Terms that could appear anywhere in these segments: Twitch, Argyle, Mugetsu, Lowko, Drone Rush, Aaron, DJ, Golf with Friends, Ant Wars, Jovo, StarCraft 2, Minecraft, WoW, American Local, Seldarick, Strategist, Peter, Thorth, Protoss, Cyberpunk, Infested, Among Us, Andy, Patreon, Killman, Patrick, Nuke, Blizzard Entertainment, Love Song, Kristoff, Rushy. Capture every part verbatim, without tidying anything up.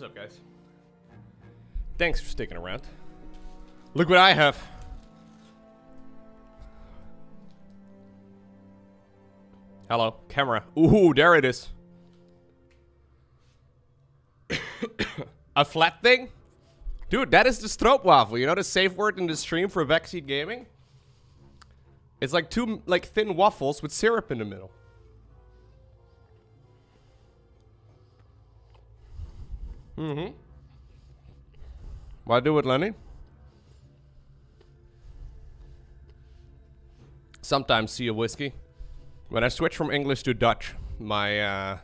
What's up, guys? Thanks for sticking around. Look what I have. Hello, camera. Ooh, there it is. A flat thing? Dude, that is the strobe waffle. You know the safe word in the stream for backseat gaming? It's like two like thin waffles with syrup in the middle. Mm-hmm. Why do it, Lenny? Sometimes see a whiskey. When I switch from English to Dutch, my uh,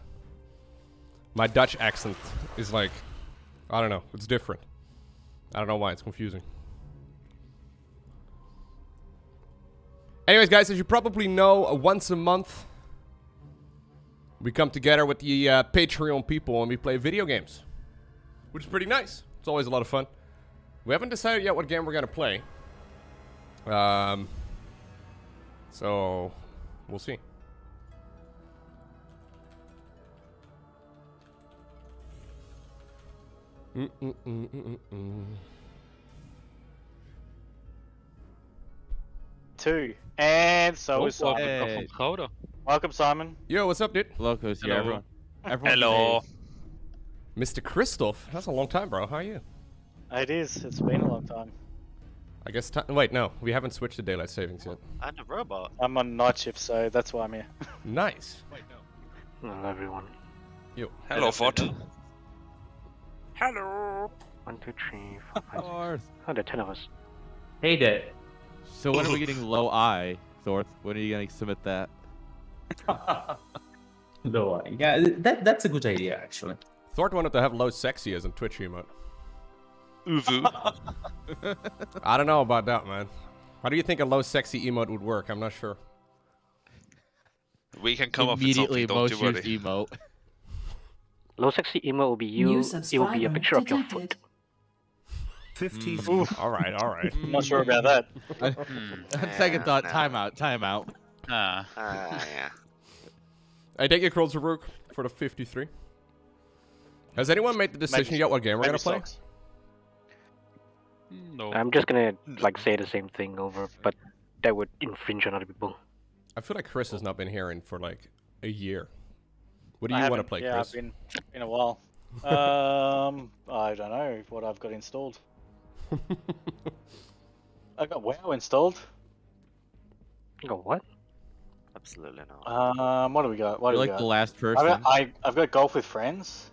my Dutch accent is like, I don't know, it's different. I don't know why, it's confusing. Anyways, guys, as you probably know, uh, once a month, we come together with the uh, Patreon people and we play video games, which is pretty nice. It's always a lot of fun. We haven't decided yet what game we're gonna play. Um, so, we'll see. Mm -mm -mm -mm -mm. Two. And so oh, is Simon. Hey. Welcome, Simon. Yo, what's up, dude? Lowko's here, everyone. everyone. Hello. Mister Kristoff. That's a long time, bro. How are you? It is. It's been a long time. I guess time. Wait, no. We haven't switched to daylight savings yet. I'm a robot. I'm on night shift, so that's why I'm here. Nice. Wait, no. Hello, everyone. Yo. Hello, Fort. Hello! One, two, three, four, five, six. Oh, there are ten of us. Hey there. So when are we getting low eye, Thorth? When are you going to submit that? Low eye. Yeah, that, that's a good idea, actually. Thorth wanted to have low sexy as in Twitch emote. Uvu. I don't know about that, man. How do you think a low sexy emote would work? I'm not sure. We can come up with something, don't you worry. Immediately emote. Low sexy emo will be you. It will be a picture detected. Of your foot. Fifty. Mm. all right, all right. I'm not sure about that. mm. Second thought. No. Time out. Time out. Ah, uh. uh, yeah. I take your curls to Rook for the fifty-three. Has anyone made the decision maybe, yet what game we're gonna play? Sucks. No. I'm just gonna like say the same thing over, but that would infringe on other people. I feel like Chris has not been here in for like a year. What do you want to play, yeah, Chris? Yeah, I've been in a while. um, I don't know what I've got installed. I got WoW installed. You got what? Absolutely not. Um, what do we got? What do we got? Like the last person. I've got, I, I've got Golf with Friends.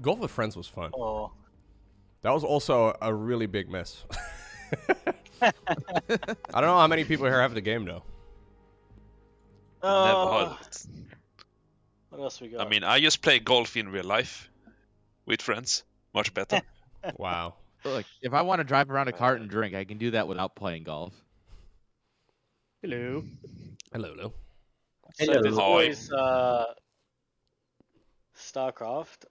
Golf with Friends was fun. Oh. That was also a really big mess. I don't know how many people here have the game though. Uh... What else we got? I mean, I just play golf in real life with friends. Much better. Wow. Look, if I want to drive around a cart and drink, I can do that without playing golf. Hello. Hello, Lou. So Hello. There's always uh, StarCraft.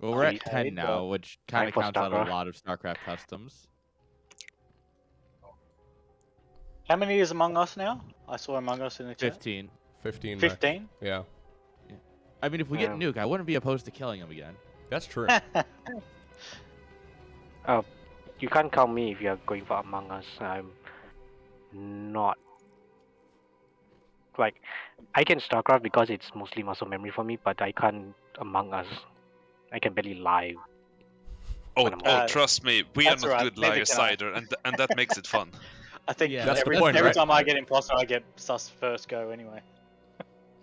Well, we're I at ten now, which kind of counts out a lot of StarCraft customs. How many is Among Us now? I saw Among Us in the chat. fifteen. Fifteen. Fifteen. Yeah. yeah. I mean, if we um, get Nuke, I wouldn't be opposed to killing him again. That's true. uh, you can't count me if you're going for Among Us. I'm not. Like, I can StarCraft because it's mostly muscle memory for me, but I can't Among Us. I can barely lie. Oh, oh trust me, we are not right. good liars either, and th and that makes it fun. I think yeah, that's every, the point, every right? time I get imposter, I get sus first go anyway.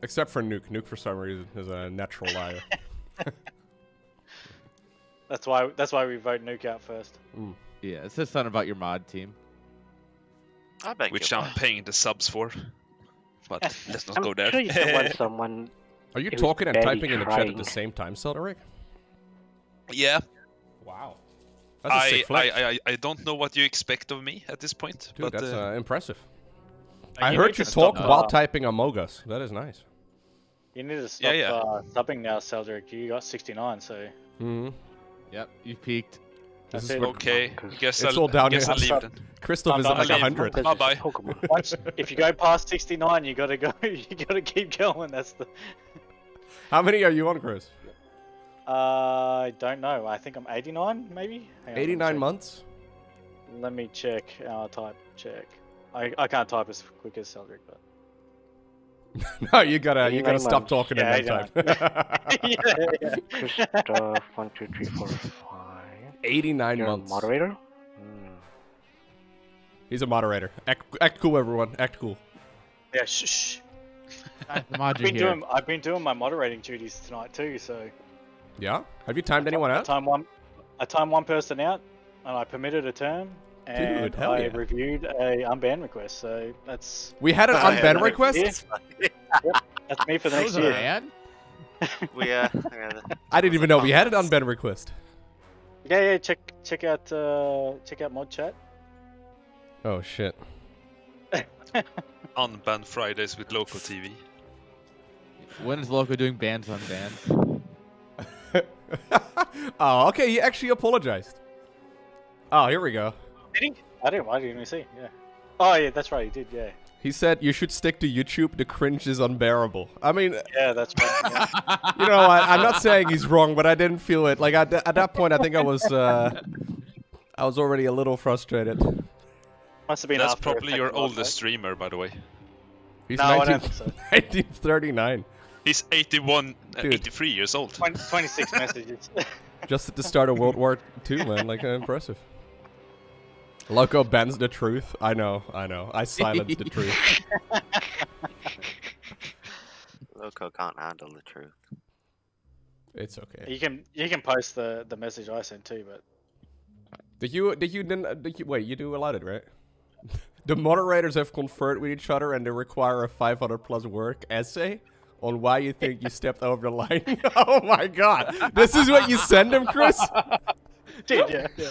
Except for Nuke. Nuke, for some reason, is a natural liar. that's why That's why we vote Nuke out first. Mm. Yeah, it says something about your mod team. I bet Which I'm mind. paying the subs for. But let's not I'm go there. Sure you don't want someone Are you talking and typing trying. in the chat at the same time, Seldarick? Yeah. Wow. I, I, I I don't know what you expect of me at this point. Dude, but that's uh, uh, impressive. I you heard you talk stop, while uh, typing Among Us. That is nice. You need to stop yeah, yeah. Uh, subbing now, Seldarick. You got sixty-nine, so... Mm-hmm. Yep, you peaked. This is okay. I guess it's I'll, all down guess I'll leave then. Kristoff is at like one hundred. Bye-bye. If you go past sixty-nine, you gotta go. You gotta keep going. That's the... How many are you on, Chris? Uh, I don't know. I think I'm eighty-nine, maybe? Hang on, eighty-nine months? Let me check our type check. I, I can't type as quick as Seldarick, but... no, you gotta, you gotta stop talking yeah, in that time. yeah, yeah. Kristoff, one, two, three, four, five. eighty-nine You're months. A moderator? Mm. He's a moderator. Act, act cool, everyone. Act cool. Yeah, shh. shh. I've, been doing, I've been doing my moderating duties tonight too, so. Yeah. Have you timed I, anyone I, out? I timed one. I timed one person out, and I permitted a term. And Dude, I yeah. reviewed a unban request, so that's... We had an oh, unban yeah, request? Yep, that's me for the next year. An we, uh, yeah, I didn't even know we had an unban request. Yeah, yeah, check check out uh, check out mod chat. Oh, shit. Unban Fridays with Lowko T V. When is Lowko doing bans on bans? oh, okay, he actually apologized. Oh, here we go. Did he? I didn't. I didn't even see. Yeah. Oh yeah, that's right. He did. Yeah. He said you should stick to YouTube. The cringe is unbearable. I mean. Yeah, that's right. Yeah. you know, I, I'm not saying he's wrong, but I didn't feel it. Like I, at that point, I think I was, uh, I was already a little frustrated. Must have been. That's probably your oldest off, streamer, by the way. He's no, nineteen, I don't think so. nineteen thirty-nine. He's eighty-one, uh, eighty-three years old. twenty-six messages. Just at the start of World War Two, man. Like uh, impressive. Lowko bans the truth. I know, I know. I silenced the truth. Lowko can't handle the truth. It's okay. You can you can post the the message I sent too, but did you did you didn't did you, wait? You do allowed it, right? The moderators have conferred with each other and they require a five hundred plus word essay on why you think you stepped over the line. Oh my god! This is what you send them, Chris. Dude, yeah. yeah.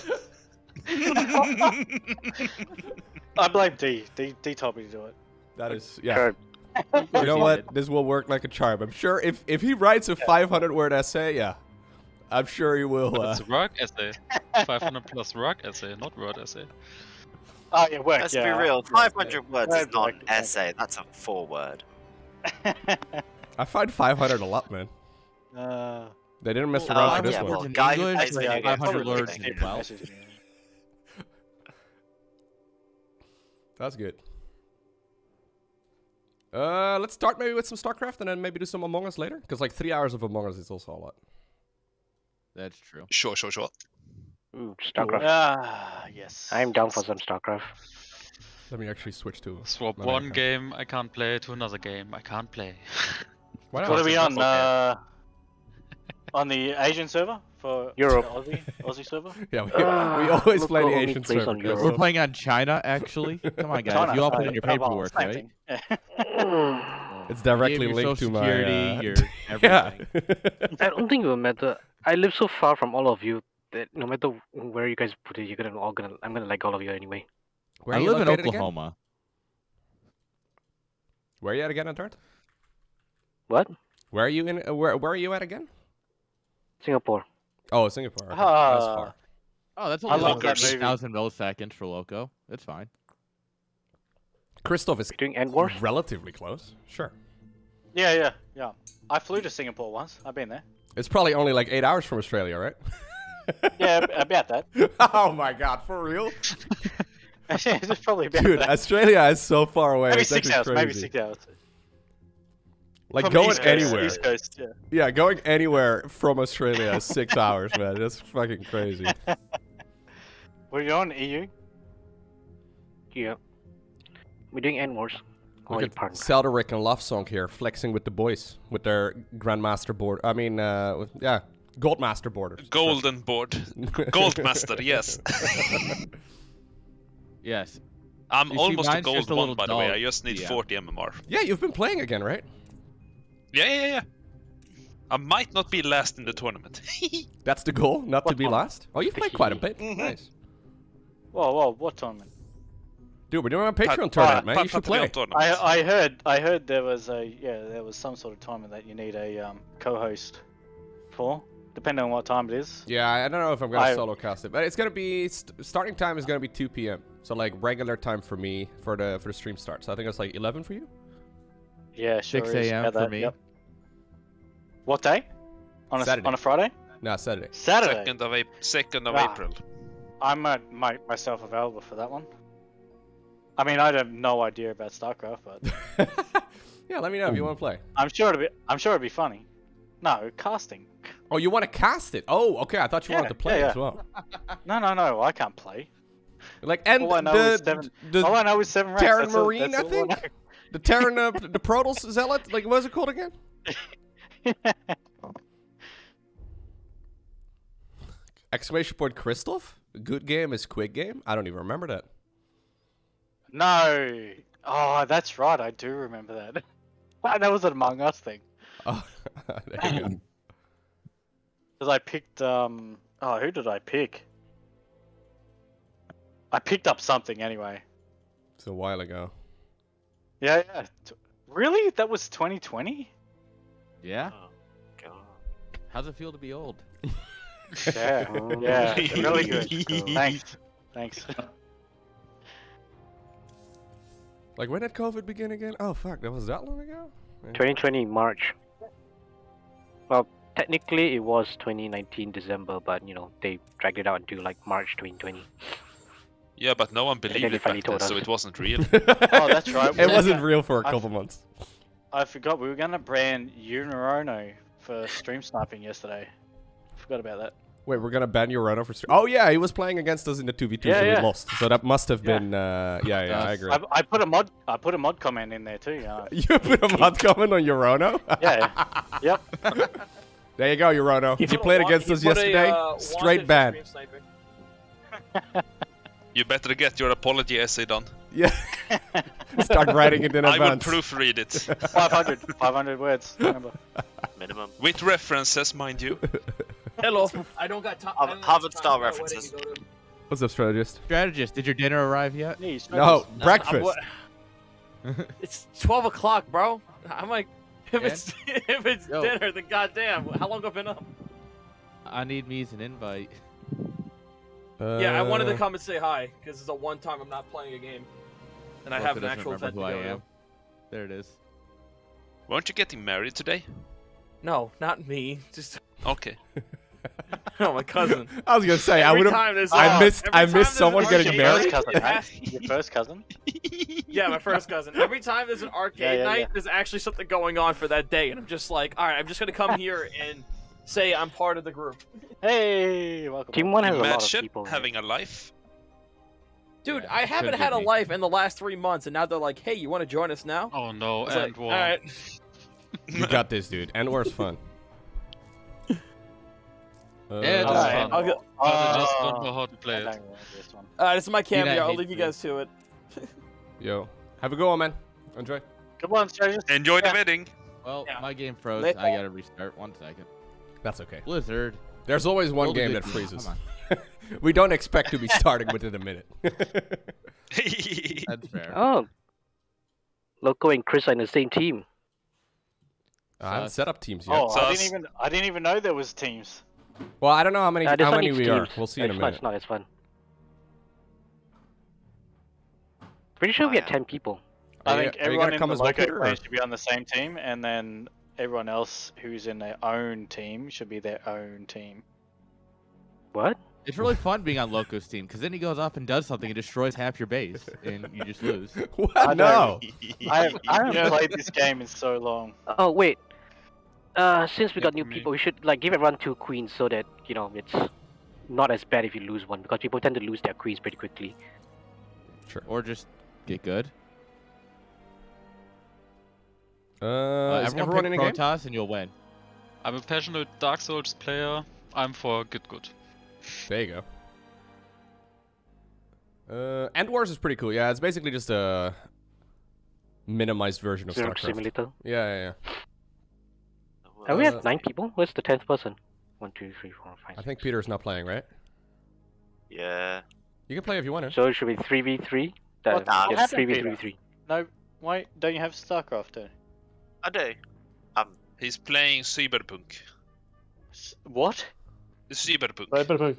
I blame D. D. D told me to do it. That is, yeah. You know what? This will work like a charm. I'm sure if if he writes a five hundred word essay, yeah, I'm sure he will. Uh... It's a work essay. five hundred plus work essay, not word essay. Oh, yeah, work. Let's yeah. be real. five hundred words is not an essay. That's a four word. I find five hundred a lot, man. Uh, they didn't mess around uh, for this yeah, well, one. Guy English, like five hundred words in WoW. That's good. Uh, let's start maybe with some StarCraft and then maybe do some Among Us later. Because like three hours of Among Us is also a lot. That's true. Sure, sure, sure. Ooh, StarCraft. Ah, yes. I'm down for some StarCraft. Let me actually switch to... Swap one I game I can't play to another game I can't play. Why not? What are we on? Uh, on the Asian server? For Europe, Aussie, Aussie server. Yeah, we, uh, we always play the Asian server. We're playing on China, actually. Come on, guys, China, you all put in your paperwork, well, right? Yeah. It's directly your linked to my. Uh... Your everything. Yeah. I don't think it will matter. I live so far from all of you that no matter where you guys put it, you're gonna all gonna. I'm gonna like all of you anyway. Where I live in Oklahoma. Where are you at again, Antart? What? Where are you in? Uh, where Where are you at again? Singapore. Oh, Singapore. Okay. Uh, that's far. Oh, that's only like eight thousand milliseconds for Lowko. It's fine. Kristoff is doing Ant Wars? Relatively close. Sure. Yeah, yeah, yeah. I flew to Singapore once. I've been there. It's probably only like eight hours from Australia, right? Yeah, about that. Oh my god, for real? It's probably about Dude, that. Australia is so far away. Maybe it's six hours. Crazy. Maybe six hours. Like from going East Coast, anywhere, East Coast, yeah. yeah, going anywhere from Australia is six hours, man. That's fucking crazy. Were you on E U? Yeah, we're doing Ant Wars. Look at Seldarick and Love Song here, flexing with the boys with their Grandmaster board. I mean, uh, with, yeah, Goldmaster border. Golden board, Goldmaster. Yes. Yes. I'm you almost a gold a one, by dull. the way. I just need yeah. forty M M R. Yeah, you've been playing again, right? Yeah, yeah, yeah. I might not be last in the tournament. That's the goal, not what to be tournament? last? Oh, you've played quite a bit. Mm-hmm. Nice. Whoa, whoa, what tournament? Dude, we're doing a Patreon pa tournament, pa man. Pa you should play. I, I heard, I heard there was a yeah, there was some sort of tournament that you need a um, co-host for, depending on what time it is. Yeah, I don't know if I'm gonna I... solo cast it, but it's gonna be st starting time is gonna be two P M So like regular time for me for the for the stream start. So I think it's like eleven for you. Yeah, sure. six A M for that, me. Yep. What day? On a Saturday. On a Friday? No, Saturday. Saturday. Second of April. Second of ah. April. I might make myself available for that one. I mean, I have no idea about StarCraft, but yeah, let me know if you want to play. I'm sure it'll be. I'm sure it'll be funny. No, casting. Oh, you want to cast it? Oh, okay. I thought you yeah, wanted to play yeah, yeah. as well. No, no, no. I can't play. Like, and all I know the, is seven, the all I know is seven Terran that's Marine, all, I think. I the Terran, uh, the Protoss zealot. Like, what is it called again? Exclamation point Kristoff. Good game is quick game. I don't even remember that. No. Oh, that's right. I do remember that. That was an Among Us thing. Oh, there you go. Because I picked, um, oh, who did I pick? I picked up something anyway. It's a while ago. Yeah, yeah. Really? That was twenty twenty? Yeah. Oh, God. How's it feel to be old? Yeah, yeah. Really good. Cool. Thanks. Thanks. Like, when did COVID begin again? Oh, fuck, that was that long ago? Yeah. twenty twenty, March. Well, technically, it was twenty nineteen December, but you know they dragged it out until like March twenty twenty. Yeah, but no one believed it back then, so it wasn't real. Oh, that's right. It wasn't real for a couple I months. I forgot we were gonna ban Unarono for stream sniping yesterday. I forgot about that. Wait, we're gonna ban Unarono for stream? Oh yeah, he was playing against us in the two v two, yeah, so yeah. we lost. So that must have yeah. been. Uh, yeah, yeah, I agree. I, I put a mod. I put a mod comment in there too. Uh, you put a mod comment on Unarono? Yeah. Yep. There you go, Urono. You played want, against us yesterday, a, uh, straight ban. You better get your apology essay done. Yeah. Start writing it in I advance. I will proofread it. five hundred, five hundred words, remember. Minimum. With references, mind you. Hello. I don't got time. Harvard-style references. Go What's up, strategist? Strategist, did your dinner arrive yet? Yeah, no, no, breakfast. It's twelve o'clock, bro. I'm like... If it's, if it's Yo. dinner, then goddamn, how long have I been up? I need me as an invite. Uh, yeah, I wanted to come and say hi, because it's a one time I'm not playing a game. And I have an actual event to go to. There it is. Weren't you getting married today? No, not me. Just Okay. No, my cousin. I was going to say, every I would have. I missed, I missed someone getting married. Cousin, right? Your first cousin? Yeah, my first cousin. Every time there's an arcade yeah, yeah, night, yeah. there's actually something going on for that day. And I'm just like, all right, I'm just going to come here and say I'm part of the group. Hey, welcome. Team one has a lot of people having a life. Dude, yeah, I haven't had a life in the last three months. And now they're like, hey, you want to join us now? Oh, no. And like, all right. You got this, dude. And where's fun. Uh, yeah, that's right. fun. I'll go I just don't know how to play it. Alright, this is my cameo. I'll leave you guys to it. Yo, have a good one, man. Enjoy. Come on, stranger. Enjoy yeah. the wedding. Well, yeah. my game froze. Later. I gotta restart. One second. That's okay. Blizzard. There's always one World game that freezes. Come on. We don't expect to be starting within a minute. That's fair. Oh, Lowko and Chris are in the same team. I haven't set up teams yet. Oh, I didn't even. I didn't even know there was teams. Well, I don't know how many, uh, how many we teams. are. We'll see it's in a minute. It's not, it's fun. Pretty sure oh, we had yeah. ten people. I think you, everyone in the Lowko should be on the same team, and then everyone else who's in their own team should be their own team. What? It's really fun being on Lowko's team, because then he goes off and does something and destroys half your base, and you just lose. What? I know. I, have, I haven't yeah. played this game in so long. Oh, wait. Uh, since we got new people, we should like give everyone two queens so that, you know, it's not as bad if you lose one, because people tend to lose their queens pretty quickly. Sure. Or just get good. Uh, uh everyone, everyone in a game? Protoss and you'll win. I'm a passionate Dark Souls player. I'm for good good. There you go. Uh, Ant Wars is pretty cool. Yeah, it's basically just a minimized version of StarCraft. Simulator. Yeah, yeah, yeah. Are we at nine people? Where's the tenth person? One, two, three, four, five. I think Peter's not playing, right? Yeah. You can play if you want to. So it should be three v three. What happened, Peter? No, why don't you have StarCraft then? I do. Um, he's playing Cyberpunk. S what? Cyberpunk. Cyberpunk.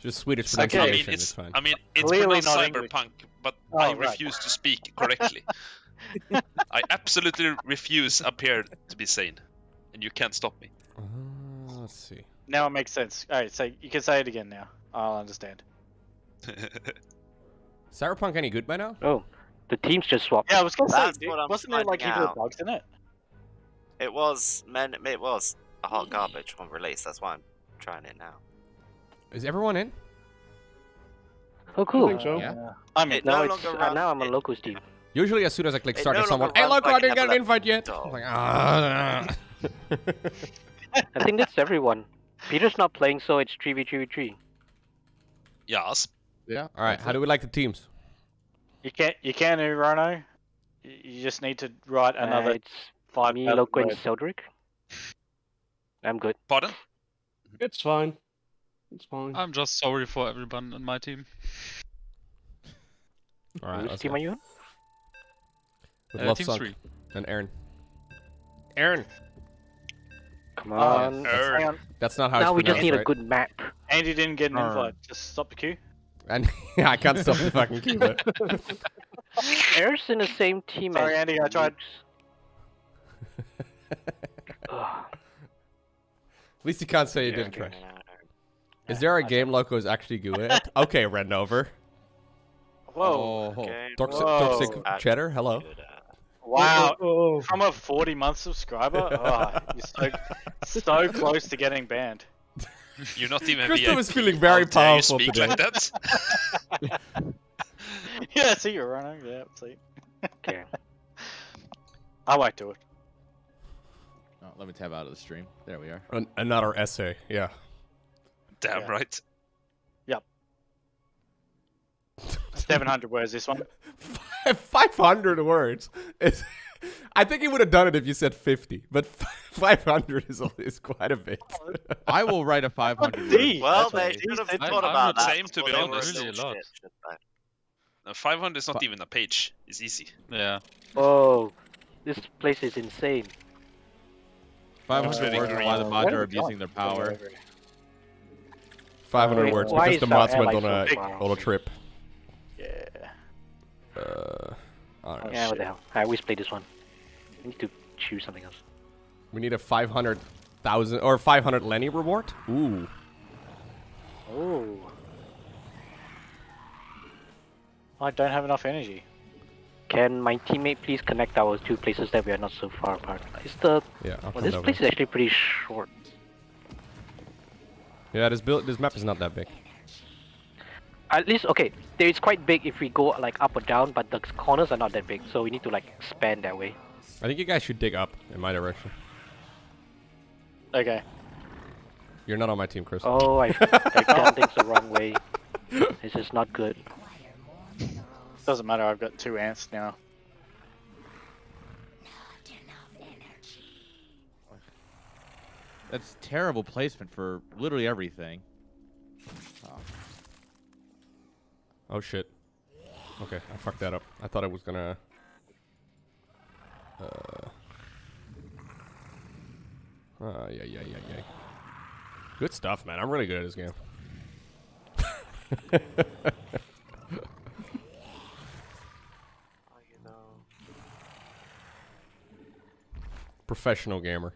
Just Swedish pronunciation. Okay. I mean, it's, it's fine. I mean, it's really not Cyberpunk, but oh, I refuse right. to speak correctly. I absolutely refuse up here to be sane, and you can't stop me. Uh, Let's see. Now it makes sense. Alright, so you can say it again now. I'll understand. Cyberpunk any good by now? Oh, the teams just swapped. Yeah, I was gonna say, dude, wasn't there like heaps of bugs in it? It was, man, it was a hot garbage when released. That's why I'm trying it now. Is everyone in? Oh, cool. I think so. Uh, yeah. I'm in. It no, no longer uh, now I'm on Loko's team. Usually as soon as I click start, no someone, hey Lowko, I didn't get an invite yet. I'm like, ah. I think that's everyone. Peter's not playing, so it's three v three v three. Yes. Yeah. All right. How do we like the teams? You can, you can, Urano. You just need to write another. Uh, it's five. Me, Lowko, and Seldarick. I'm good. Pardon? It's fine. It's fine. I'm just sorry for everyone on my team. All right. Whose team are you on? With uh, Love Song three. And Aaron. Aaron. Come on. Uh, That's not how. Now it's we just need right? a good map. Andy didn't get an Arr. invite. Just stop the queue. And I can't stop the fucking queue. Aaron's in the same team. Sorry, as Andy. I tried. At least you can't say you yeah, didn't try. Yeah, is there a I game Lowko is actually good at? Okay, Renover. Whoa. Oh, okay. Toxic, Whoa. toxic cheddar. Hello. Wow, oh. From a forty month subscriber? Oh, you're so, so close to getting banned. You're not even Kristoff is feeling very How powerful you speak today. Like that? Yeah, see you're running. Yeah, see. Okay. I won't do it. Oh, let me tab out of the stream. There we are. An another essay, yeah. Damn yeah. right. Yep. seven hundred words this one. five hundred words. It's, I think he would have done it if you said fifty, but five hundred is, is quite a bit. I will write a five hundred. Oh, well, they should have thought about that. Same, to be honest. Really a lot. No, five hundred is not but, even a page. It's easy. Yeah. Oh, this place is insane. five hundred words on why the mods are abusing their power. five hundred words because the mods went on a on a trip. Yeah. Uh, I don't know. Yeah, what the hell. I always play this one. I need to choose something else. We need a five hundred thousand or five hundred Lenny reward? Ooh. Ooh. I don't have enough energy. Can my teammate please connect our two places that we are not so far apart? Is the... Yeah, well, this place is actually pretty short. Yeah, this build, this map is not that big. At least, okay, it's quite big if we go like up or down, but the corners are not that big, so we need to like expand that way. I think you guys should dig up in my direction. Okay. You're not on my team, Chris. Oh, I, I can't think the wrong way. This is not good. Doesn't matter, I've got two ants now. Not enough energy. That's terrible placement for literally everything. Oh. Oh shit. Okay, I fucked that up. I thought I was gonna... Uh... Oh, yeah, yeah, yeah, yeah. Good stuff, man. I'm really good at this game. Professional gamer.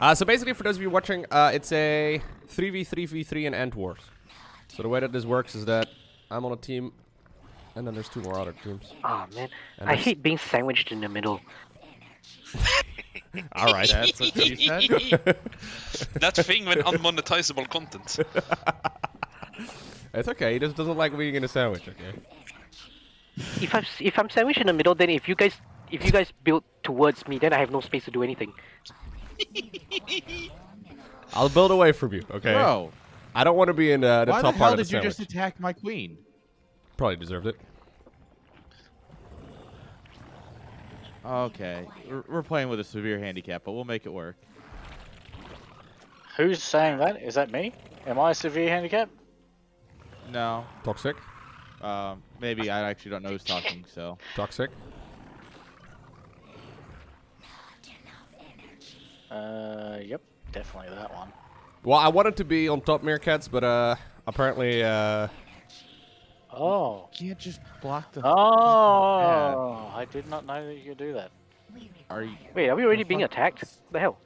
Uh, so basically, for those of you watching, uh, it's a three v three v three in Ant Wars. So the way that this works is that I'm on a team, and then there's two more other teams. Oh man, and I hate being sandwiched in the middle. Alright, that's what you said. That thing with unmonetizable content. It's okay, he just doesn't like being in a sandwich, okay? If I'm, if I'm sandwiched in the middle, then if you guys if you guys build towards me, then I have no space to do anything. I'll build away from you, okay? Bro. I don't want to be in uh, the Why top the part of the sandwich. Why the hell did you just attack my queen? Probably deserved it. Okay, we're, we're playing with a severe handicap, but we'll make it work. Who's saying that? Is that me? Am I a severe handicap? No. Toxic? Um, maybe I actually don't know who's talking. So. Toxic. Uh, yep, definitely that one. Well, I wanted to be on top meerkats, but uh, apparently. Uh, oh. You can't just block the. Oh, I did not know that you could do that. Are you... Wait, are we already being attacked? What the hell?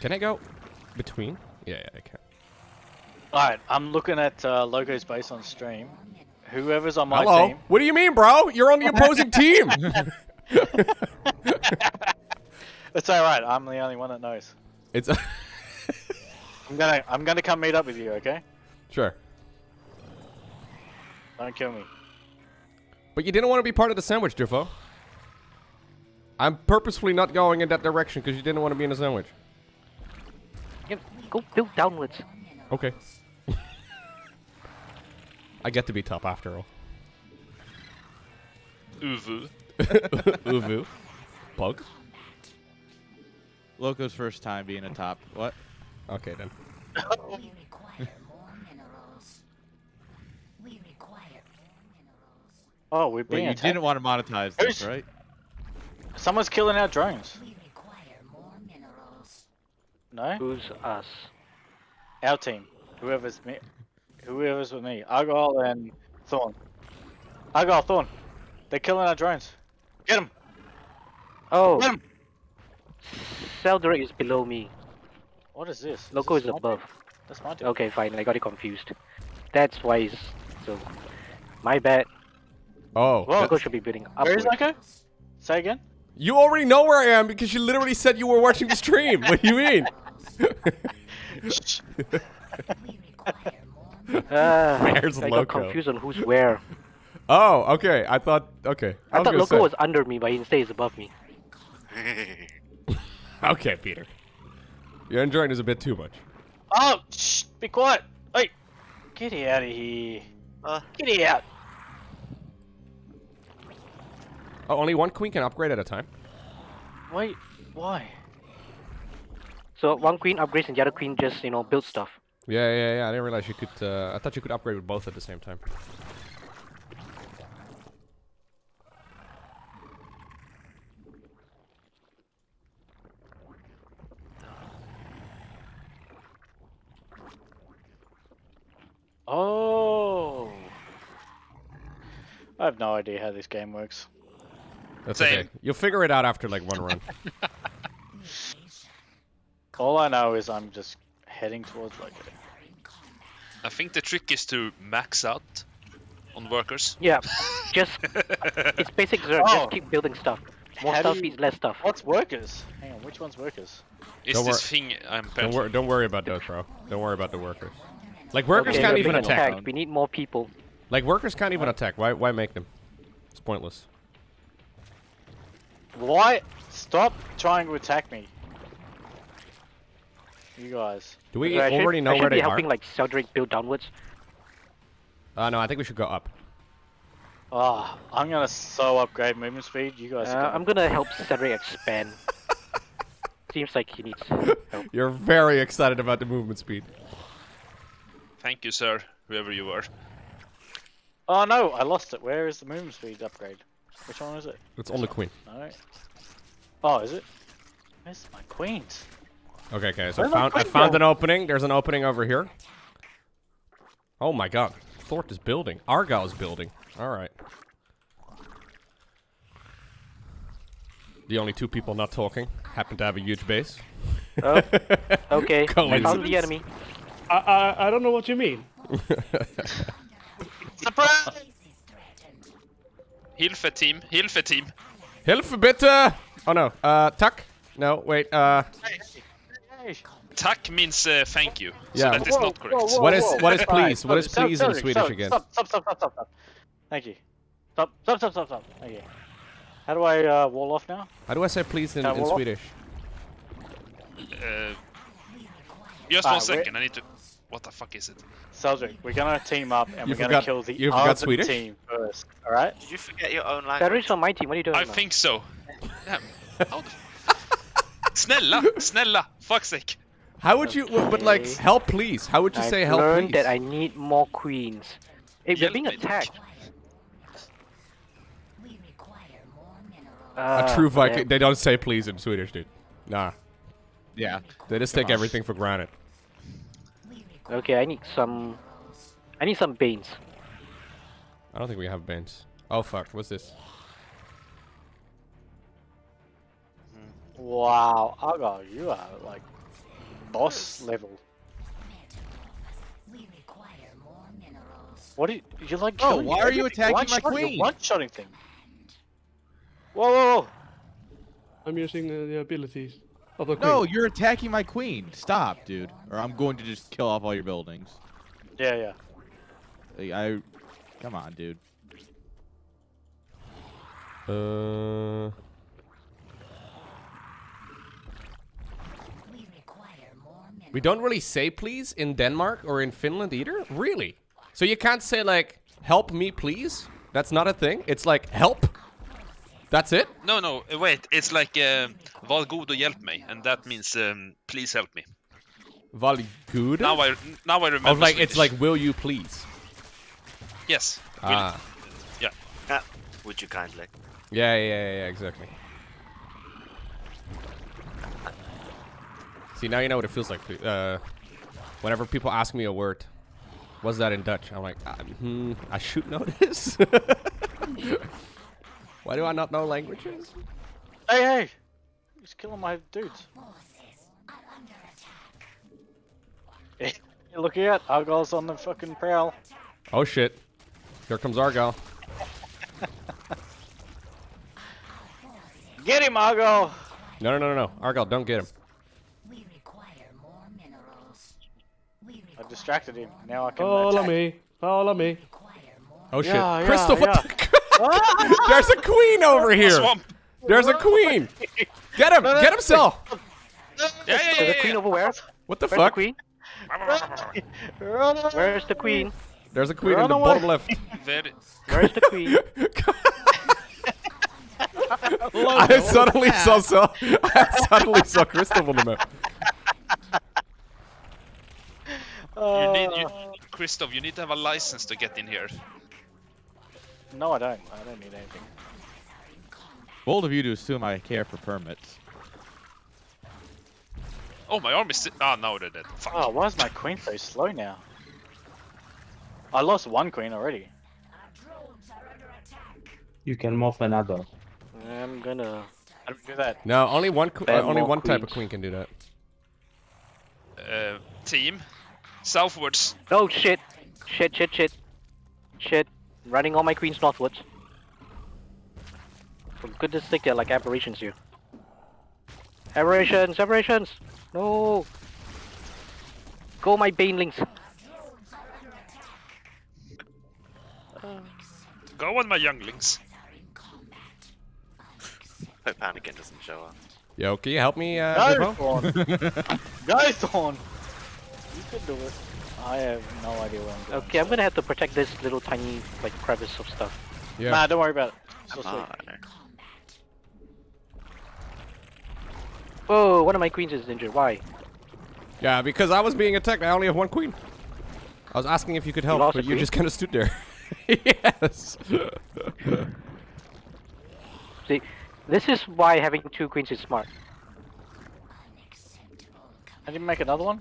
Can I go between? Yeah, yeah, I can. Alright, I'm looking at uh, Lowko's base on stream. Whoever's on my Hello? team... What do you mean, bro? You're on the opposing team! It's alright, I'm the only one that knows. It's... I'm gonna, I'm gonna come meet up with you, okay? Sure. Don't kill me. But you didn't want to be part of the sandwich, Jovo. I'm purposefully not going in that direction because you didn't want to be in a sandwich. Yep, go, go downwards. Okay. I get to be top after all. Uvu. Uvu. Bugs. Lowko's first time being a top. What? Okay then. We require more minerals. We require more minerals. Oh, we're being Wait, you attacked. Didn't want to monetize this, right? Someone's killing our drones. We require more minerals. No? Who's us? Our team. Whoever's me. Whoever's with me. Argyle and Thorn. Argyle, Thorn. They're killing our drones. Get him! Oh. Get him! Seldarick is below me. What is this? Lowko is, this is above. Team? That's my team. Okay, fine. I got it confused. That's why it's so. My bad. Oh. Lowko should be building up. Where is Lowko? Say again? You already know where I am because you literally said you were watching the stream. What do you mean? uh, Where's I Lowko? Got confused on who's where. Oh, okay. I thought. Okay. I, I thought Lowko say. was under me, but instead he's above me. Okay, Peter. You're enjoying this a bit too much. Oh, shh! Be quiet. Hey, get out of here. Uh, get out. Oh, only one queen can upgrade at a time? Wait, why? So one queen upgrades and the other queen just, you know, builds stuff. Yeah, yeah, yeah. I didn't realize you could, uh, I thought you could upgrade with both at the same time. Oh! I have no idea how this game works. That's Same. okay. You'll figure it out after like one run. All I know is I'm just heading towards like. I think the trick is to max out on workers. Yeah, just it's basic Zerg. Oh. Just keep building stuff. More How stuff you... is less stuff. What's workers? Hang on, which one's workers? Is don't this thing? I'm don't, wor don't worry about those, bro. Don't worry about the workers. Like workers okay, can't even attack. attack. We need more people. Like workers can't even attack. Why? Why make them? It's pointless. Why? Stop trying to attack me. You guys. Do we okay, already should, know I where they be helping, are? Like Seldarick build downwards. Uh, no, I think we should go up. Oh, I'm gonna so upgrade movement speed. You guys. Uh, I'm gonna help Seldarick expand. Seems like he needs help. You're very excited about the movement speed. Thank you, sir. Whoever you were. Oh no, I lost it. Where is the movement speed upgrade? Which one is it? It's on the queen. Alright. Oh, is it? Where's my queens? Okay, okay, so I found, I found an opening. There's an opening over here. Oh my god. Thorth is building. Argyle's building. Alright. The only two people not talking happen to have a huge base. Oh, okay. I found the enemy. I, I, I don't know what you mean. Surprise! Hilfe team, Hilfe team. Hilfe bitte! Oh no, uh, tack? No, wait, uh... Hey, hey, hey. Tack means uh, thank you, yeah. So that whoa, is not correct. Whoa, whoa, what is what is please? What is please in Swedish stop, again? Stop, stop, stop, stop, stop. Thank you. Stop, stop, stop, stop, stop. Thank you. How do I uh, wall off now? How do I say please in, in Swedish? Uh, just ah, one second, I need to... What the fuck is it? Seldarick, we're gonna team up and you we're forgot, gonna kill the other team first, alright? Did you forget your own language? Seldarick's on my team, what are you doing? I now? think so. Damn. How the f Snella! Snella! Fuck's sake! How would you... Okay. But like, help please. How would you I've say help please? I learned that I need more queens. Hey, we're being attacked. We require more uh, A true Viking... They don't say please in Swedish, dude. Nah. Yeah. They just Come take on. everything for granted. Okay, I need some... I need some Banes. I don't think we have Banes. Oh fuck, what's this? Wow, Argyle, you are like boss level. We require more minerals. What are you, you're like killing oh, why are you attacking my queen? You're one-shotting thing. Whoa, whoa, whoa. I'm using the, the abilities of the queen. No, you're attacking my queen. Stop, dude. Or I'm going to just kill off all your buildings. Yeah, yeah. I, come on, dude. Uh... We don't really say please in Denmark or in Finland either? Really? So you can't say like, help me please? That's not a thing? It's like, help? That's it? No, no, wait. It's like, uh, var god och hjälp mig. And that means, um, please help me. Var god? Now I, now I remember. Like, it's like, will you please? Yes. Ah. Will, yeah. Uh, would you kindly? Yeah, yeah, yeah, exactly. See, now you know what it feels like. Uh, whenever people ask me a word, what's that in Dutch? I'm like, I, hmm, I should know this. Why do I not know languages? Hey, hey! He's killing my dudes. Hey, look at Argyle's on the fucking prowl. Oh shit. Here comes Argyle. Get him, Argyle! No, no, no, no, no. Argyle, don't get him. I distracted him. Now I can Follow attack. me. Follow me. Oh shit. Yeah, Kristoff, yeah, what yeah. the There's a queen over here. There's a queen. Get him. Get himself. Yeah, yeah, yeah, yeah. The queen over where? What the Where's fuck? The queen? Where's the queen? There's a queen Run in the away. bottom left. Where's the queen? I suddenly saw so I suddenly saw Kristoff on the map. You need, you, Kristoff, you need to have a license to get in here. No, I don't. I don't need anything. Bold of you to assume I care for permits. Oh, my arm is... Ah, oh, no, they're dead. Fuck. Oh, why is my queen so slow now? I lost one queen already. You can morph another. I'm gonna... I don't do that. No, only one uh, Only one queen. type of queen can do that. Uh, team? Southwards. Oh shit. Shit, shit, shit. Shit. Running all my queens northwards. For goodness sake, they're like aberrations here. Aberrations, aberrations! No! Go my banelings! Uh. Go on my younglings! Hope Anakin doesn't show up. Yo, can you help me, uh, Jovo? Guys on! You could do it. I have no idea what I'm doing. Okay, I'm gonna have to protect this little tiny like crevice of stuff. Yeah. Nah, don't worry about it. So sorry. Oh, one of my queens is injured. Why? Yeah, because I was being attacked. I only have one queen. I was asking if you could help, you but you queen? just kind of stood there. Yes. See, this is why having two queens is smart. I didn't make another one.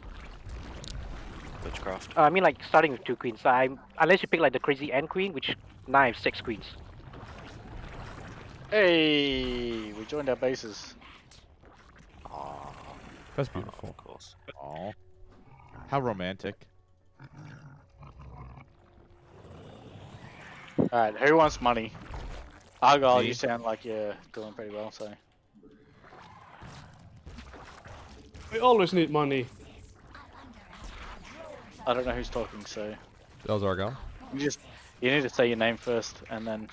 Uh, I mean, like starting with two queens. I'm unless you pick like the crazy Ant queen, which now I have six queens. Hey, we joined our bases. Aww. That's beautiful, of course. Aww. How romantic. All right, who wants money? Argyle, you sound like you're doing pretty well, so. We always need money. I don't know who's talking, so... That was Argyle. You just... You need to say your name first, and then...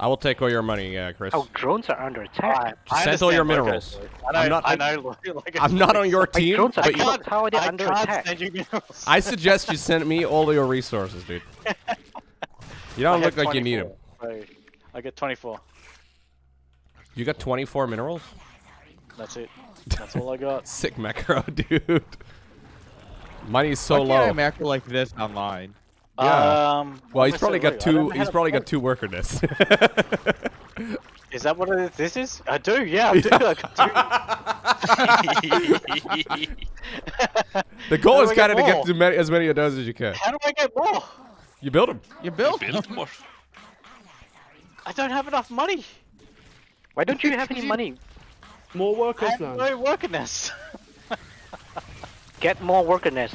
I will take all your money, uh, Chris. Oh, drones are under attack. Just send all your minerals. I know, I'm not, I know, like I'm not on your team, drones are, but you... How are they I under attack? Send you minerals. I suggest you send me all your resources, dude. You don't look like you need them. So I get twenty-four. You got twenty-four minerals? That's it. That's all I got. Sick macro, dude. Money's so Why can't low. I macro like this online. Yeah. Um, well, he's probably got two. He's probably got two workers. Is that what it, this is? I do. Yeah, I do. I do. The goal is kind of to get to many, as many of those as you can. How do I get more? You build them. You build them. More. I don't have enough money. Why don't you have any money? More workers. I have no workerness. Get more workerness.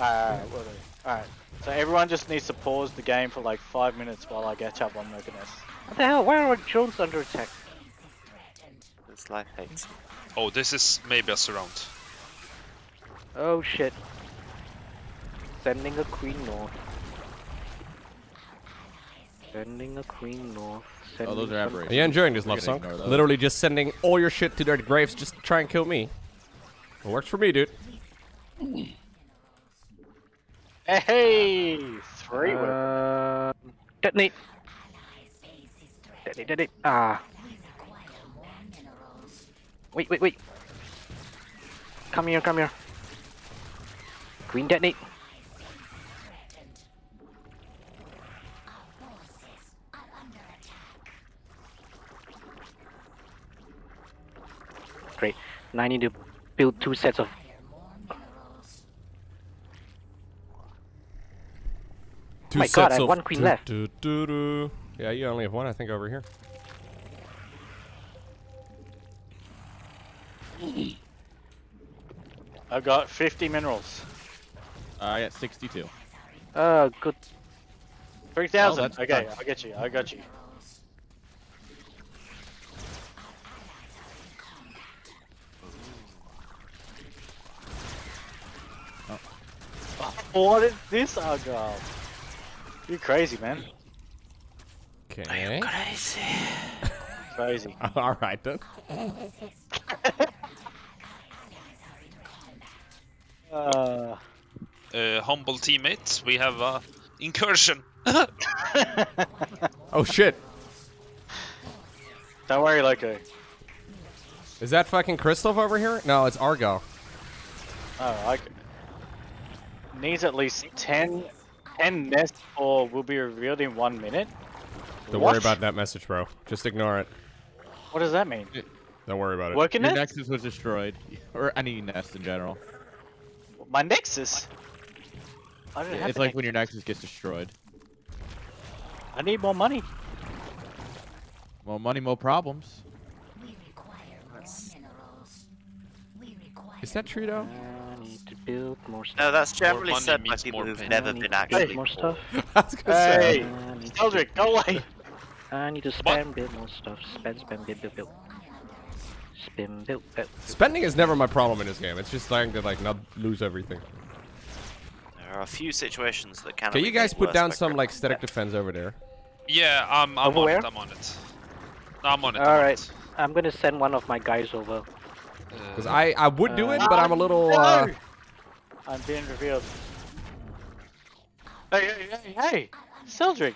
Alright, alright, alright. So everyone just needs to pause the game for like five minutes while I catch up on workerness. What the hell? Why are our drones under attack? This life hates. Oh, this is maybe a surround. Oh shit. Sending a queen north. Sending a queen north. Sending oh, those are aberrations. Are you enjoying this, Love Song? Literally just sending all your shit to their graves just to try and kill me. It works for me, dude. Hey! Three uh, Detonate! Detonate, detonate. Ah. Wait, wait, wait. Come here, come here. Queen detonate. Great. Now I need to build two sets of... Two oh my sets god, I have one queen do, left. Do, do, do. Yeah, you only have one, I think, over here. I got fifty minerals. Uh, I got sixty-two. Oh, good. three thousand. Oh, okay, I get you. I got you. Oh. What is this, Argyle? You're crazy, man. Okay. I am crazy. Crazy. Alright then. uh, uh, humble teammates, we have uh, incursion. Oh shit. Don't worry, Lowko. Is that fucking Kristoff over here? No, it's Argo. Oh, I needs at least ten... ten nests or will be revealed in one minute? Don't what? worry about that message, bro. Just ignore it. What does that mean? Don't worry about it. Working Your nest? Nexus was destroyed. Or any nest in general. My Nexus? I don't yeah, have it's like nexus. When your Nexus gets destroyed. I need more money. More money, more problems. We require more minerals. We require Is that true, though? To build more stuff. No, that's generally more said by people who've pain. never been actually more stuff. Hey, Seldarick, go away! I need to spam, what? build more stuff. Spam, spam, build, build, build. Spam, build, build. Spending is never my problem in this game. It's just trying to like not lose everything. There are a few situations that can. Can you guys put down some like static yeah. defense over there? Yeah, um, I'm over on where? it. I'm on it. No, I'm on it. All I'm right, it. I'm gonna send one of my guys over. Because uh, I I would do uh, it, but I'm a little. Uh, no! I'm being revealed. Hey, hey, hey, hey! Seldarick!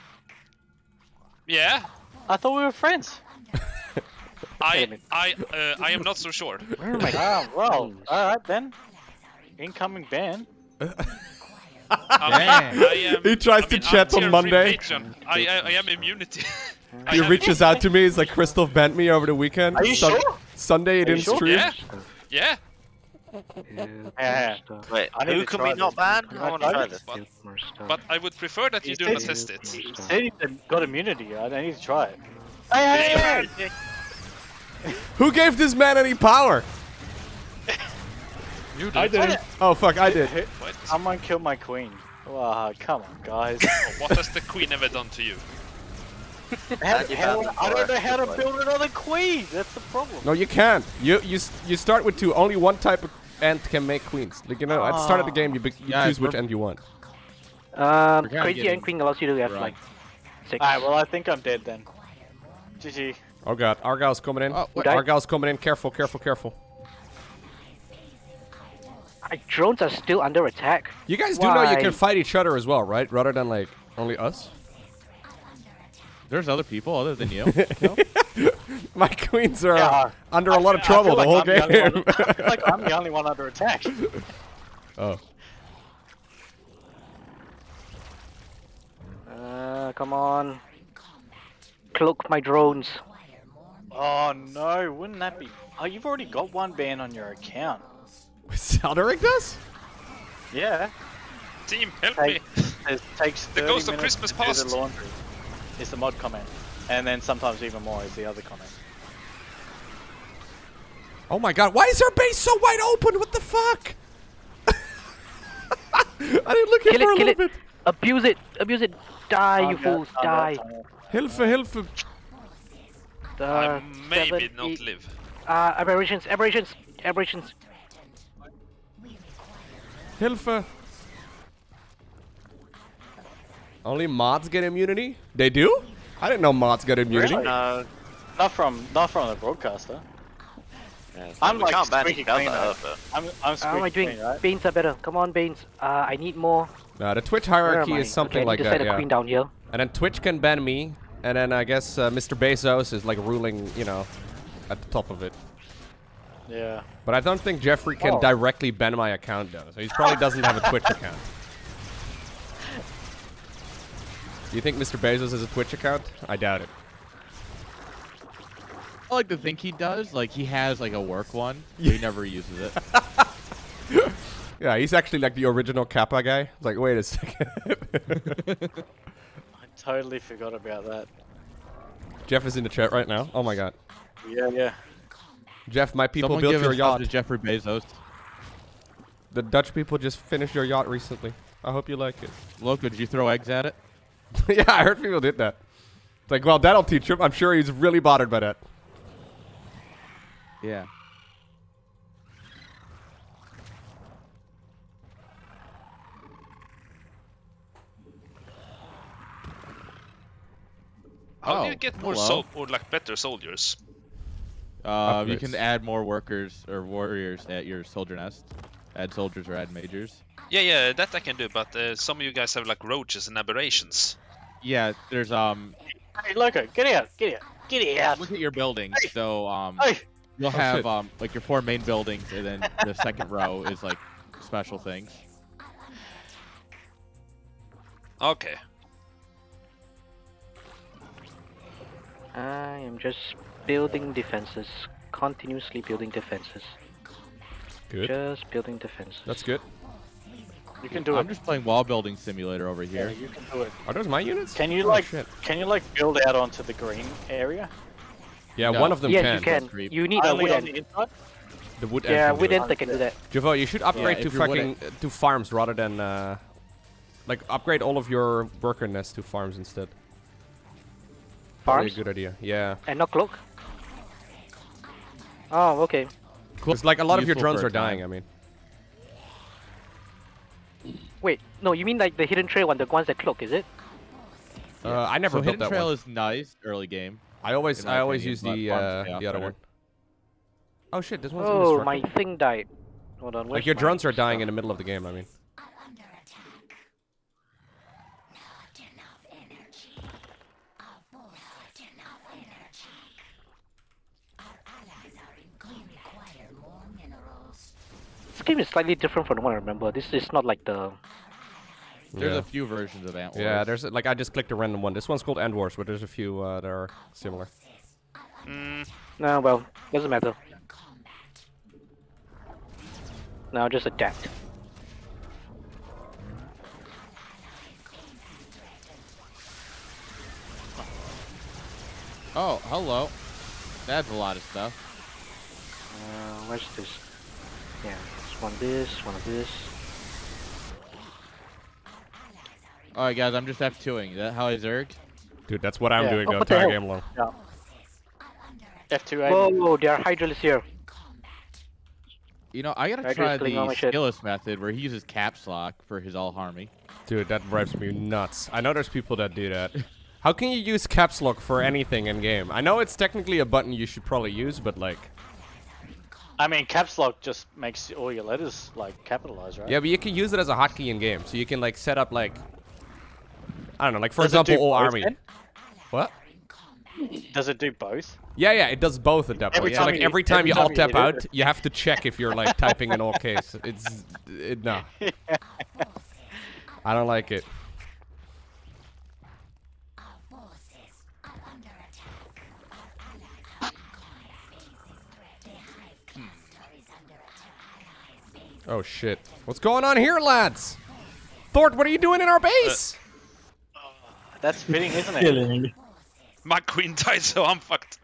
Yeah? I thought we were friends! I, I, uh, I am not so sure. Where am I? Oh, well, alright then. Incoming ban. I mean, I am, he tries I to mean, chat on Monday. I, I, I am immunity. He reaches out to me, he's like, Kristoff banned me over the weekend. Are you Sun sure? Sunday it didn't sure? stream. Yeah. yeah. Yeah. Wait, who can we not ban? I want to try this. But, but I would prefer that you do not test it. He said he got immunity, I need to try it. Hey, hey, hey! Who gave this man any power? You did. I did. Oh fuck, I did. What? I'm gonna kill my queen. Wow, come on guys. What has the queen ever done to you? How, how, I don't know how to build another queen. That's the problem. No, you can't. You you you start with two. Only one type of ant can make queens. Like you know, oh. at the start of the game, you, you yeah, choose which ant you want. Um, crazy ant queen allows you to have like six. Alright, well I think I'm dead then. G G. Oh god, Argyle's coming in. Oh, Argyle's coming in. Careful, careful, careful. Our drones are still under attack. You guys Why? do know you can fight each other as well, right? Rather than like only us. There's other people other than you. No? My queens are yeah. uh, under I, a lot of trouble the whole game. I feel like I'm the only one under attack. Oh. Uh, come on. Cloak my drones. Oh no, wouldn't that be... Oh, you've already got one ban on your account. Seldarick does? Yeah. Team, help takes, me. It takes the ghost of Christmas past. The laundry. It's the mod comment, and then sometimes even more is the other comment. Oh my god, why is our base so wide open? What the fuck? I didn't look at it for a little bit. Abuse it, abuse it. Die, you fools, die. Hilfe, Hilfe. I maybe not live. Uh, aberrations, aberrations, aberrations. Hilfe. Only mods get immunity? They do? I didn't know mods got immunity. Really? No, not from not from the broadcaster. Yeah, I'm like squeaky clean. I'm, I'm squeaky How am I doing? Clean, right? Beans are better. Come on, beans. Uh, I need more. Uh, the Twitch hierarchy is something okay, like that. Set a yeah. queen down here. And then Twitch can ban me, and then I guess uh, Mister Bezos is like ruling, you know, at the top of it. Yeah. But I don't think Jeffrey can oh. directly ban my account though, so he probably doesn't have a Twitch account. Do you think Mister Bezos has a Twitch account? I doubt it. I like to think he does. Like, he has, like, a work one. But he never uses it. Yeah, he's actually, like, the original Kappa guy. It's like, wait a second. I totally forgot about that. Jeff is in the chat right now. Oh, my God. Yeah, yeah. Jeff, my people Someone built your yacht. To Jeffrey Bezos. The Dutch people just finished your yacht recently. I hope you like it. Lowko, did you throw eggs at it? Yeah, I heard people did that. It's like, well, that'll teach him. I'm sure he's really bothered by that. Yeah. How oh, do you get more so or like better soldiers? Uh, you can add more workers or warriors at your soldier nest. Add soldiers or add majors. Yeah, yeah, that I can do, but uh, some of you guys have like roaches and aberrations. Yeah, there's um. Hey, Lowko, get out, get out, get out. Look at your buildings. Hey. So um, hey. you'll oh, have shit. um like your four main buildings, and then the second row is like special things. Okay. I am just building defenses, continuously building defenses. Good. Just building defenses. That's good. You can do I'm it. I'm just playing wall building simulator over here. Yeah, you can do it. Are those my units? Can you oh, like shit. can you like build out onto the green area? Yeah, no. one of them yes, can. Yes, you can. You need a wood end. The, the wood end. Yeah, wood end they can do that. Jovo, you should upgrade yeah, to fucking uh, to farms rather than uh, like upgrade all of your worker nests to farms instead. Farms. Probably a good idea. Yeah. And not cloak. Oh, okay. It's like a lot of your drones are dying. I mean. Wait, no, you mean like the hidden trail one, the ones that cloak, is it? Uh, I never so built that one. Hidden trail is nice early game. I always, I always use the uh, the other one. Oh shit, this one's indestructible. Oh, my thing died. Hold on. Like your drones are dying in the middle of the game. I mean. This game is slightly different from the one I remember. This is not like the. There's yeah. a few versions of Ant Wars. Yeah, there's like I just clicked a random one. This one's called Ant Wars, but there's a few uh, that are similar. Mm. No, well, doesn't matter. No, just adapt. Oh, hello. That's a lot of stuff. Uh, where's this? Yeah. One of this, one of this. Alright guys, I'm just F twoing. Is that how I Zerg? Dude, that's what I'm yeah. doing oh, the entire game long. Yeah. F two A. Whoa, whoa, there are Hydralis here. You know, I gotta Hydralis try the Skillus method where he uses caps lock for his all harmy. Dude, that drives me nuts. I know there's people that do that. How can you use caps lock for anything in game? I know it's technically a button you should probably use, but like... I mean, caps lock just makes all your letters like capitalized, right? Yeah, but you can use it as a hotkey in game, so you can like set up like I don't know, like for does example, all army. Then? What? Does it do both? Yeah, yeah, it does both at that point. So like you, every time every you time alt tap out, you have to check if you're like typing in all case. It's it, no. I don't like it. Oh shit. What's going on here, lads? Thorth, what are you doing in our base? Uh, oh, that's fitting, isn't it? My queen died, so I'm fucked.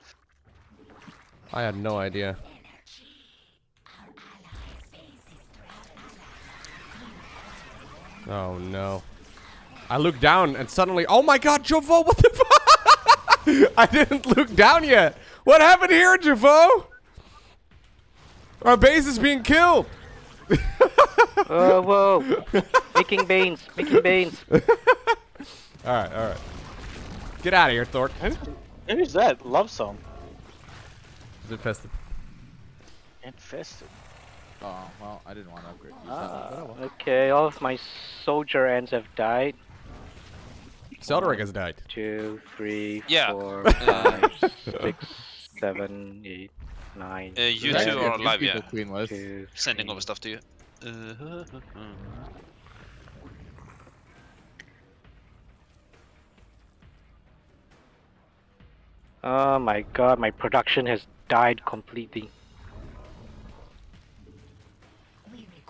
I had no idea. Oh no. I look down and suddenly, oh my god, Jovo, what the fuck? I didn't look down yet. What happened here, Jovo? Our base is being killed. Oh, whoa. Making beans, making beans. Alright, alright. Get out of here, Thork. Who, who's that? Love Song. It's Infested. Infested. Oh, well, I didn't want to upgrade. Uh, okay, all of my soldier ants have died. Seldarick has died. Two, three, yeah. four, five, six, seven, eight, nine. Uh, you nine. two are alive, yeah. Two, Sending three. over stuff to you. Uh, oh my god, my production has died completely.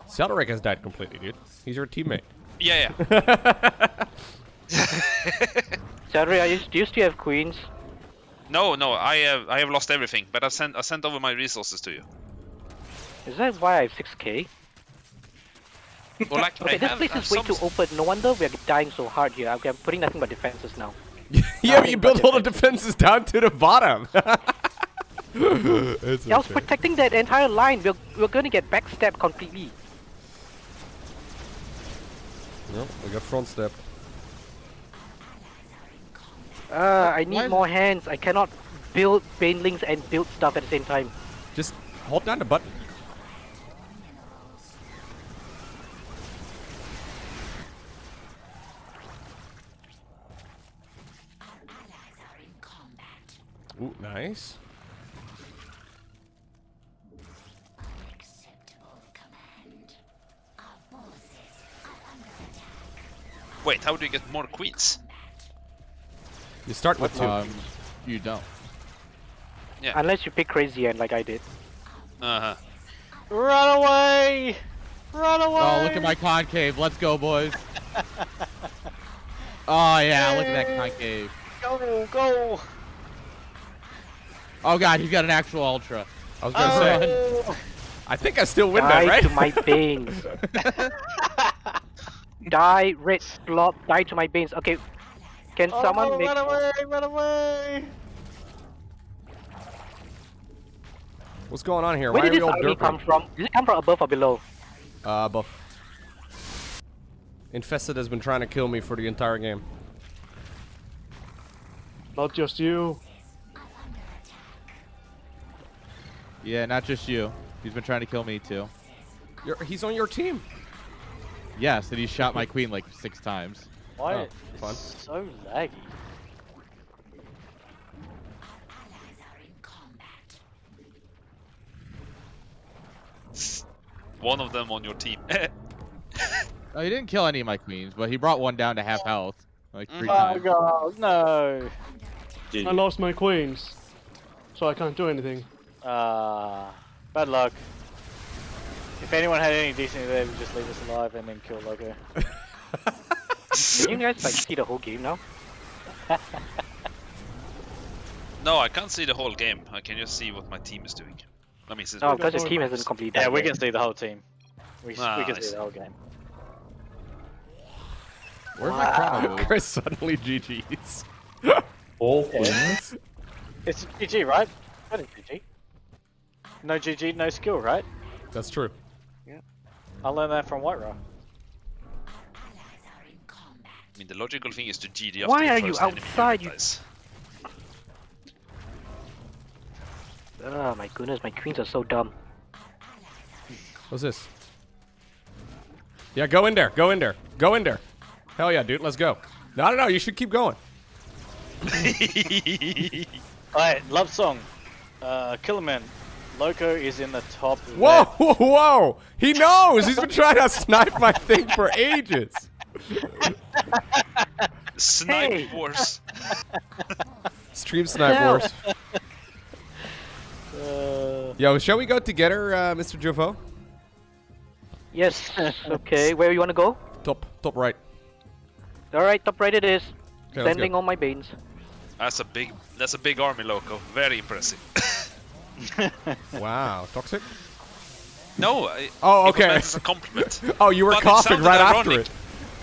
Seldarick has died completely, dude. He's your teammate. Yeah, yeah. Seldarick, I used, used to have queens. No, no, I have I have lost everything, but I sent I sent over my resources to you. Is that why I have six K? Well, like, okay, I this have, place is way some... too open. No wonder we are dying so hard here. I'm putting nothing but defenses now. Yeah, but you built all the defenses down to the bottom. It's yeah, okay. I was protecting that entire line. We're we're gonna get backstabbed completely. No, nope, we got front step. Uh, I need Why? more hands. I cannot build banelings and build stuff at the same time. Just hold down the button. Ooh, nice. Wait, how do you get more queens? You start with two. Um, you don't. Yeah. Unless you pick crazy and like I did. Uh huh. Run away! Run away! Oh, look at my concave. Let's go, boys. Oh yeah, look at that concave. Go, go! Oh god, he's got an actual ultra. I was gonna oh. say. I think I still win that, right? Die to my veins. Die, red blob, die to my veins. Okay, can oh, someone no, make- run away, run away! What's going on here? Where Why did this army come from? Did it come from above or below? Uh, above. Infested has been trying to kill me for the entire game. Not just you. Yeah, not just you. He's been trying to kill me too. You're, he's on your team. Yes, and he shot my queen like six times. Why oh, is fun. so laggy? One of them on your team. No, he didn't kill any of my queens, but he brought one down to half health like three oh times. Oh god, no! Dude. I lost my queens, so I can't do anything. Ah, uh, bad luck. If anyone had any decency, they would just leave us alive and then kill Lowko. Can you guys like see the whole game now? No, I can't see the whole game. I can just see what my team is doing. I mean, since no, because your team hasn't completed. Yeah, game. we can see the whole team. We, ah, we can nice. see the whole game. Where's wow. my chrono? Chris suddenly G Gs. All wins. It's G G, right? That is G G. No G G, no skill, right? That's true. Yeah. I learned that from Whiterun. I mean, the logical thing is to G D after Why are you outside, you... Oh my goodness, my queens are so dumb. What's this? Yeah, go in there, go in there, go in there. Hell yeah, dude, let's go. No, no, no, you should keep going. Alright, Love Song. Uh, Killman. Lowko is in the top Whoa, left. whoa, whoa! He knows! He's been trying to snipe my thing for ages! Snipe hey. Wars. Stream Snipe Wars. Uh, Yo, shall we go together, uh, Mister Jovo? Yes, okay. Where you wanna go? Top, top right. Alright, top right it is. Okay, sending on my beans. That's a big, that's a big army, Lowko. Very impressive. Wow, toxic? No. I, oh, okay. It's a compliment. Oh, you were but coughing right ironic. after it.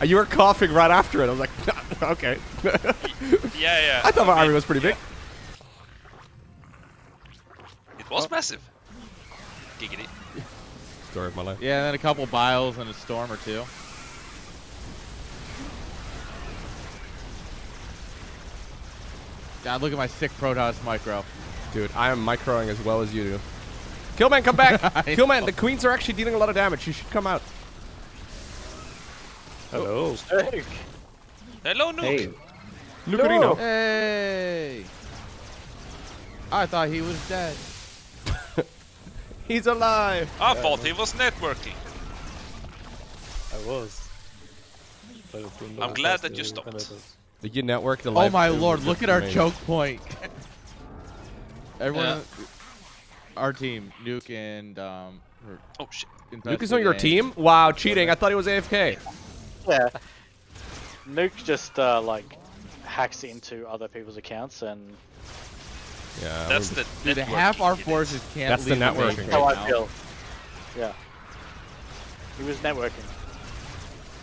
You were coughing right after it. I was like, okay. yeah, yeah. I thought my okay. army was pretty big. Yeah. It was oh. massive. Giggity. Story of my life. Yeah, and then a couple biles and a storm or two. God, look at my sick Protoss micro. Dude, I am microing as well as you do. Killman, come back! Killman, the queens are actually dealing a lot of damage. You should come out. Hello. Zerg. Hello, Nuke. Hey. Nukerino. Hey. I thought he was dead. He's alive. I yeah, thought he was networking. I was. I'm glad that you stopped. Did you network the live? Oh my lord, look at our amazing. choke point. Everyone, yeah. our team, Nuke and um. Oh shit. Nuke is on your team? Wow, cheating! I thought he was A F K. Yeah. Nuke just uh, like hacks into other people's accounts and. Yeah. That's the. Dude, half our forces can't. That's leave the networking. That's how I feel. Yeah. He was networking.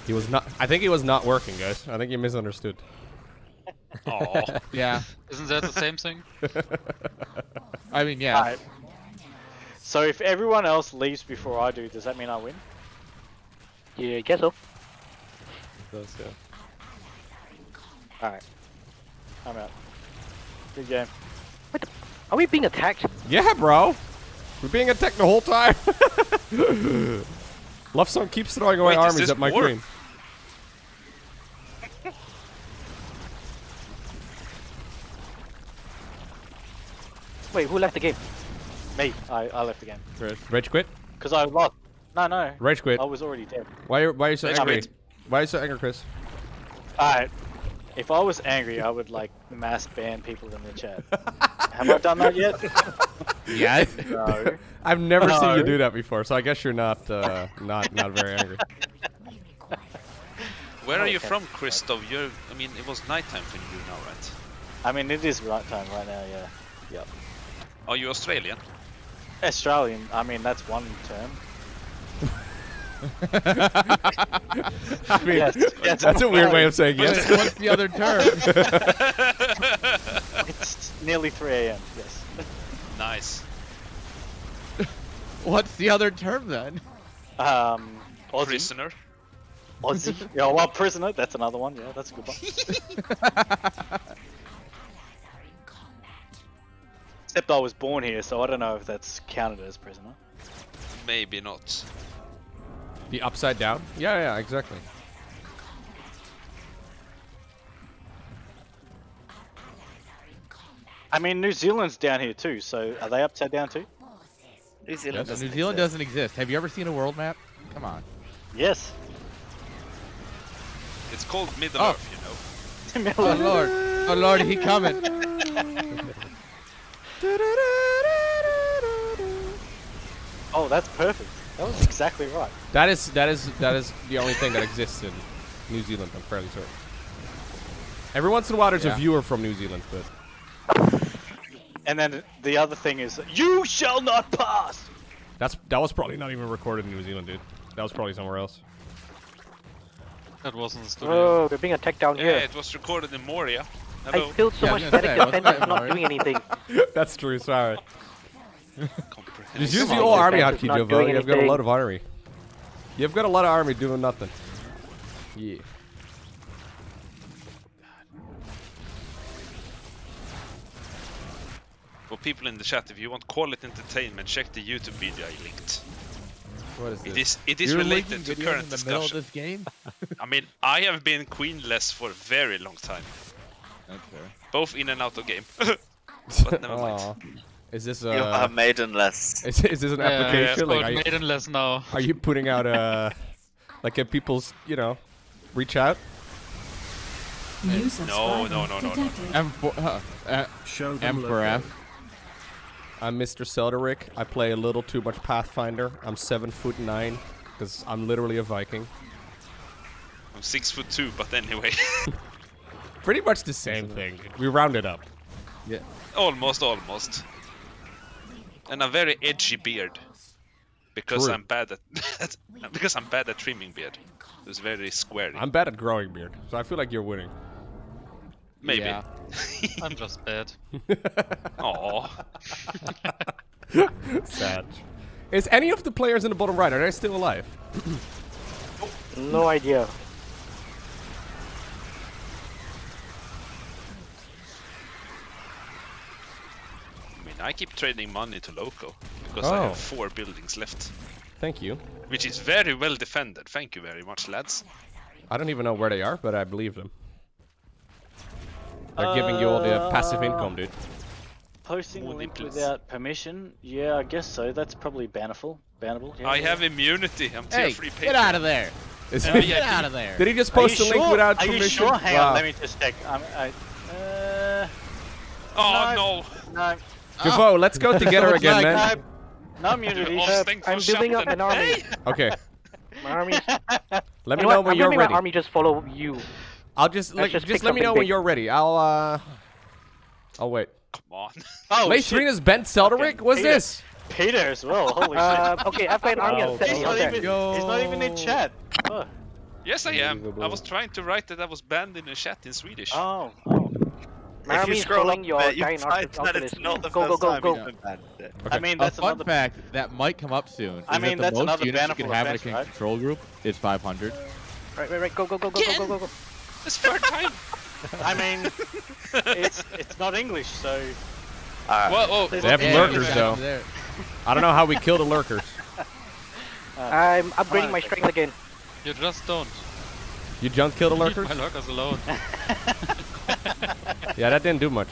He was not. I think he was not working, guys. I think you misunderstood. Oh. Yeah. Isn't that the same thing? I mean, yeah. Right. So if everyone else leaves before I do, does that mean I win? Yeah, I guess so. It does, yeah. Alright. I'm out. Good game. What the? Are we being attacked? Yeah, bro. We're being attacked the whole time. Love Song keeps throwing away Wait, armies at my queen. Wait, who left the game? Me. I, I left the game. Rage, Rage quit? Because I lost. No, no. Rage quit. I was already dead. Why, why are you so Rage angry? Quit. Why are you so angry, Chris? Alright. If I was angry, I would like mass ban people in the chat. Have I done that yet? Yeah. No. I've never no. seen you do that before, so I guess you're not uh, not not very angry. Where are you from, Kristoff? You're. I mean, it was nighttime for you now, right? I mean, it is nighttime right now. Yeah. Yep. Are you Australian? Australian. I mean, that's one term. I mean, yes, that's, that's a weird way of saying yes. What's the other term? It's nearly three A M Yes. Nice. What's the other term then? Um, Aussie. Prisoner. Aussie. Yeah, well, prisoner. That's another one. Yeah, that's a good one. Except I was born here, so I don't know if that's counted as prisoner. Maybe not. The upside down? Yeah, yeah, exactly. I mean, New Zealand's down here too, so are they upside down too? New Zealand, yes. doesn't, New Zealand exist. doesn't exist. Have you ever seen a world map? Come on. Yes. It's called Middle-earth, oh. you know. Oh lord, oh lord, he coming. Oh, that's perfect. That was exactly right. That is that is that is the only thing that exists in New Zealand. I'm fairly certain. Every once in a while, there's yeah. a viewer from New Zealand, but. And then the other thing is, you shall not pass. That's that was probably not even recorded in New Zealand, dude. That was probably somewhere else. That wasn't the story. Oh, they're being attacked down yeah, here. Yeah, it was recorded in Moria. Hello. I feel so yeah, much static defense I'm not doing anything. That's true, sorry. Just use the old army hotkey, Jovo. You've got a lot of army. You've got a lot of army doing nothing. Yeah. For people in the chat, if you want quality entertainment, check the YouTube video I linked. What is it this? is it is You're related to current in the discussion. Middle of this game? I mean, I have been queenless for a very long time. Okay. Both in and out of game. But never mind. Is this a... You are maidenless. Is, is this an yeah, application? Yeah, like, maidenless you, now. Are you putting out a... like, can people, you know, reach out? No, no, no, no, no. M four F. I'm Mister Seldarick. I play a little too much Pathfinder. I'm seven foot nine, because I'm literally a Viking. I'm six foot two, but anyway. Pretty much the same thing. We rounded up. Yeah. Almost, almost. And a very edgy beard. because True. I'm bad at because I'm bad at trimming beard. It was very square. I'm bad at growing beard, so I feel like you're winning. Maybe. Yeah. I'm just bad. Aww. Sad. Is any of the players in the bottom right, are they still alive? No idea. I mean, I keep trading money to Lowko, because oh. I have four buildings left. Thank you. Which is very well defended, thank you very much, lads. I don't even know where they are, but I believe them. They're uh, giving you all the passive income, dude. Posting a link without permission? Yeah, I guess so. That's probably bountiful. Bannable. Yeah, I yeah. have immunity. I'm tier hey, free. Get out of there! Is oh, yeah, get out of there! Did he just post a sure? link without Are permission? You sure? Hang wow. on, let me just check. I'm, I, uh, oh no! No. Jovo, let's go together again, like, man. No, no immunity. Uh, I'm building up an army. Okay. My army. Let me you know, know when I'm you're ready. My army just follow you. I'll just like, just, just let me know big. when you're ready. I'll uh, I'll wait. Come on. Oh, Latrina's bent Seldarick? What's Peter. this? Peter as well. Holy uh, shit. Okay, I've got an army of thirty. He's not even in chat. Oh. Yes, I am. I was trying to write that I was banned in a chat in Swedish. Oh. oh. My army is calling your giant archers after this. Go, go, go, go. No. Okay. I mean, that's a fun another fact that might come up soon. I mean, that's another ban you can have in a control group is five hundred. Right, right, right. Go, go, go, go, go, go, go. It's third time. I mean, it's it's not English, so. Uh, whoa, whoa. They have yeah, lurkers though. There. I don't know how we kill the lurkers. Uh, I'm upgrading my strength again. You just don't. You don't kill the lurkers? Leave my lurkers alone. Yeah, that didn't do much.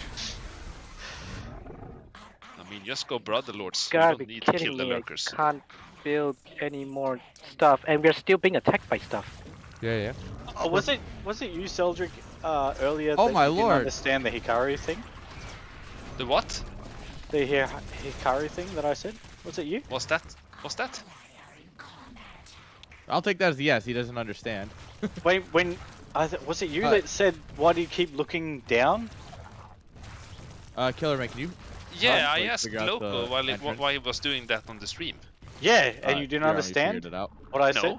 I mean, just go brother lords. You don't need to kill the lurkers. I can't build any more stuff, and we're still being attacked by stuff. Yeah, yeah. Oh, was it was it you, Seldarick, uh, earlier? Oh that my you lord! Didn't understand the Hikari thing? The what? The Hikari thing that I said. Was it you? What's that? What's that? I'll take that as a yes. He doesn't understand. Wait, when I th was it you uh, that said, "Why do you keep looking down?" Uh, Killerman, can you? Yeah, I asked Lowko while it, while he was doing that on the stream. Yeah, and uh, you didn't understand it out. what I no. said.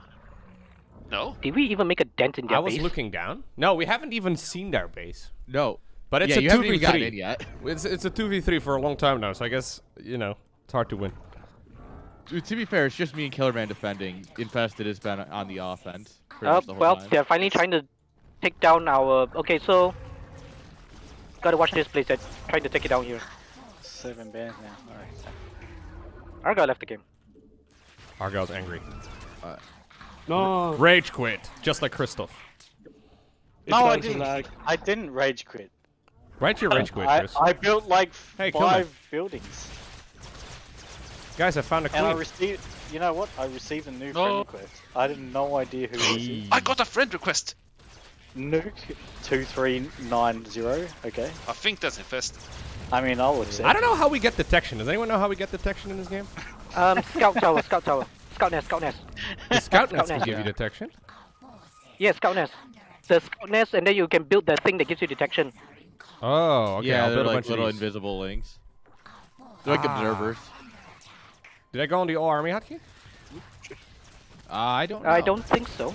No. Did we even make a dent in their base? I was base? looking down. No, we haven't even seen their base. No. But it's yeah, a two v three. It yet. It's, it's a two v three for a long time now, so I guess, you know, it's hard to win. Dude, to be fair, it's just me and Killerman defending. Infested has been on the offense. Uh, the well, time. they're finally trying to take down our... Okay, so... Gotta watch this place. They're trying to take it down here. Seven bands now. Yeah. Alright. Argyle left the game. Argyle's angry. Uh, No. Rage quit, just like Kristoff. No, like I didn't. Like... I didn't rage quit. Write your rage quit, Chris. I, I built like hey, five buildings. Guys, I found a queen. And I received. You know what? I received a new no. friend request. I had no idea who. was I got a friend request. Nuke two three nine zero. Okay. I think that's Infested. I mean, I'll accept. I don't know how we get detection. Does anyone know how we get detection in this game? Um, scout tower, scout tower. Scout nest, scout nest. The scout nest can give yeah. you detection? Yeah, scout nest. The scout nest, and then you can build the thing that gives you detection. Oh, okay. Yeah, I'll build like a bunch little of these. invisible links. They're like ah. observers. Did I go on the army hotkey? Uh, I don't know. I don't think so.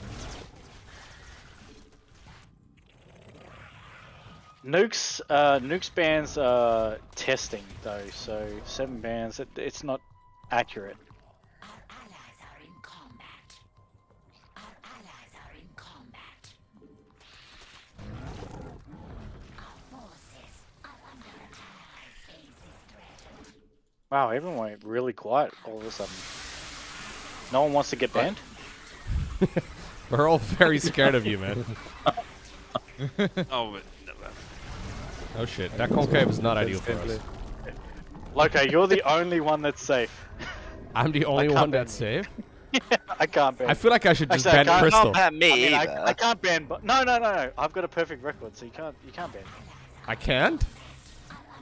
Nuke's, uh, Nuke's bands are testing, though, so seven bands, it, it's not accurate. Wow, everyone went really quiet all of a sudden. No one wants to get banned? We're all very scared of you, man. Oh, oh shit, that concave is not ideal for us. Lowko, you're the only one that's safe. I'm the only one that's safe? Yeah, I can't ban. I feel like I should just Actually, ban Kristoff. Not ban me I, mean, I, I can't ban... No, no, no, no. I've got a perfect record, so you can't, you can't ban me. I can't?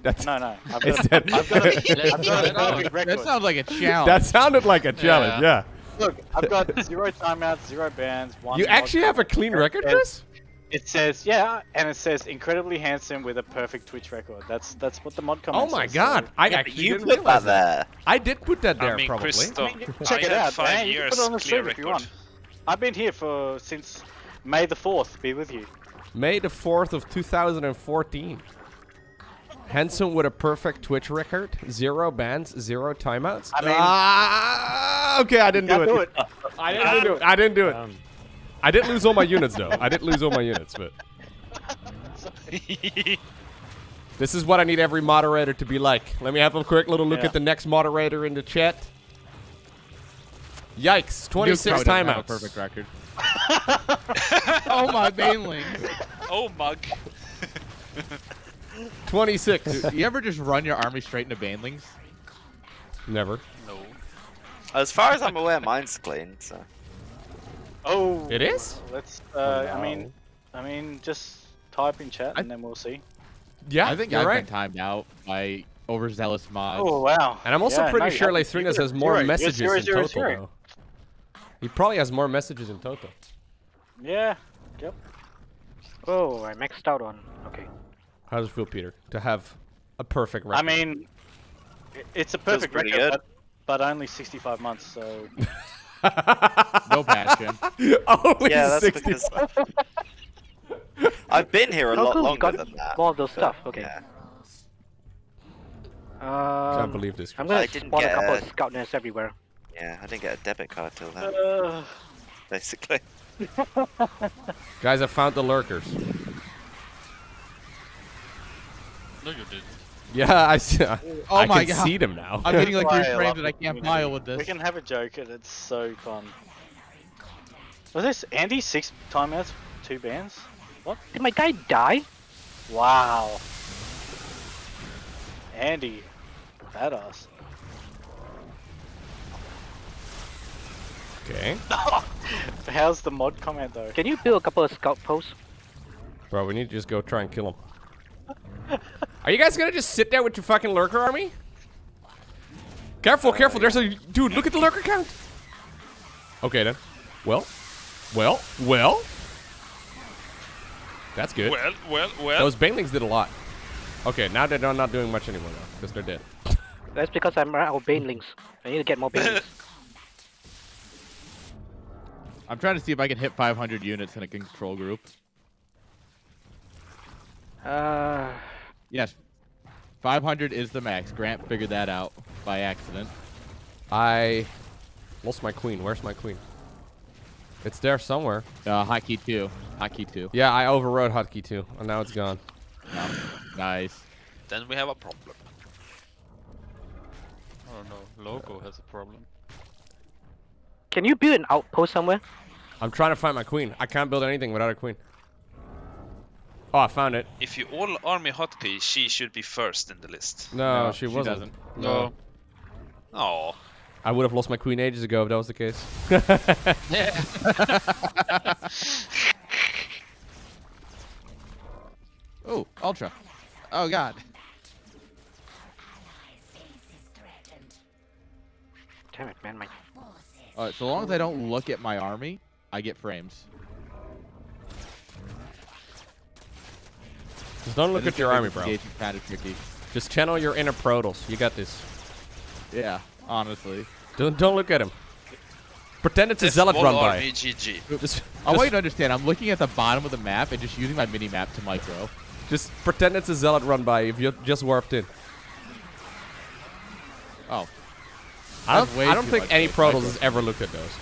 That's no, no. I've got that, a, I've got a, I've got a perfect record. That sounds like a challenge. That sounded like a challenge, yeah. yeah. Look, I've got zero timeouts, zero bans, one... You actually have a clean record, Chris? It says, yeah, and it says incredibly handsome with a perfect Twitch record. That's that's what the mod comment says. Oh my god, so. I yeah, actually you didn't put that there. I did put that there, I mean, probably. Kristoff, I mean, check I it out, five man. Years you can put it on the stream if you want. I've been here for since May the fourth, be with you. May the fourth of two thousand fourteen. Handsome with a perfect Twitch record, zero bans, zero timeouts. I mean, ah, okay, I didn't do it. do it. I didn't do it. I didn't do it. Um, I did lose all my units though. I did lose all my units, but this is what I need every moderator to be like. Let me have a quick little look yeah. at the next moderator in the chat. Yikes! twenty-six timeouts. Perfect record. Oh my banelings. Oh mug. twenty-six. Dude, you ever just run your army straight into banelings? Never. No. As far as I'm aware, mine's clean. So. Oh. It is? Let's. Uh, oh, no. I mean, I mean, just type in chat and I, then we'll see. Yeah, I think you're I've right. been timed out by overzealous mods. Oh wow. And I'm also yeah, pretty no, sure Lathrinas has more zero, messages zero, zero, in total. Though. He probably has more messages in total. Yeah. Yep. Oh, I maxed out on. Okay. How does it feel, Peter, to have a perfect record? I mean, it's a perfect record, but, but only sixty-five months, so... No passion. Only yeah, sixty-five. I've been here a oh, lot cool. longer got than that. All those stuff, okay. Yeah. Um, Can't believe this. I'm going to spot a couple a... of scout nests everywhere. Yeah, I didn't get a debit card till then, uh... basically. Guys, I found the lurkers. No, you didn't. Yeah, I see. Uh, oh I my can God. see them now. I'm getting like three frames and I can't pile with this. We can have a joke and it's so fun. Was this Andy six timeouts, two bans? What? Did my guy die? Wow. Andy, badass. Okay. How's the mod comment though? Can you build a couple of scout posts? Bro, we need to just go try and kill him. Are you guys gonna just sit there with your fucking lurker army? Careful, careful, there's a... Dude, look at the lurker count! Okay then. Well. Well. Well. That's good. Well, well, well. Those banelings did a lot. Okay, now they're not doing much anymore though, because they're dead. That's because I'm out of banelings. I need to get more banelings. I'm trying to see if I can hit five hundred units in a control group. Uh... Yes, five hundred is the max. Grant figured that out by accident. I lost my queen. Where's my queen? It's there somewhere. Uh, hotkey two. hotkey two. Yeah, I overrode hotkey two, and now it's gone. No. Nice. Then we have a problem. Oh no, Lowko has a problem. Can you build an outpost somewhere? I'm trying to find my queen. I can't build anything without a queen. Oh, I found it. If you all army hotkey, she should be first in the list. No, no she, she wasn't. Doesn't. No. No. Oh. I would have lost my queen ages ago if that was the case. Oh, ultra. Oh, God. Damn it, man. My... All right, so long as I don't look at my army, I get frames. Just don't look at your army, bro. Kind of tricky. Just channel your inner Protoss. You got this. Yeah, honestly. Don't don't look at him. Pretend it's a zealot run by. Just, I want you to understand. I'm looking at the bottom of the map and just using my mini map to micro. Just pretend it's a zealot run by. If you just warped in. Oh. I don't. I don't think any Protoss has ever looked at those.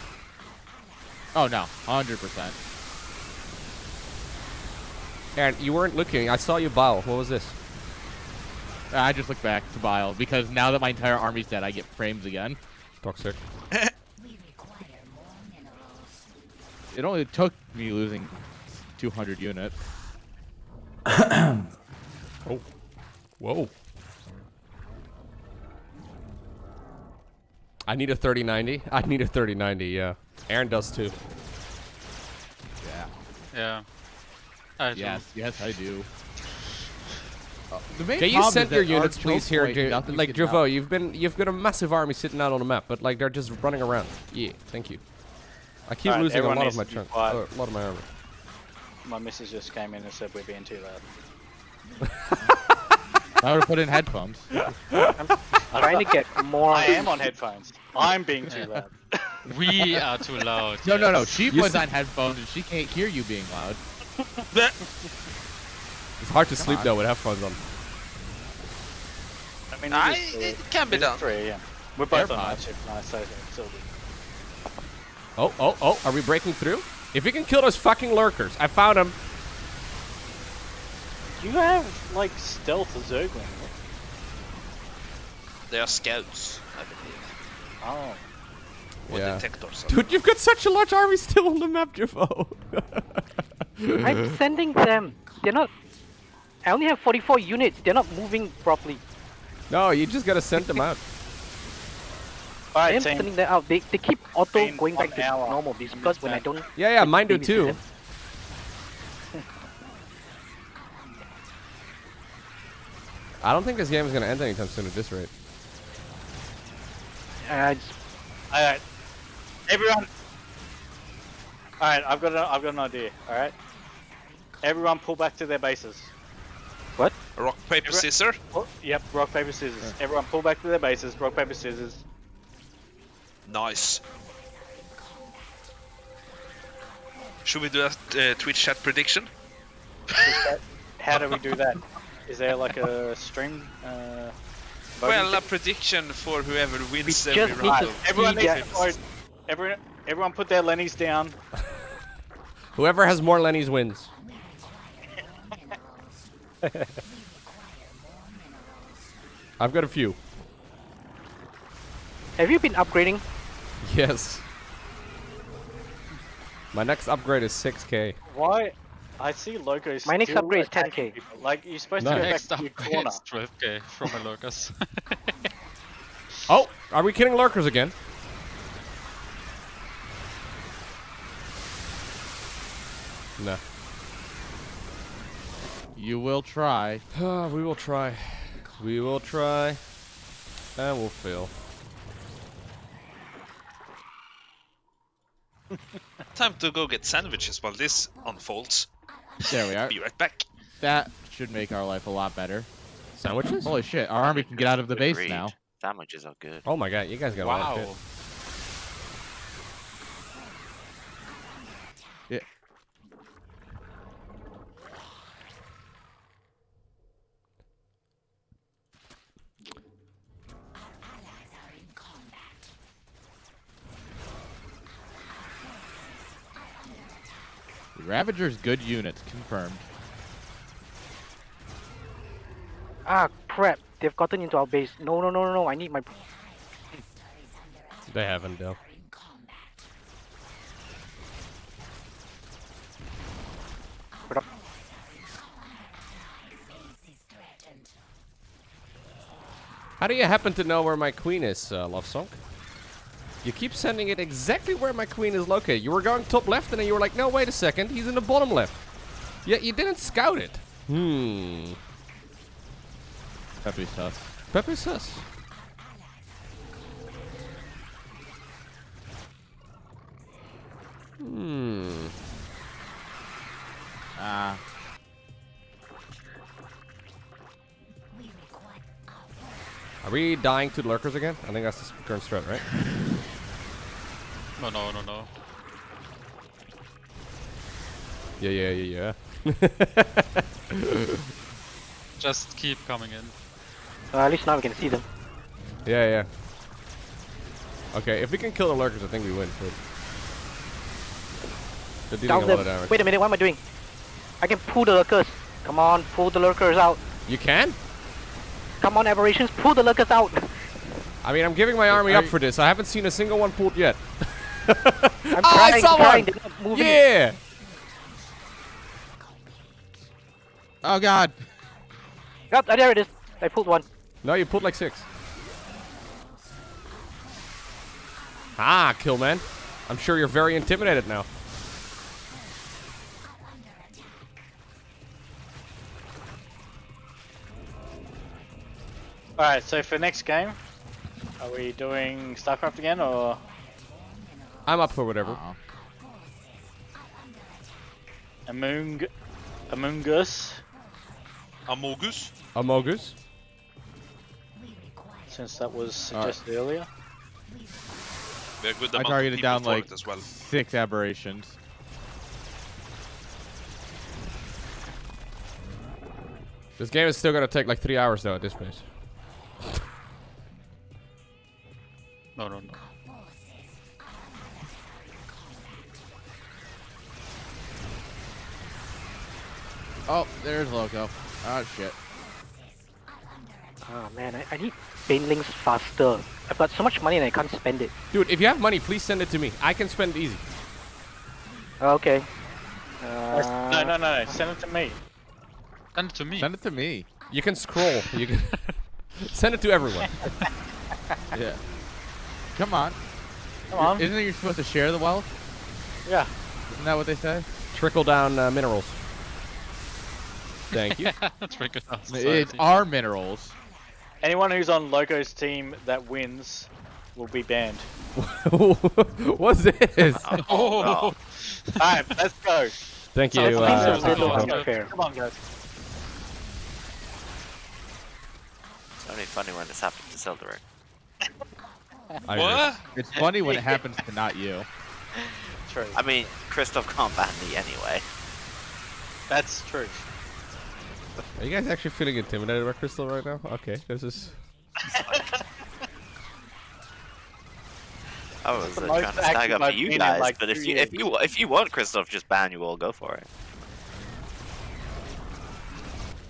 Oh no, one hundred percent. Aaron, you weren't looking. I saw you bile. What was this? I just looked back to bile because now that my entire army's dead, I get frames again. Toxic. It only took me losing two hundred units. Oh. Whoa. I need a thirty ninety. I need a thirty ninety, yeah. Aaron does too. Yeah. Yeah. I yes, do. yes, I do. Oh, the main Can you send your units, please? Here, like Jovo, you've been, you've got a massive army sitting out on the map, but like they're just running around. Yeah, thank you. I keep right, losing a lot of my chunks, a lot of my army. My missus just came in and said we're being too loud. I would have put in headphones. I'm trying to get more. I am on headphones. I'm being too loud. We are too loud. No, yes. no, no. She was on headphones and she can't hear you being loud. It's hard to Come sleep on. though with headphones on. I mean, I, it can be done. Three, yeah. We're both AirPods. on night shift, nice, so still good. Oh, oh, oh! Are we breaking through? If we can kill those fucking lurkers, I found them. You have like stealth Zergling. They are scouts, I believe. Oh. Or yeah. detectors. Dude, you've got such a large army still on the map, Jovo. I'm sending them. They're not. I only have forty-four units. They're not moving properly. No, you just gotta send them out. All right, I'm team. sending them out. They, they keep auto Being going back to hour. normal because when I don't. Yeah, yeah, mine do too. I don't think this game is gonna end anytime soon at this rate. Uh, all right, everyone. All right, I've got an, I've got an idea. All right, everyone, pull back to their bases. What? Rock, paper, Every scissors? Oh, yep, rock, paper, scissors. Yeah. Everyone pull back to their bases, rock, paper, scissors. Nice. Should we do a uh, Twitch chat prediction? That, how do we do that? Is there like a stream? Uh, well, a prediction for whoever wins we every round. Everyone, yeah. everyone, everyone put their lennies down. Whoever has more lennies wins. I've got a few. Have you been upgrading? Yes. My next upgrade is six K. Why? I see Lowko. My next upgrade is ten K. People. Like you're supposed no. to go next back to your corner. twelve K from my lurkers. Oh, are we kidding lurkers again? No. You will try. Oh, we will try. We will try. And we'll fail. Time to go get sandwiches while this unfolds. There we are. Be right back. That should make our life a lot better. Sandwiches? Holy shit, our army can get out of the Agreed. base now. Sandwiches are good. Oh my god, you guys got wow. a lot of shit. Ravager's good units, confirmed. Ah, crap. They've gotten into our base. No, no, no, no, no. I need my... They haven't, though. How do you happen to know where my queen is, uh, Love Song? You keep sending it exactly where my queen is located. You were going top left, and then you were like, no, wait a second. He's in the bottom left. Yeah, you didn't scout it. Hmm. Peppy sus. Peppy sus. Hmm. Ah. Uh. Are we dying to lurkers again? I think that's the current strat, right? No, no, no, no. Yeah, yeah, yeah, yeah. Just keep coming in. Uh, at least now we can see them. Yeah, yeah. Okay, if we can kill the lurkers, I think we win. They're dealing a lot of damage. Wait a minute, what am I doing? I can pull the lurkers. Come on, pull the lurkers out. You can? Come on, aberrations, pull the lurkers out! I mean, I'm giving my army Are up for this. I haven't seen a single one pulled yet. I'm trying, oh, I saw trying. one! Not moving yeah! It. Oh, God. God, oh, there it is. I pulled one. No, you pulled like six. Ah, Killman. I'm sure you're very intimidated now. Alright, so for next game, are we doing StarCraft again, or...? I'm up for whatever. Uh-oh. Among, Among Us. Among Us. Among Us. Since that was suggested All right. earlier. We're good. I targeted down like as well. six aberrations. This game is still gonna take like three hours though at this pace. No, no, no. Oh, there's Lowko. Oh shit. Oh man, I, I need banelings faster. I've got so much money and I can't spend it. Dude, if you have money, please send it to me. I can spend it easy. Okay. Uh... No, no, no. Send it to me. Send it to me. Send it to me. You can scroll. You can send it to everyone. Yeah. Come on. Come on. Isn't it you're supposed to share the wealth? Yeah. Isn't that what they say? Trickle down uh, minerals. Thank you. That's pretty good. It's our minerals. Anyone who's on Lowko's team that wins will be banned. What's this? Oh, oh. No. All right, let's go. Thank you. So uh, so uh, go. Come on, guys. It's only funny when it's happened to Seldarick. What? It's funny when it happens to not you. True. I mean, Kristoff can't ban me anyway. That's true. Are you guys actually feeling intimidated by Kristoff right now? Okay, this is. I was uh, trying to snag up for you guys, like but if you years. if you if you want Kristoff, just ban you all. Go for it.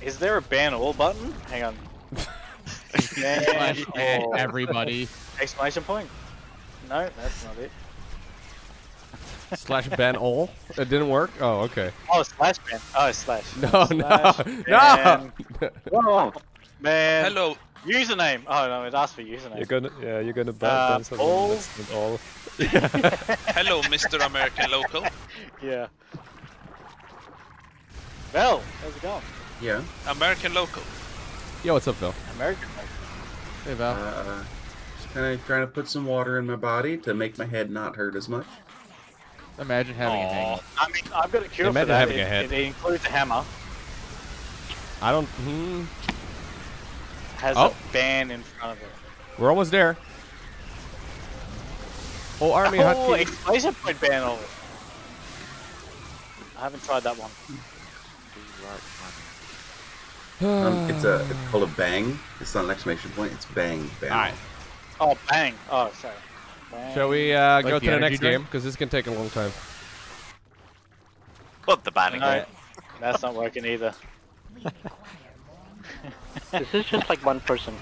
Is there a ban all button? Hang on. Ban all. Everybody. Exclamation point. No, that's not it. Slash ban all? It didn't work? Oh, okay. Oh, slash ban. Oh, slash. No, slash no, ban. No! Whoa, man. Hello. Username. Oh, no, it asked for username. You're gonna, yeah, you're gonna ban uh, them something all. That's all. Hello, Mister American Local. Yeah. Val, how's it going? Yeah. American Local. Yo, what's up, Val? American Local. Hey, Val. Uh, just kinda trying to put some water in my body to make my head not hurt as much. Imagine having Aww. a hang. I mean, I've got a cure Imagine for that. Having it, a head. It includes a hammer. I don't. Hmm. Has oh. a band in front of it. We're almost there. Oh, army oh, hotkey. Oh, explosion point ban over. I haven't tried that one. um, it's a. It's called a bang. It's not an exclamation point. It's bang. Bang. All right. Oh, bang. Oh, sorry. Shall we uh, like go the to the next drink? game? Because this can take a long time. What the banning? No, that's not working either. This is just like one person.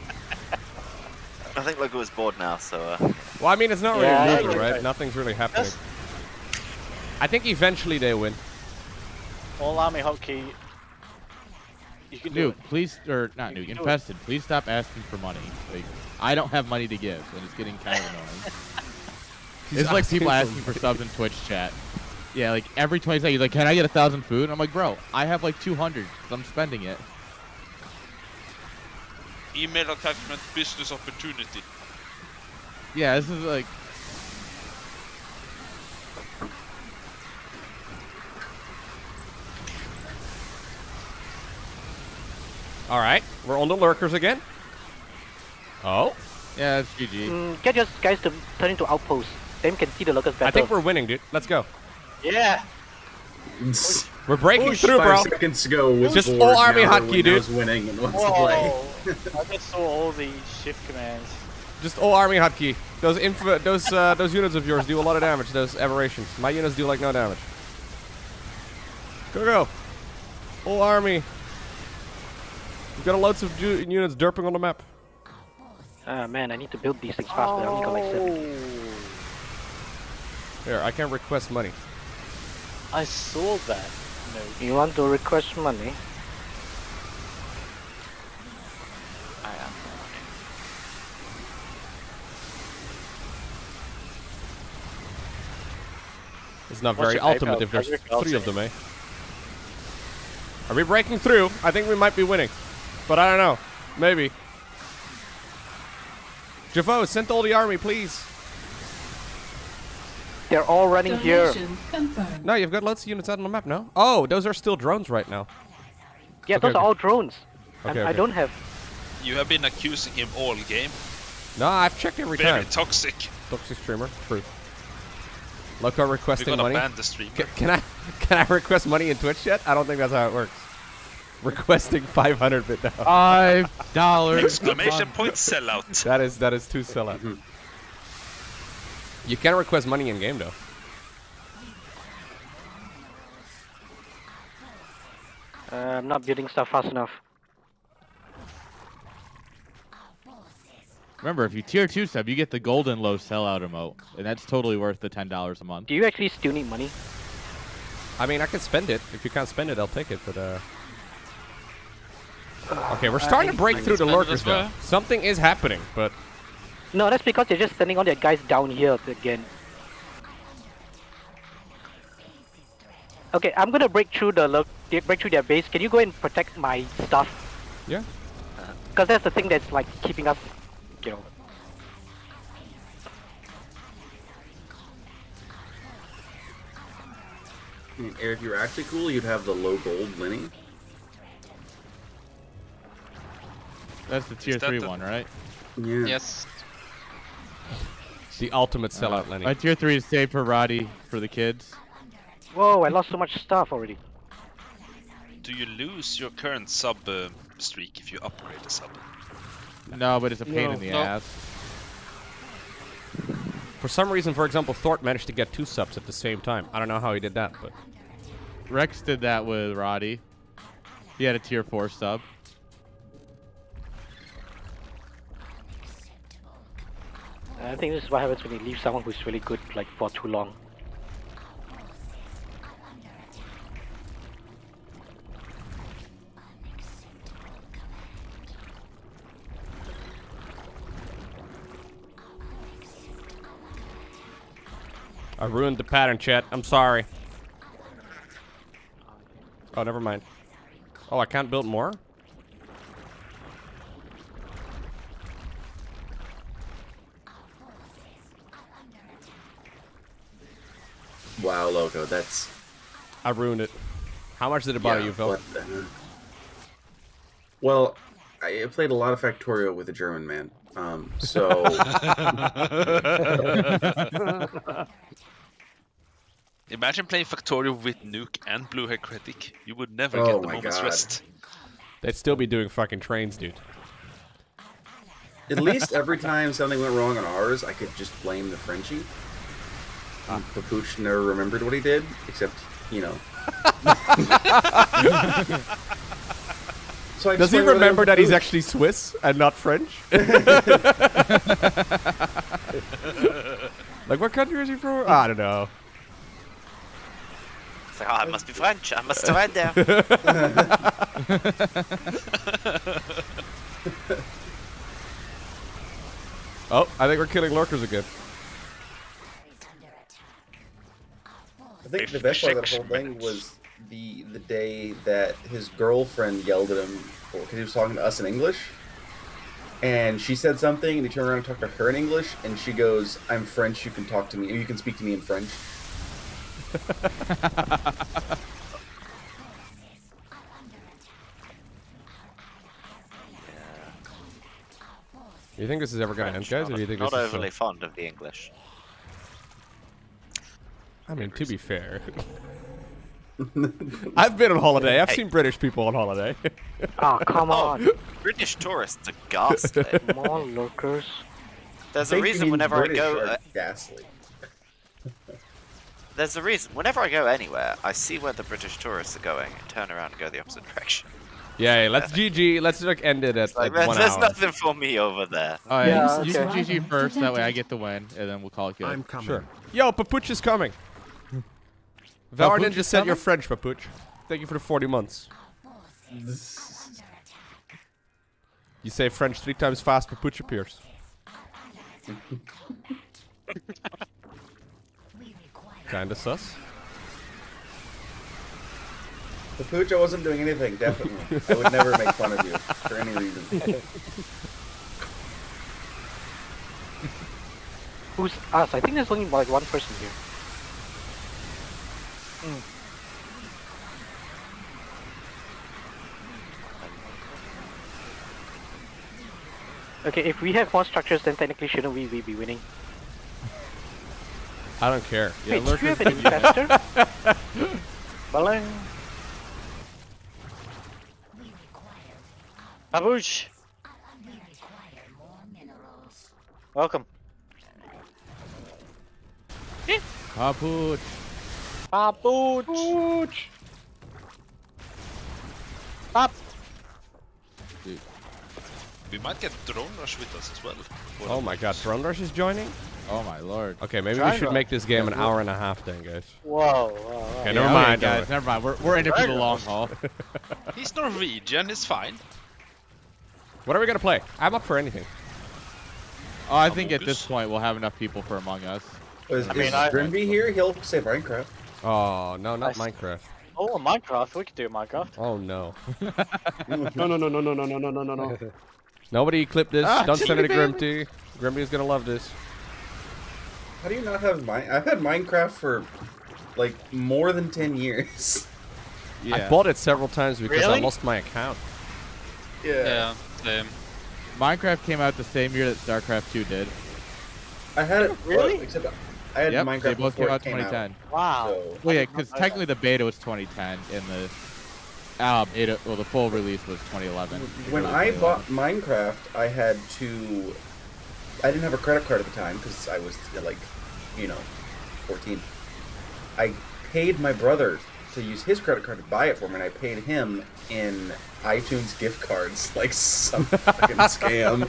I think Lowko is bored now, so... Uh... Well, I mean, it's not yeah, really moving, right? right? Nothing's really happening. That's... I think eventually they win. All army hotkey... You can Nuke, do it. please... Or, not Nuke, Infested, please stop asking for money. Like, I don't have money to give, and it's getting kind of annoying. It's He's like people asking for subs in Twitch chat. Yeah, like every twenty seconds, like, can I get a thousand food? And I'm like, bro, I have like two hundred, so I'm spending it. Email attachment, business opportunity. Yeah, this is like... All right, we're on the lurkers again. Oh. Yeah, it's G G. Mm, get your guys to turn into outposts. Them can see the lurkers better. I think we're winning, dude. Let's go. Yeah. We're breaking Push through, bro. Five seconds ago was Just all army hotkey, dude. Winning and wants to play. I just saw all the shift commands. Just all army hotkey. Those inf those uh, those units of yours do a lot of damage. Those aberrations. My units do like no damage. Go go. All army. We've got loads of units derping on the map. Ah, oh, man, I need to build these things faster. Oh. I only got like seven. Here, I can request money. I saw that. No. You want to request money? I am money. It's not What's very ultimate if there's three of them, eh? Are we breaking through? I think we might be winning. But I don't know. Maybe. Jovo, send all the army, please. They're all running here. Confirmed. No, you've got lots of units out on the map now. Oh, those are still drones right now. Yeah, okay, those okay. are all drones. Okay, okay. I don't have... You have been accusing him all game. No, I've checked every Very time. Very toxic. Toxic streamer, truth. Lowko requesting money. Ban the streamer. Can, can I can I request money in Twitch yet? I don't think that's how it works. Requesting five hundred bit now. Five dollars! Exclamation point sellout. That is that is too sellout. You can request money in game though. Uh, I'm not building stuff fast enough. Remember, if you tier two sub, you get the golden low sellout emote, and that's totally worth the ten dollars a month. Do you actually still need money? I mean, I can spend it. If you can't spend it, I'll take it. But uh. Okay, we're starting uh, to break through the lurkers though. Something is happening, but... No, that's because they're just sending all their guys down here again. Okay, I'm gonna break through the lurk, break through their base. Can you go and protect my stuff? Yeah. Because that's the thing that's like keeping us, you know... If you're actually cool, you'd have the low gold winning. That's the tier three the... one, right? Yeah. Yes. The ultimate sellout, uh, Lenny. My tier three is saved for Roddy for the kids. Whoa! I lost so much stuff already. Do you lose your current sub uh, streak if you upgrade a sub? No, but it's a pain no. in the no. ass. For some reason, for example, Thorth managed to get two subs at the same time. I don't know how he did that, but Rex did that with Roddy. He had a tier four sub. I think this is what happens when you leave someone who's really good like for too long. I ruined the pattern, chat. I'm sorry. Oh, never mind. Oh, I can't build more? Wow, Lowko, that's... I ruined it. How much did it bother yeah, you, Phil? The... Well, I played a lot of Factorio with a German man, um, so... Imagine playing Factorio with Nuke and Blue Hair Critic. You would never oh get the moment's God. rest. They'd still be doing fucking trains, dude. At least every time something went wrong on ours, I could just blame the Frenchie. Uh, Papuch never remembered what he did, except, you know. So does he remember that he's actually Swiss and not French? Like, what country is he from? I don't know. It's like, oh, I must be French. I must surrender. Oh, I think we're killing lurkers again. I think the best part of the whole thing was the the day that his girlfriend yelled at him because he was talking to us in English, and she said something, and he turned around and talked to her in English, and she goes, "I'm French. You can talk to me. You can speak to me in French." Do you think this is ever going to end, guys? Or do you think not this overly is fond of the English? I mean, to be fair, I've been on holiday. I've hey. seen British people on holiday. Oh, come on. Oh, British tourists are ghastly. More lurkers. There's a reason whenever British I go... Uh, ghastly. There's a reason. Whenever I go anywhere, I see where the British tourists are going and turn around and go the opposite direction. Yeah, yeah, let's G G. Let's like, end it at like, like, one there's hour. There's nothing for me over there. All right, yeah, okay. You can G G first. That way I get the win, and then we'll call it good. I'm coming. Sure. Yo, Papooch is coming. Varden just said you're French, Papooch. Thank you for the forty months. You say French three times fast, Papooch appears. Kinda sus. Papooch, I wasn't doing anything, definitely. I would never make fun of you, for any reason. Who's us? I think there's only like one person here. Mm. Okay, if we have more structures, then technically shouldn't we, we be winning? I don't care. Yeah, wait, do you have an investor? Balang. Papooch! Welcome. Papooch! Papooch! Pap! Dude. We might get Drone Rush with us as well. What oh my god, Drone Rush is joining? Oh my lord. Okay, maybe Triangle. we should make this game an hour and a half then, guys. Whoa, whoa, whoa. Okay, never yeah, mind, guys. Never mind. We're, we're in it for the long haul. He's Norwegian, it's fine. What are we going to play? I'm up for anything. Oh, I Among think at Us? This point we'll have enough people for Among Us. Is, I mean, is I, Grimby I, here? He'll say Minecraft. Oh, no, not I, Minecraft. Oh, Minecraft. We could do Minecraft. Oh, no. no, no, no, no, no, no, no, no, no, no. Nobody clip this. Ah, Don't send it to Grimby. Grimby's going to love this. How do you not have mine? I've had Minecraft for like more than ten years. Yeah. I bought it several times because really? I lost my account. Yeah. Yeah, same. Minecraft came out the same year that StarCraft two did. I had it really? Well, except I had yep, Minecraft they both before came out in twenty ten. Out. Wow. So. Well, yeah, because technically the beta was twenty ten and the um, it, well, the full release was twenty eleven. When was I bought Minecraft, I had to. I didn't have a credit card at the time because I was like, you know, fourteen. I paid my brother to use his credit card to buy it for me, and I paid him in iTunes gift cards, like some fucking scam.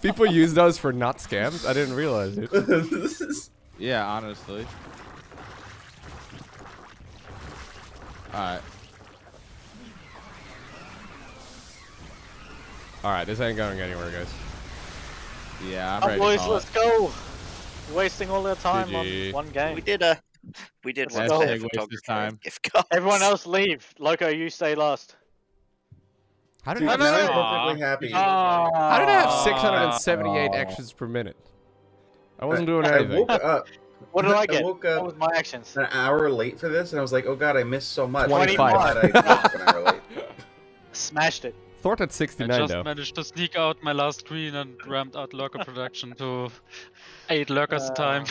People use those for not scams? I didn't realize it. Yeah, honestly. Alright. Alright, this ain't going anywhere, guys. Yeah, I'm oh, ready. Boys, let's it. go. We're wasting all their time G G. On one game. We did a, we did let's one waste time. Everyone else leave. Lowko, you stay last. How did Dude, I? Now I'm perfectly happy. Oh. How did I have six hundred seventy-eight oh. actions per minute? I wasn't doing I, anything. I woke up. What did I get? I woke up what was my actions? An hour late for this, and I was like, oh god, I missed so much. twenty-five. I I an hour late. Smashed it. Thorth at sixty-nine, I just though. managed to sneak out my last green and rammed out Lurker production to eight Lurkers uh, time.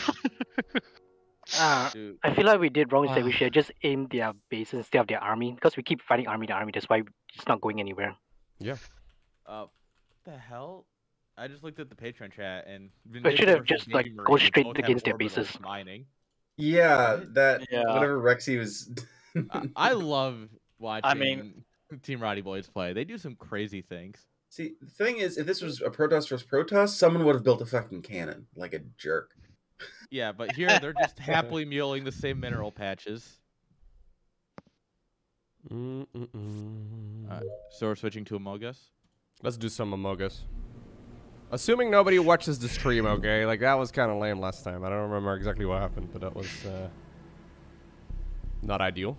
uh, I feel like we did wrong is that we should just aim their base instead of their army, because we keep fighting army to army, that's why it's not going anywhere. Yeah. Uh, what the hell? I just looked at the Patreon chat and... We should have just, like, go straight against their bases. Mining. Yeah, that... Yeah. Whatever Rexy was... I, I love watching... I mean... Team Roddy Boys play. They do some crazy things. See, the thing is, if this was a Protoss versus Protoss, someone would have built a fucking cannon, like a jerk. Yeah, but here they're just happily mulling the same mineral patches. Mm -mm -mm. Uh, so we're switching to Among Us? Let's do some Among Us. Assuming nobody watches the stream, okay? Like, that was kind of lame last time. I don't remember exactly what happened, but that was uh, not ideal.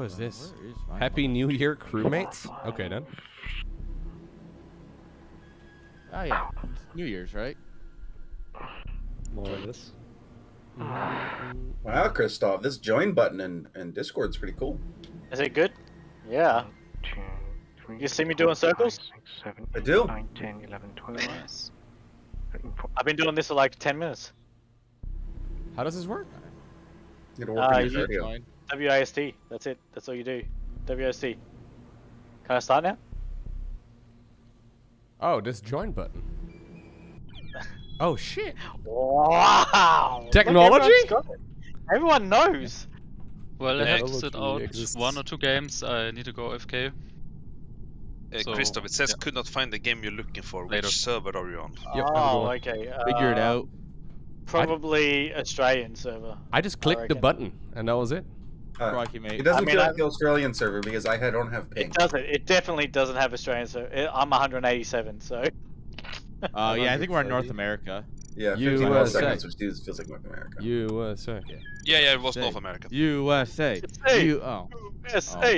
What is this? Is Happy mom? New Year, crewmates? Okay, then. Oh, yeah. It's New Year's, right? More of this. Wow, Kristoff, this join button in, in Discord's pretty cool. Is it good? Yeah. You see me doing circles? I do. nine, ten, eleven, twelve. I've been doing this for like ten minutes. How does this work? It'll work uh, in your video. Join. W I S T, that's it, that's all you do. W I S T. Can I start now? Oh, this join button. Oh shit. Wow! Technology? Look, everyone knows! Well, I exited out exists. one or two games, I need to go F K. Uh, so, Kristoff, it says yeah. could not find the game you're looking for. Which Later. server are you on? Yep, oh, okay. Uh, Figure it out. Probably I, Australian server. I just clicked I the button and that was it. Uh, Rocky, mate. It doesn't I mean, feel like the Australian server because I don't have ping. It doesn't. It definitely doesn't have Australian server. It, I'm one eighty-seven, so. Oh uh, yeah, I think we're in North America. Yeah, fifteen U S A. seconds, which dude feels like North America. U S A. Yeah, yeah, yeah it was North America. U S A. U S A.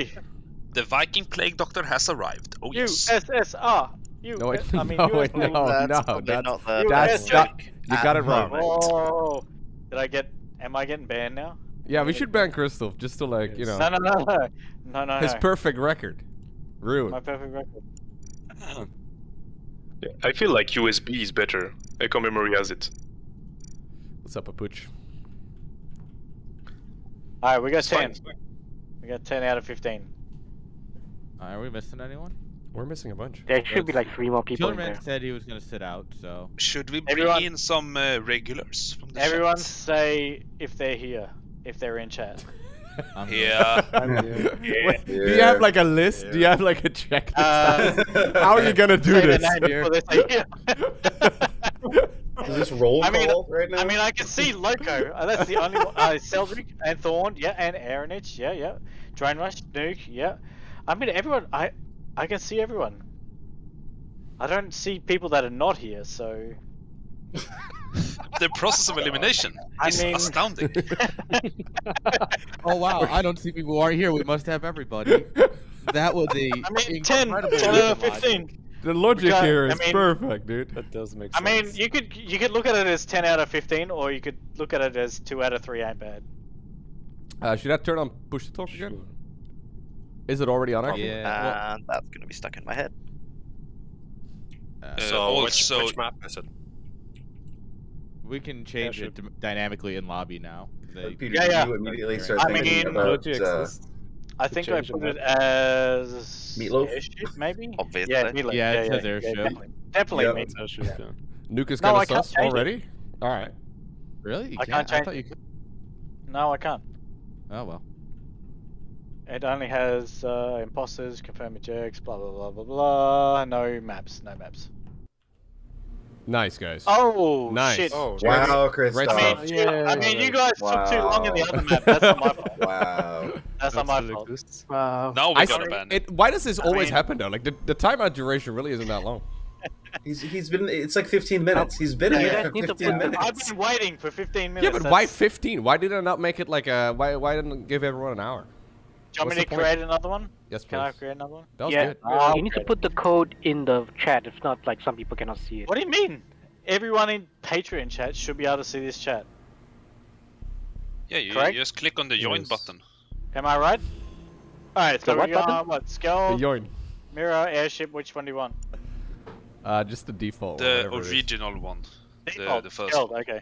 The Viking Plague Doctor has arrived. Oh yes. U S S R. You, no, it, I mean, no, you no, no, that's no, that's not that. That's not, you got it wrong. Oh, did I get? Am I getting banned now? Yeah, we should ban Kristoff just to like, you know. No, no, no, no, no, no. His perfect record, ruined. My perfect record. Yeah, I feel like U S B is better. Echo Memory has it. What's up, Papooch? All right, we got it's ten. Fine. We got ten out of fifteen. Are we missing anyone? We're missing a bunch. There should be like three more people. Killman said he was gonna sit out, so. Should we bring everyone, in some uh, regulars? From the everyone chat? Say if they're here, if they're in chat. I'm yeah. I'm here. Yeah. Wait, yeah. Do you have like a list? Yeah. Do you have like a checklist? Uh, How are you gonna do say this? The name this Is this roll I mean, call right now? I mean, I can see Lowko. Uh, that's the only one. Uh, Seldarick and Thorn, yeah, and Aaron. Yeah, yeah. Drone Rush, Nuke, yeah. I mean, everyone. I. I can see everyone. I don't see people that are not here, so... The process of elimination I is mean... astounding. Oh wow, I don't see people who are here. We must have everybody. That would be... I mean, ten out of fifteen. The logic because, here is I mean, perfect, dude. That does make sense. I mean, you could you could look at it as ten out of fifteen, or you could look at it as two out of three ain't bad. Uh, should I turn on push to talk sure. again? Is it already on? Actually? Yeah, uh, that's gonna be stuck in my head. Uh, so oh, which, so which map is it? We can change yeah, it to dynamically in lobby now. They, Peter, yeah, yeah. Immediately start I mean, about, uh, I think I put it as meatloaf, airship, maybe. Obviously. Yeah, meatloaf. Yeah, yeah, yeah, it says airship. Yeah, definitely, definitely yeah, meatloaf. Yeah. Yeah. Nuke is no, kind of sus already. It. All right. Really? You I can't, can't change. I thought you could. No, I can't. Oh well. It only has uh, imposters, confirm ejects, blah, blah, blah, blah, blah. No maps, no maps. Nice, guys. Oh, nice. Shit. Oh, wow, Kristoff. I mean, yeah. I mean, you guys wow. took too long in the other map. That's not my fault. Wow. That's, That's not my fault. Wow. Now we got a ban. It, why does this I always mean, happen, though? Like, the, the timeout duration really isn't that long. He's he's been it's like fifteen minutes. He's been in yeah, there for fifteen minutes. I've been waiting for fifteen minutes. Yeah, but That's... why fifteen? Why did I not make it like a why why didn't it give everyone an hour? Do you want me to create another one? Yes, please. Can I create another one? That was yeah. good. Uh, you need to put the code in the chat. If not, like, some people cannot see it. What do you mean? Everyone in Patreon chat should be able to see this chat. Yeah, you, you just click on the yes. join button. Am I right? Alright, so, so what we got, what? Skull, join. Mirror, airship, which one do you want? Uh, just the default the one. The original one. Default, the, the first Skull, one. Okay.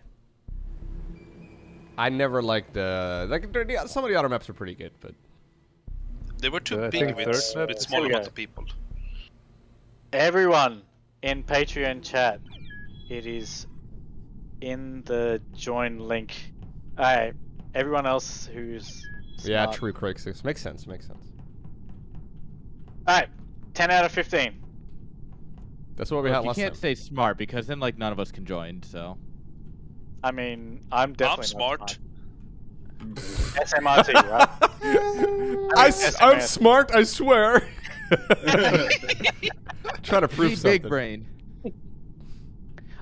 I never liked the... Like, the, some of the other maps are pretty good, but... They were too uh, big with a small amount of people. Everyone in Patreon chat, it is in the join link. Alright, everyone else who's smart. Yeah, true, correct. Makes sense, makes sense. Alright, ten out of fifteen. That's what we well, had last time. You can't say smart because then like none of us can join, so. I mean, I'm definitely I'm smart. Not smart. S M R T, right? I mean, I'm smart, I swear. Trying to prove He's something. Big brain.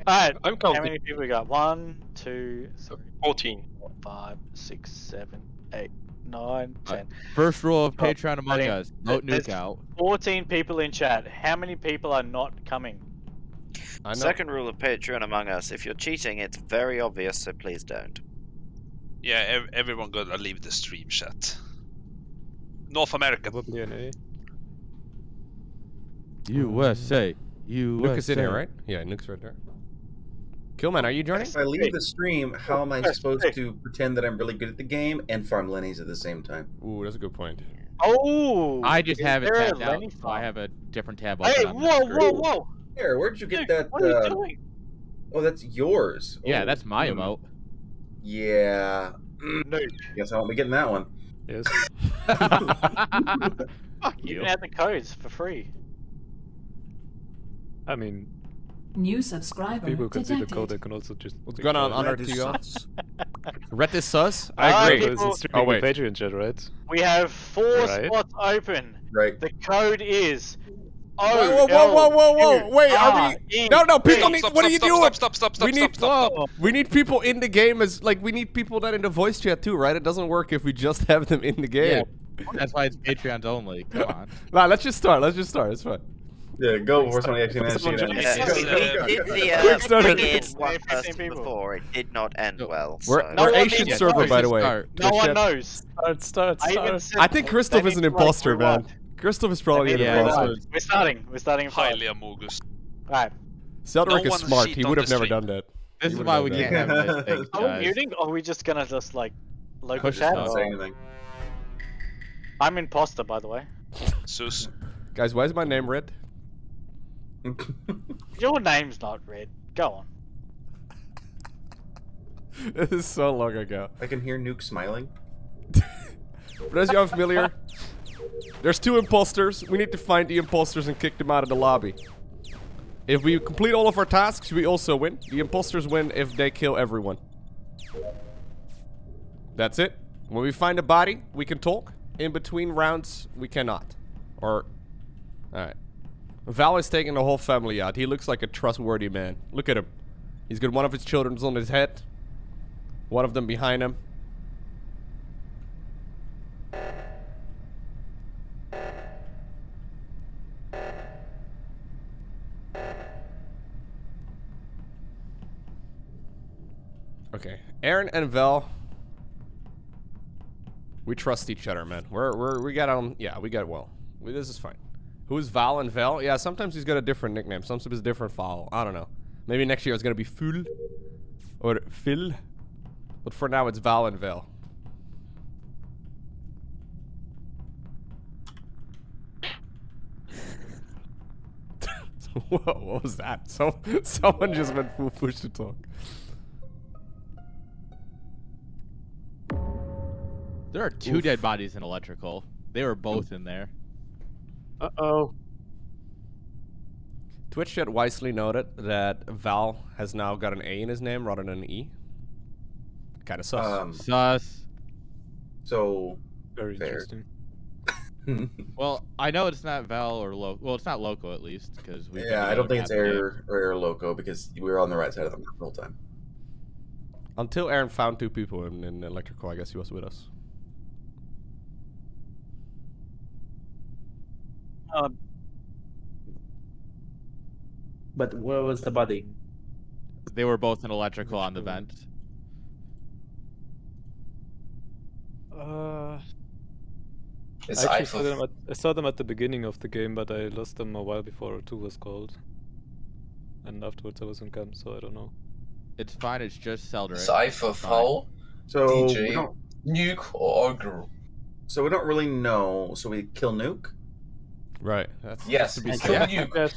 Alright, how many people we got? one, two, three, fourteen, five, six, seven, eight, nine, ten. Right. First rule of Patreon oh, Among Us. Vote Nuke out. fourteen people in chat. How many people are not coming? I know. Second rule of Patreon Among Us. If you're cheating, it's very obvious, so please don't. Yeah, ev everyone gotta leave the stream chat. North America. U S A. U S A. Nuke is in here, right? Yeah, Nuke's right there. Killman, are you joining? If I leave the stream, how am I supposed to pretend that I'm really good at the game and farm Lennies at the same time? Ooh, that's a good point. Oh! I just have it tabbed out. So I have a different tab open. Hey, whoa, whoa, whoa! Here, where'd you get that? What are you doing? Oh, that's yours. Yeah, that's my emote. Yeah. Nuke. Guess I won't be getting that one. Yes. Fuck you. You can add the codes for free. I mean, new subscriber. People can detected. See the code. They can also just. What's going on on our T G? Red is sus. I agree. People, oh wait, Patreon chat, right? We have four right. spots open. Right. The code is. Oh, whoa, whoa, whoa, whoa, whoa, whoa! Wait, are we? No, no, people need. Stop, what are you doing? Stop, stop, stop, stop, we need, stop, stop, stop. We need people in the game as like we need people that in the voice chat too, right? It doesn't work if we just have them in the game. Yeah. That's why it's Patreon only. Come on. Nah, let's just start. Let's just start. It's fine. Yeah, go before somebody actually managed to get it. It did the uh, thing is, one person before, it did not end well. So. We're, no we're Asian server, knows. by the way. No, no one knows. Start, start, start. I, I think Kristoff is an imposter, man. Kristoff is probably an imposter. We're starting. We're starting highly amorgus. Right. Seldarick is smart. He would have never done that. This is why we can't have those things, guys. Are we muting, or are we just gonna just, like, local chat? I'm not saying anything. I'm imposter, by the way. Sus. Guys, why is my name red? Your name's not red. Go on. This is so long ago. I can hear Nuke smiling. For those of you unfamiliar, there's two imposters. We need to find the imposters and kick them out of the lobby. If we complete all of our tasks, we also win. The imposters win if they kill everyone. That's it. When we find a body, we can talk. In between rounds, we cannot. Or, alright. Val is taking the whole family out. He looks like a trustworthy man. Look at him. He's got one of his children's on his head. One of them behind him. Okay. Aaron and Val. We trust each other, man. We're, we're, we got on, yeah, we got well. We, this is fine. Who's Val and Val? Yeah, sometimes he's got a different nickname. Sometimes it's a different Val. I don't know. Maybe next year it's going to be Ful or Phil. But for now, it's Val and Val. Whoa, what was that? So, someone just went full push to talk. There are two Oof. dead bodies in electrical. They were both in there. Uh-oh. Twitch chat wisely noted that Val has now got an A in his name rather than an E. Kind of sus. Um, sus. So very fair. Interesting. Well, I know it's not Val or Lowko. Well, it's not Lowko at least because we. Yeah, I don't think it's Air or Lowko because we were on the right side of the map the whole time. Until Aaron found two people in, in electrical, I guess he was with us. Um, but where was the body? They were both in electrical on the vent. Uh, it's I actually saw them, at, I saw them at the beginning of the game, but I lost them a while before two was called. And afterwards I was in camp, so I don't know. It's fine, it's just Seldarick. Cypher, Foul, so D J, Nuke, or Argyle. So we don't really know, so we kill Nuke? Right. That's, yes. To be yeah.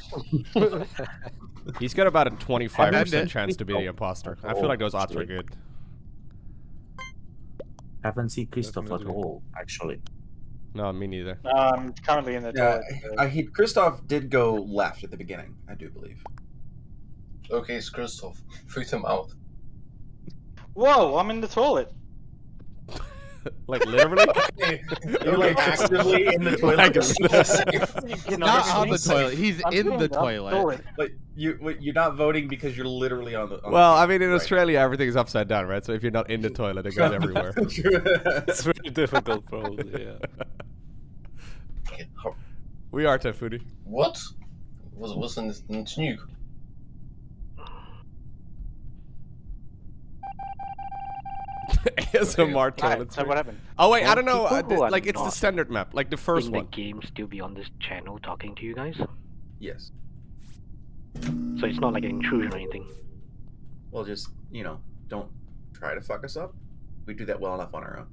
He's got about a twenty-five percent chance to be the imposter. I feel like those odds are good. I haven't seen Kristoff at all, actually. No, me neither. No, I'm currently in the toilet. Yeah, he Kristoff did go left at the beginning, I do believe. Okay, it's Kristoff. Freak him out. Whoa! I'm in the toilet. Like literally? Okay. You're like actively in the toilet. Like a, not on the toilet. He's I'm in the toilet. toilet. But you, but you're not voting because you're literally on the. On well, the I mean, in right. Australia, everything is upside down, right? So if you're not in the toilet, it goes everywhere. It's really difficult, probably. Yeah. We are Tefudi. What? Was was in this nuke? A S M R toilet. So what happened? Oh wait, I don't know. Uh, the, like it's the standard map, like the first in the one. The game still be on this channel talking to you guys. Yes. So it's not like an intrusion or anything. Well, just you know, don't try to fuck us up. We do that well enough on our own.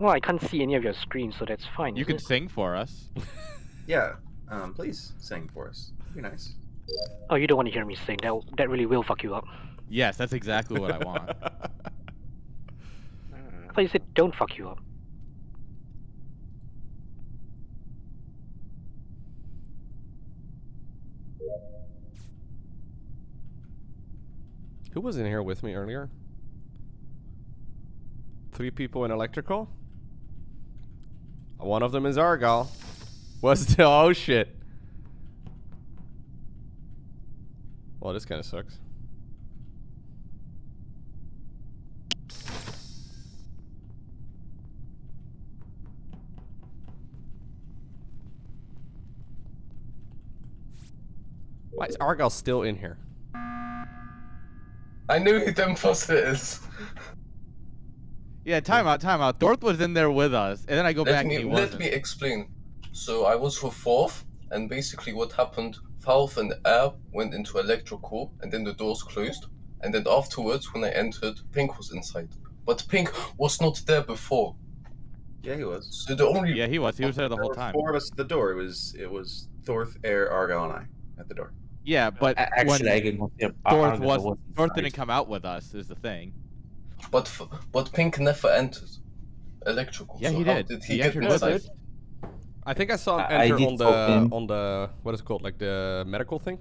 Well, I can't see any of your screens, so that's fine. You can it? sing for us. Yeah, um, please sing for us. Be nice. Oh, you don't want to hear me sing. That that really will fuck you up. Yes, that's exactly what I want. I said, don't fuck you up. Who was in here with me earlier? Three people in electrical? One of them is Argyle. Was the oh shit. Well, this kind of sucks. Why is Argyle still in here? I knew he didn't post this. Yeah, time out, time out. Thorth was in there with us, and then I go let back me, and he wasn't. Let me explain. So I was for fourth, and basically what happened, Thorth and Air went into electrical, and then the doors closed, and then afterwards, when I entered, Pink was inside. But Pink was not there before. Yeah, he was. So the only yeah, he was. He was there the whole time. There were four of us at the door. It was it was Thorth, Air, Argyle, and I at the door. Yeah, but uh, actually, I can, yeah, Thorth was Thorth didn't come out with us. Is the thing. But f but Pink never entered electrical. Yeah, so he did. did. He, he entered with us. I think I saw him I, enter I on the him. on the what is it called, like the medical thing.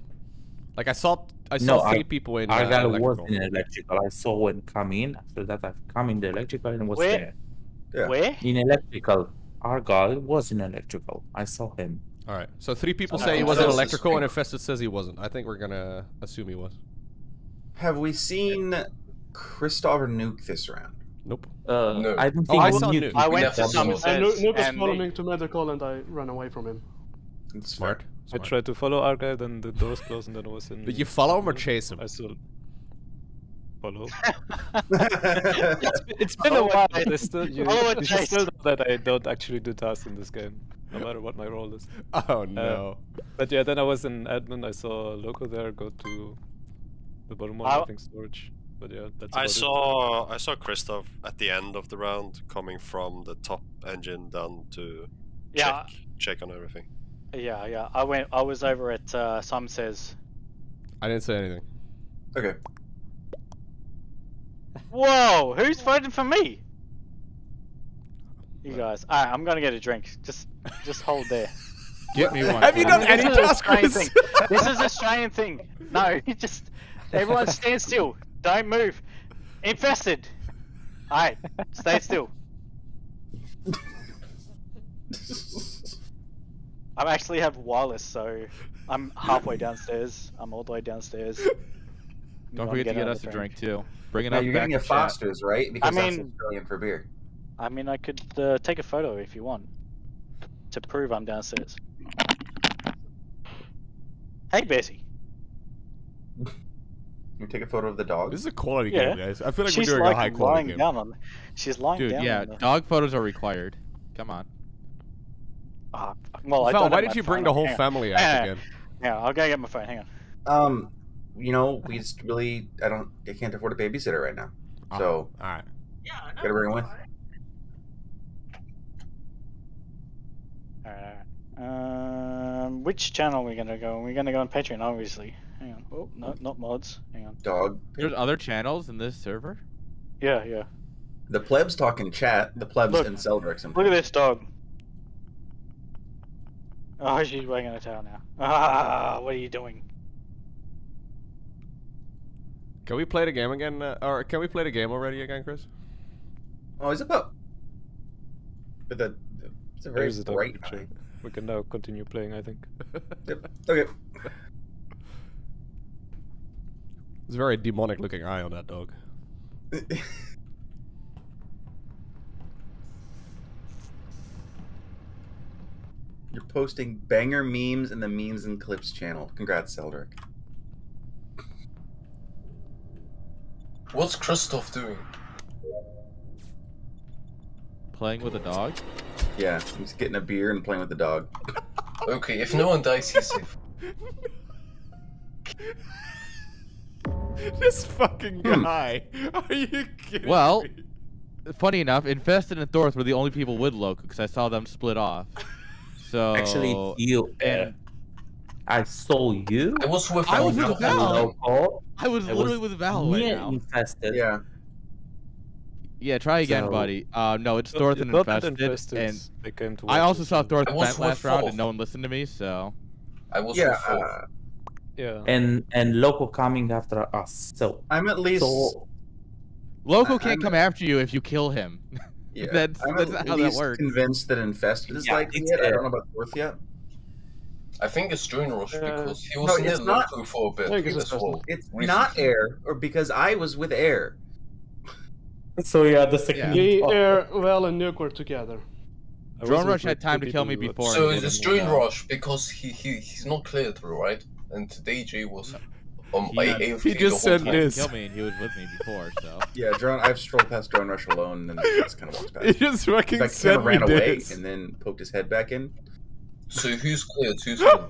Like I saw I saw no, three I, people in. I got uh, was in electrical. I saw him come in. After that, I've come in the electrical and was Where? there. Yeah. Where? In electrical, Argyle was in electrical. I saw him. All right. So three people so say no, he was in electrical, and Infested says he wasn't. I think we're gonna assume he was. Have we seen? Yeah. Kristoff or Nuke this round? Nope. Uh, no. I don't think oh, I saw Nuke. I went to some Nuke was Andy. following me to medical and I ran away from him. That's smart. smart. I tried to follow Argyle, then the doors closed and then I was in... Did you follow him or chase him? I still... Follow. it's, it's been oh, a while. I still, you, oh, you still know that I don't actually do tasks in this game, no matter what my role is. Oh no. Uh, but yeah, then I was in admin, I saw Lowko there go to the bottom one, I think storage. But yeah, that's I saw it. I saw Kristoff at the end of the round coming from the top engine down to yeah. check check on everything. Yeah, yeah. I went. I was over at uh, Some Says. I didn't say anything. Okay. Whoa! Who's voting for me? You guys. Alright, I'm gonna get a drink. Just, just hold there. Get me one. Have you done any tasks? This is Australian thing. No, you just everyone stand still. Don't move. Infested. All right, stay still. I actually have wireless, so I'm halfway downstairs. I'm all the way downstairs. Don't forget to get us a drink, drink too. Bring it no, up. You're back getting a Foster's, right? Because I mean, that's Australian for beer. I mean, I could uh, take a photo if you want to prove I'm downstairs. Hey, Bessie. You take a photo of the dog. This is a quality yeah. game, guys. I feel like she's we're doing like a high quality game. Down on, she's lying Dude, down. Dude, yeah, on the... dog photos are required. Come on. Uh, well, I Val, why did you bring the whole hang family out yeah, again? Yeah, I'll go get my phone. Hang on. Um, you know, we just really, I don't, I can't afford a babysitter right now. Oh, so, all right. Yeah, I know. Gotta bring one. All right. Um, which channel are we gonna go? We're gonna go on Patreon, obviously. Hang on. Oh, no, not mods. Hang on. Dog. There's other channels in this server? Yeah, yeah. The plebs talk in chat. The plebs look, and Seldarick. Look at this dog. Oh, she's wagging her tail now. Ah, what are you doing? Can we play the game again? Uh, or can we play the game already again, Chris? Oh, it's about... But the, the, it's a very bright night. We can now continue playing, I think. Yep. Okay. It's a very demonic looking eye on that dog. You're posting banger memes in the Memes and Clips channel. Congrats, Seldarick. What's Kristoff doing? Playing with a dog? Yeah, he's getting a beer and playing with the dog. Okay, if no one dies, he's safe. This fucking guy. Hmm. Are you kidding well, me? Funny enough, Infested and Thorth were the only people with Lowko because I saw them split off. So actually, you and I saw you. I was with, I was with Val. Lowko. I was I literally was with Val right now. Infested. Yeah. Yeah. Try again, so, buddy. Uh, no, it's Thorth and Infested. Infested and they came to I also saw Thorth last round fourth. and no one listened to me, so. I was yeah. with uh, Yeah. And and Lowko coming after us, so I'm at least. So, Lowko can't I'm, come after you if you kill him. Yeah, that's, I'm that's at not least how that works. Convinced that Infested is yeah, like it. I don't know about Thorth yet. I think it's Drone Rush uh, because he was no, in not, for a bit. He was full. It's recently. Not Air, or because I was with Air. So yeah, the second. Yeah. Air, Val, and Nuke were together. Drone Rush had time to kill me before. So it's Drone Rush because he he he's not cleared through, right? and D J was um, he, I, he just said this. Kill me, and he was with me before, so. Yeah, drone. I've strolled past Drone Rush alone, and just kind of walked past. He just fucking fact, said ran me away this. And then poked his head back in. So who's cleared? Who's cleared?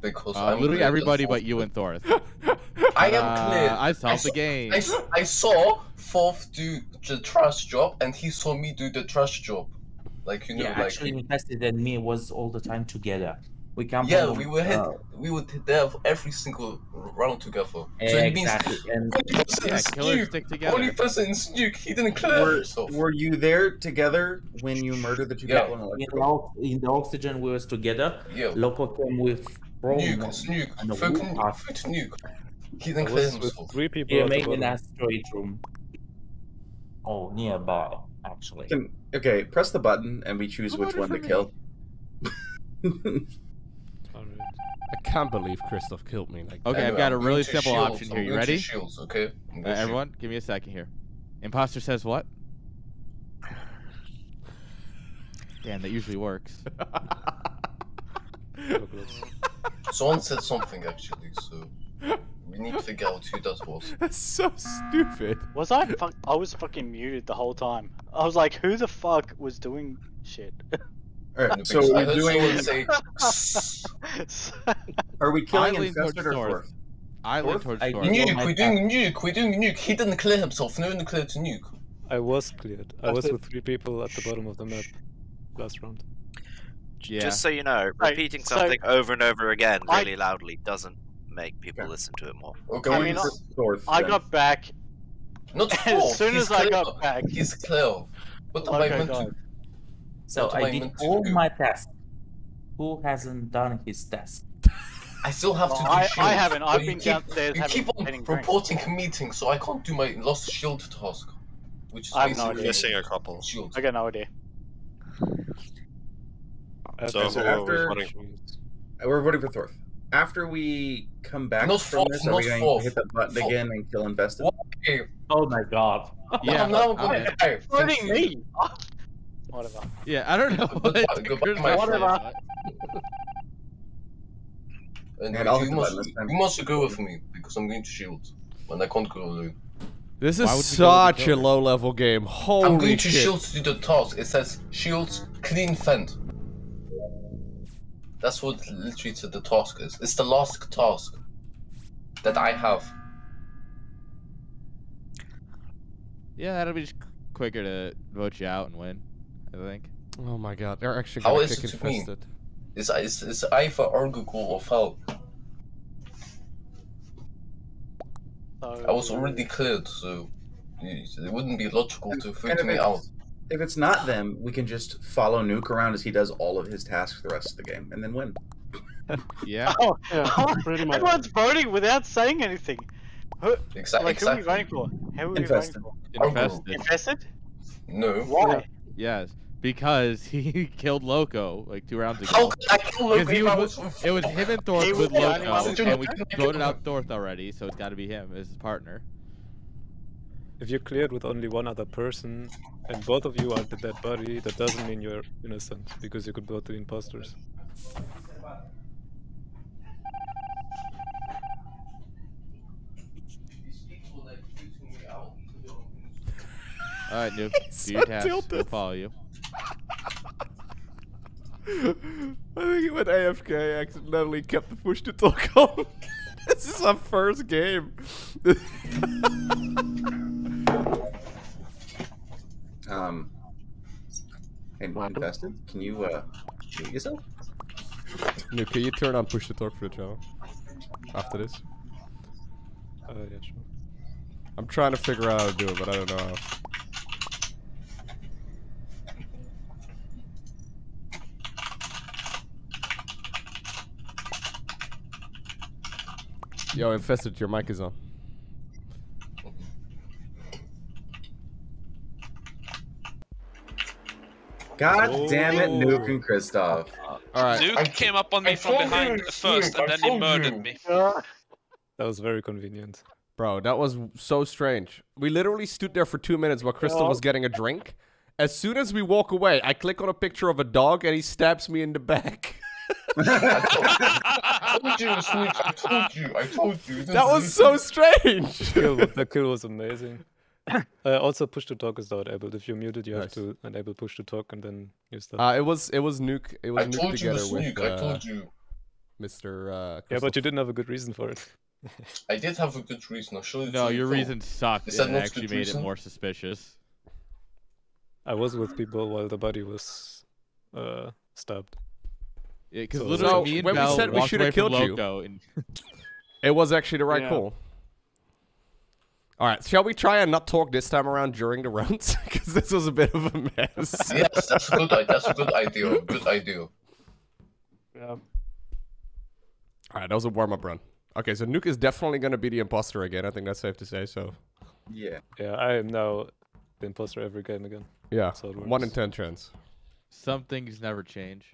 Because uh, I'm literally everybody but you and Thorth. I am cleared. Uh, I solved I saw, the game. I, I saw Thorth do the trash job, and he saw me do the trash job. Like you know, yeah, like actually, Infested and me was all the time together. We can't. Yeah, we were hit, we would hit there every single round together. So exactly. It means and only person yeah, is Nuke. Stick together. Only person is Nuke. He didn't clear. Were, were you there together when you murdered the two yeah. people? In the, in the oxygen, we was together. Yeah. Lowko came with Bro Nuke. It's Nuke. Fuck Nuke. He didn't clear himself. Three people. Yeah, made an asteroid room. Oh, nearby. Actually. Can, okay, press the button and we choose which one to kill. I can't believe Kristoff killed me. Like okay, I've got a really simple option here. You ready? Shields, okay? Uh, everyone, give me a second here. Imposter says what? Damn, that usually works. Someone said something actually, so... We need to figure out who does what. That's so stupid. Was I fuck? I was fucking muted the whole time. I was like, who the fuck was doing shit? Alright, so we're doing... Say... Are we killing Infested or Thorth? I lean towards Thorth. Nuke, we're doing Nuke, we're doing Nuke. He didn't clear himself, no one cleared to Nuke. I was cleared. I was with three people at the bottom of the map last round. Yeah. Just so you know, repeating something over and over again really loudly doesn't make people okay. listen to it more. Okay, I mean, Thorth, I then. got back. Not Thorth, as soon as I got back, he's clear. What am I meant to? So I did all my tasks. Who hasn't done his task? I still have well, to do I, shield. I haven't. I've been keep, downstairs. You keep on reporting a meeting, so I can't do my lost shield task, which is I'm no missing a couple. Shield. I got no idea. So, okay, so after we're voting for Thorth. After we come back not from fourth, this, are we going fourth. to hit the button fourth. again and kill Infested? Okay. Oh my god. Yeah, no, I'm hurting me. Whatever. Yeah, I don't know what Whatever. And you, I'll must, you must go with me, because I'm going to shield, and I can't go alone. This is such a low-level game, holy shit. I'm going to shit. shield to the task, it says shields, clean fend. That's what literally the task is. It's the last task that I have. Yeah, that'll be just quicker to vote you out and win, I think. Oh my god, they're actually going to kick Infested. How is it to me? It's, it's, it's either Argyle or Val. Oh, I was already cleared, so it wouldn't be logical to vote me out. If it's not them, we can just follow Nuke around as he does all of his tasks the rest of the game, and then win. yeah. Oh, yeah pretty much. Everyone's voting without saying anything. Who, exactly. Like, who exactly. are we voting for? Who are we Infested. voting for? Infested. Infested? No. Why? Yes, because he killed Lowko like two rounds ago. How could I kill Lowko? Was, was, it was him and Thorth with Lowko, and we voted out Thorth already, so it's got to be him as his partner. If you're cleared with only one other person, and both of you are the dead body, that doesn't mean you're innocent, because you could both be imposters. Alright, Nuke, do your task, we'll follow you. I think he went A F K, accidentally kept the push to talk on. This is our first game. Um, and Infested, can you, uh, mute yourself? No, can you turn on push to talk for the channel? After this? Oh, yeah, sure. I'm trying to figure out how to do it, but I don't know how. Yo, Infested, your mic is on. God oh. damn it, Nuke and Kristoff. Alright. Nuke came up on me I from behind you, first, and then he murdered you. me. That was very convenient. Bro, that was so strange. We literally stood there for two minutes while Kristoff oh. was getting a drink. As soon as we walk away, I click on a picture of a dog, and he stabs me in the back. I told you, Switch. I told you. I told you. That was so strange. The kill was amazing. Uh, also, push to talk is not enabled. If you're muted, you nice. have to enable push to talk and then use that. Uh, it was it was nuke. It was I nuke told together you with. Uh, I told you, Mister Uh, yeah, but you didn't have a good reason for it. I did have a good reason. I showed it no, to your you reason phone. sucked. Is that it actually made reason? it more suspicious. I was with people while the body was uh, stabbed. Yeah, because so literally so me and when Val we said we should have killed you, and... it was actually the right yeah. call. All right, shall we try and not talk this time around during the rounds? Because this was a bit of a mess. Yes, that's a good, that's a good idea. Good idea. Yeah. All right, that was a warm-up run. Okay, so Nuke is definitely going to be the imposter again. I think that's safe to say, so... Yeah. Yeah, I am now the imposter every game again. Yeah, one in ten chance. Some things never change.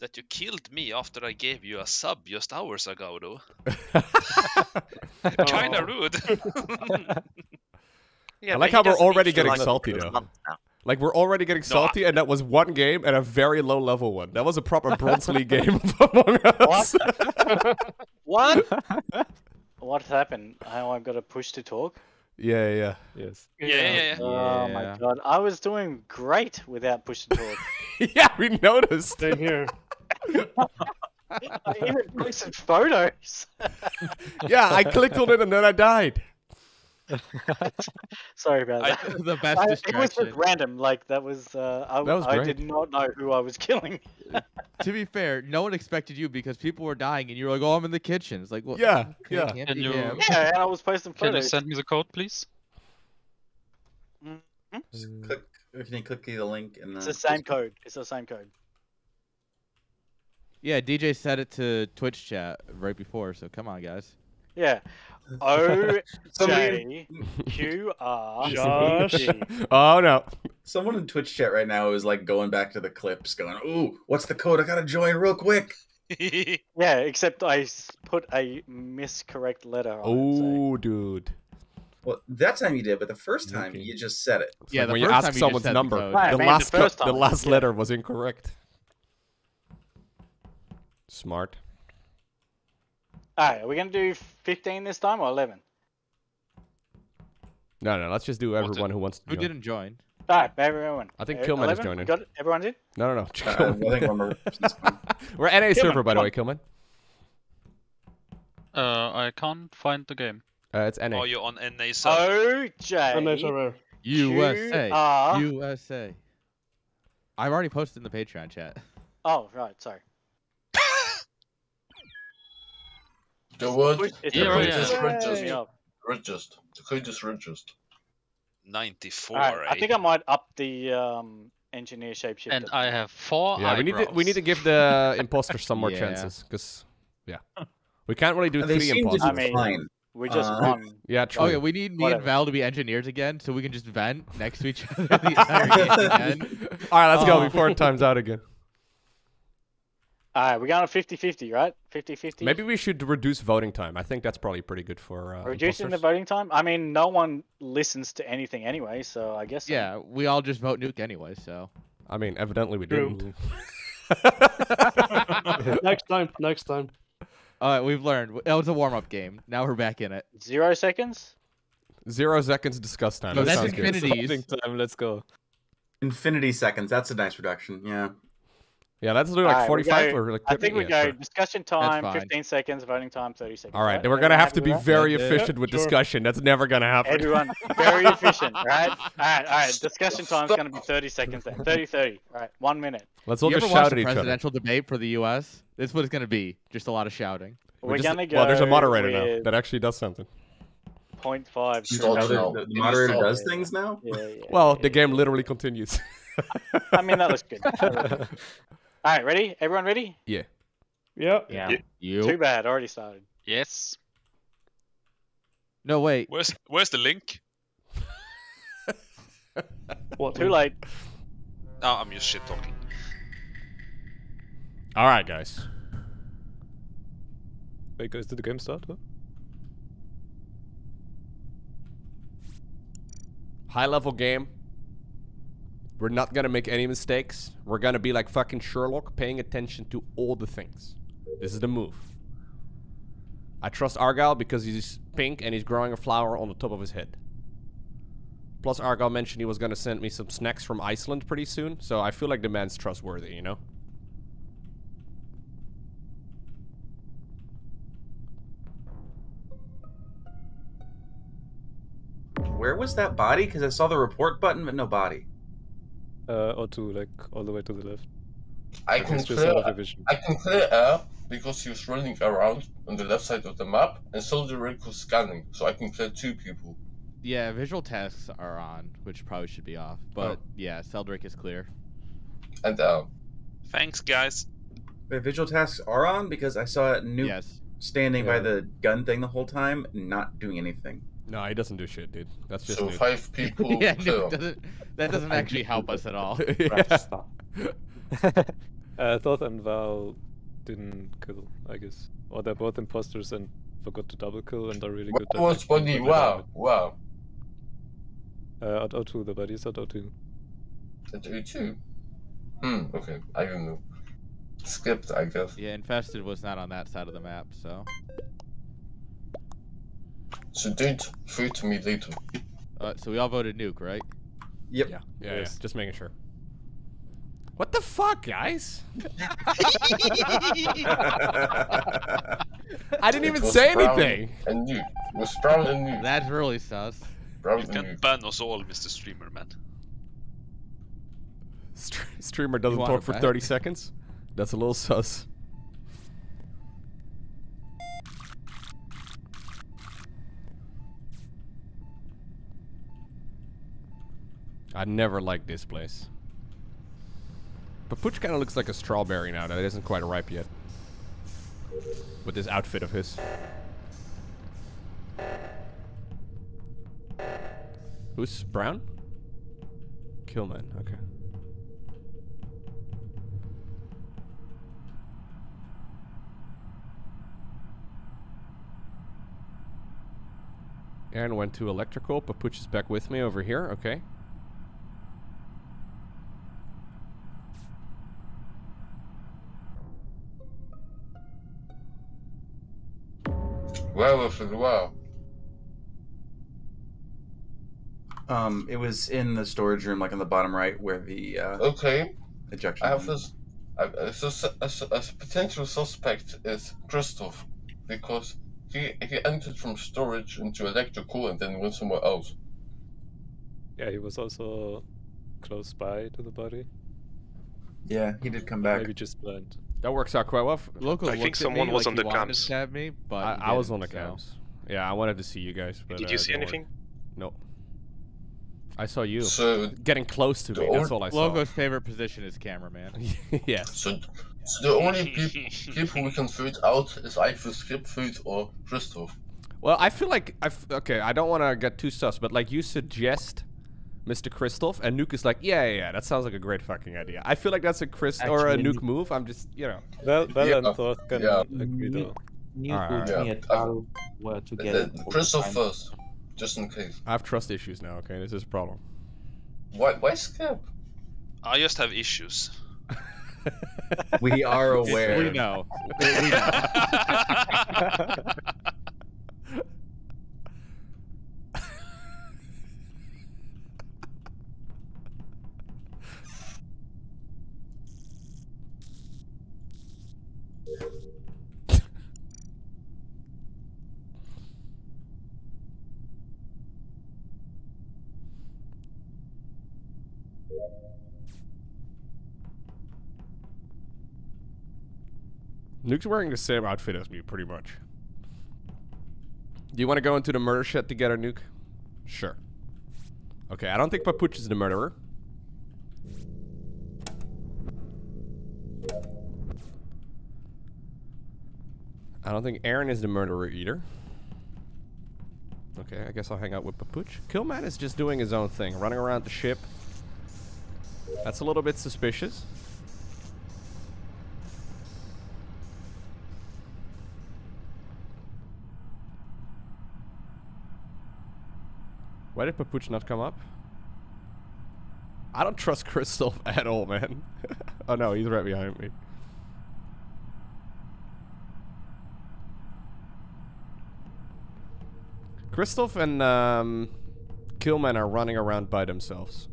That you killed me after I gave you a sub just hours ago, though. Kinda rude. Yeah, I like how we're already getting salty, though. Like, we're already getting salty, no, I... and that was one game and a very low-level one. That was a proper Bronze League game of Among Us. What? What? What happened? How I got a push to talk? Yeah, yeah, yes. Yeah, yeah, yeah. Oh yeah. My god, I was doing great without push to talk. Yeah, we noticed. Stay here. I even posted photos. Yeah, I clicked on it and then I died. Sorry about that. I, the best I, distraction. It was just random. Like that was. Uh, I, that was I did not know who I was killing. To be fair, no one expected you because people were dying, and you were like, "Oh, I'm in the kitchen." It's like, well, yeah, yeah. Can you, yeah, and I was posting photos. Can you send me the code, please? Mm-hmm. Just click. You can click the link, and it's the same code. It's the same code. Yeah, D J set it to Twitch chat right before, so come on, guys. Yeah. O J Q R. Josh. Oh no! Someone in Twitch chat right now is like going back to the clips, going, "Ooh, what's the code? I gotta join real quick." Yeah, except I put a miscorrect letter on. Oh, dude. Well, that time you did, but the first time okay. you just said it. It's yeah, like the when first you asked someone's number, the, right, the, man, last the, first time. the last letter yeah. was incorrect. Smart. Alright, are we going to do fifteen this time or eleven? No, no, let's just do everyone who wants to join. Who didn't join? Alright, everyone. I think Killman is joining. Got it? Everyone did? No, no, no. Uh, I think we're, we're at a Killman, server, by the way, Killman. Uh, I can't find the game. Uh, it's N A. Oh, you're on N A server. O J. U S A. U S A. I've already posted in the Patreon chat. Oh, right, sorry. The word is yeah, richest. The code is richest. ninety-four. Right, right? I think I might up the um, engineer shapeshifter. And I have four. Yeah, eyebrows. we need to we need to give the imposter some more yeah. chances, because yeah, we can't really do and three imposters. I mean, we just uh, won. Yeah, true. Oh yeah, we need me Whatever. and Val to be engineers again, so we can just vent next to each other. The entire game again. All right, let's oh. go before it times out again. Alright, we're going fifty fifty, right? fifty fifty? Maybe we should reduce voting time. I think that's probably pretty good for... Uh, Reducing imposters. the voting time? I mean, no one listens to anything anyway, so I guess... Yeah, so. we all just vote Nuke anyway, so... I mean, evidently we didn't. Next time, next time. Alright, we've learned. That was a warm-up game. Now we're back in it. Zero seconds? Zero seconds discuss time. No, that that's infinity. Time, let's go. Infinity seconds. That's a nice reduction, yeah. Yeah, let's do like right, forty-five go, or like. I think we yeah, go sure. discussion time, fifteen seconds, voting time, thirty seconds. All right, right? then we're Everyone gonna have to be that? very yeah, efficient yeah. with sure. discussion. That's never gonna happen. Everyone, very efficient, right? All right, all right. Discussion time's gonna be thirty seconds then. thirty, thirty. All right, one minute. Let's all you just ever shout watch at each other. Presidential debate for the U S. That's what it's gonna be. Just a lot of shouting. We're, we're just, gonna go. Well, there's a moderator now that actually does something. Point five. The moderator does things now. Well, the game literally continues. I mean, that looks good. All right, ready? Everyone ready? Yeah. Yep. Yeah. Yep. Too bad, already started. Yes. No, wait. Where's Where's the link? What? Too late. Oh, I'm just shit talking. All right, guys. Wait, guys, did the game start? Huh? High level game. We're not gonna make any mistakes. We're gonna be like fucking Sherlock, paying attention to all the things. This is the move. I trust Argyle because he's pink and he's growing a flower on the top of his head. Plus, Argyle mentioned he was gonna send me some snacks from Iceland pretty soon, so I feel like the man's trustworthy, you know? Where was that body? Because I saw the report button, but no body. Uh, or to, like, all the way to the left. I can, clear, I can clear air because he was running around on the left side of the map, and Seldarick was scanning, so I can clear two people. Yeah, visual tasks are on, which probably should be off, but oh. yeah, Seldarick is clear. And um... thanks, guys. Wait, visual tasks are on? Because I saw Nuke yes. standing yeah. by the gun thing the whole time, not doing anything. No, he doesn't do shit, dude. That's just so Nuke. Five people. yeah, no, doesn't, that doesn't actually help us at all. yeah. uh, Thorth and Val didn't kill, I guess, or they're both imposters and forgot to double kill, and they're really what good. What's funny? Wow, wow. Uh, at O two, the buddies at O two. At O two. Hmm. Okay, I don't know. Skipped, I guess. Yeah, Infested was not on that side of the map, so. So don't food to me later. Uh, so we all voted Nuke, right? Yep. Yeah. Yeah, yes. yeah. Just making sure. What the fuck, guys? I didn't it even say anything. And Nuke it was brown and Nuke. That's really sus. Brown you can Nuke. Ban us all, Mister Streamer, man. St streamer doesn't talk for thirty seconds. That's a little sus. I never liked this place. Papooch kind of looks like a strawberry now that it isn't quite ripe yet. With this outfit of his. Who's brown? Killman, okay. Aaron went to electrical. Papooch is back with me over here, okay. Where was it? Wow. Um, it was in the storage room, like on the bottom right, where the uh, okay. Ejection. I have this. I, as, a, as, a, as a potential suspect is Kristoff, because he he entered from storage into electrical and then went somewhere else. Yeah, he was also close by to the body. Yeah, he did come back. Maybe just blind. That works out quite well. Local I think someone me, was like on the cams. To me, but I, I was on the so. cams. Yeah, I wanted to see you guys. But, Did you uh, see anything? No. I saw you. So getting close to me. That's all I saw. Logo's favorite position is cameraman. yeah. So, so the only peop people we can food out is either Skip Food or Kristoff. Well, I feel like I've, okay. I don't want to get too sus, but like you suggest. Mister Kristoff, and Nuke is like, yeah, yeah, yeah, that sounds like a great fucking idea. I feel like that's a Krist or a Nuke move. I'm just, you know. Well, well yeah. and Thorth can yeah. agree though. Nuke right, right, yeah. me at how we're together. Kristoff first, just in case. I have trust issues now, okay? This is a problem. Why, why Skip? I just have issues. we are aware. We know. we know. Nuke's wearing the same outfit as me, pretty much. Do you want to go into the murder shed together, Nuke? Sure. Okay, I don't think Papooch is the murderer. I don't think Aaron is the murderer either. Okay, I guess I'll hang out with Papooch. Killman is just doing his own thing, running around the ship. That's a little bit suspicious. Why did Papooch not come up? I don't trust Kristoff at all, man. Oh no, he's right behind me. Kristoff and um, Killman are running around by themselves.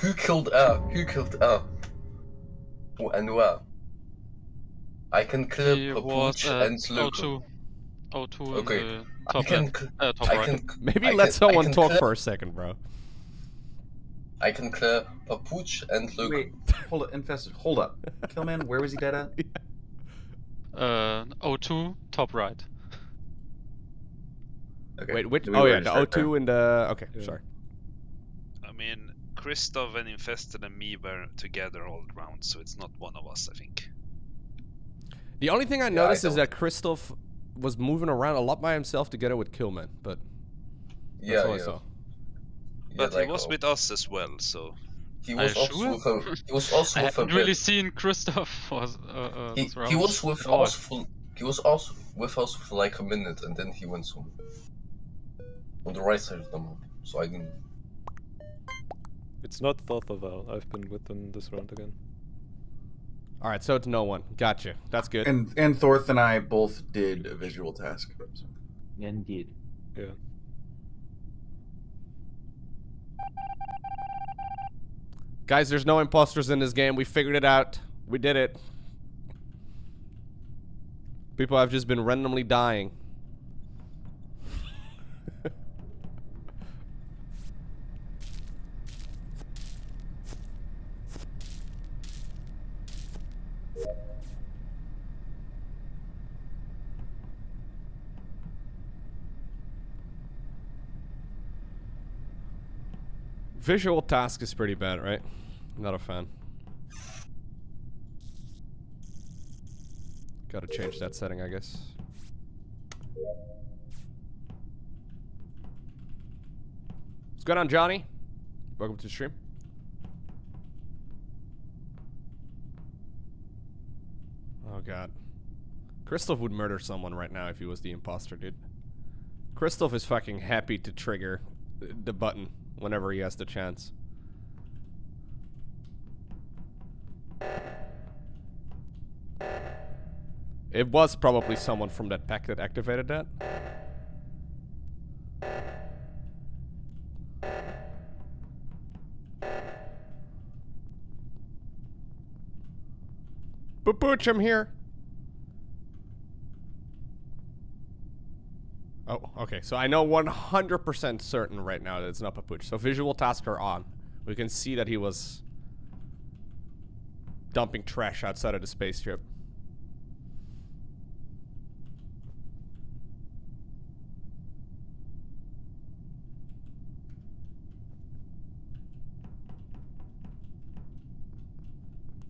Who killed her? Who killed her? And where? I can clear Papooch uh, and Lowko. O two okay. Top I can uh, top I right. can Maybe I let can, someone can talk clear. For a second, bro. I can clear Papooch and Lowko. Wait, hold up, Infested, hold up. Killman, where was he dead at? Uh, O two, top right. Okay. Wait, which? Oh yeah, the O two there? And the... Okay, yeah. Sorry. I mean, Kristoff and Infested and me were together all round, so it's not one of us, I think. The only thing I noticed yeah, I is that Kristoff was moving around a lot by himself together with Killman, but yeah, that's all yeah. I saw. Yeah, but like he was oh. with us as well, so he was also sure? with her, he was also I with haven't really seen Kristoff was uh, uh, he, he was with oh. us for he was also with us for like a minute, and then he went home. On the right side of the map, so I didn't. It's not Thorth or Val. I've been with them this round again. All right, so it's no one. Gotcha. That's good. And and Thorth and I both did a visual task. Indeed. Yeah. Guys, there's no imposters in this game. We figured it out. We did it. People have just been randomly dying. Visual task is pretty bad, right? Not a fan. Gotta change that setting, I guess. What's going on, Johnny? Welcome to the stream. Oh god. Kristoff would murder someone right now if he was the imposter, dude. Kristoff is fucking happy to trigger the button whenever he has the chance. It was probably someone from that pack that activated that. Papooch, I'm here! Oh, okay, so I know one hundred percent certain right now that it's not Papooch. So visual tasks are on. We can see that he was dumping trash outside of the spaceship.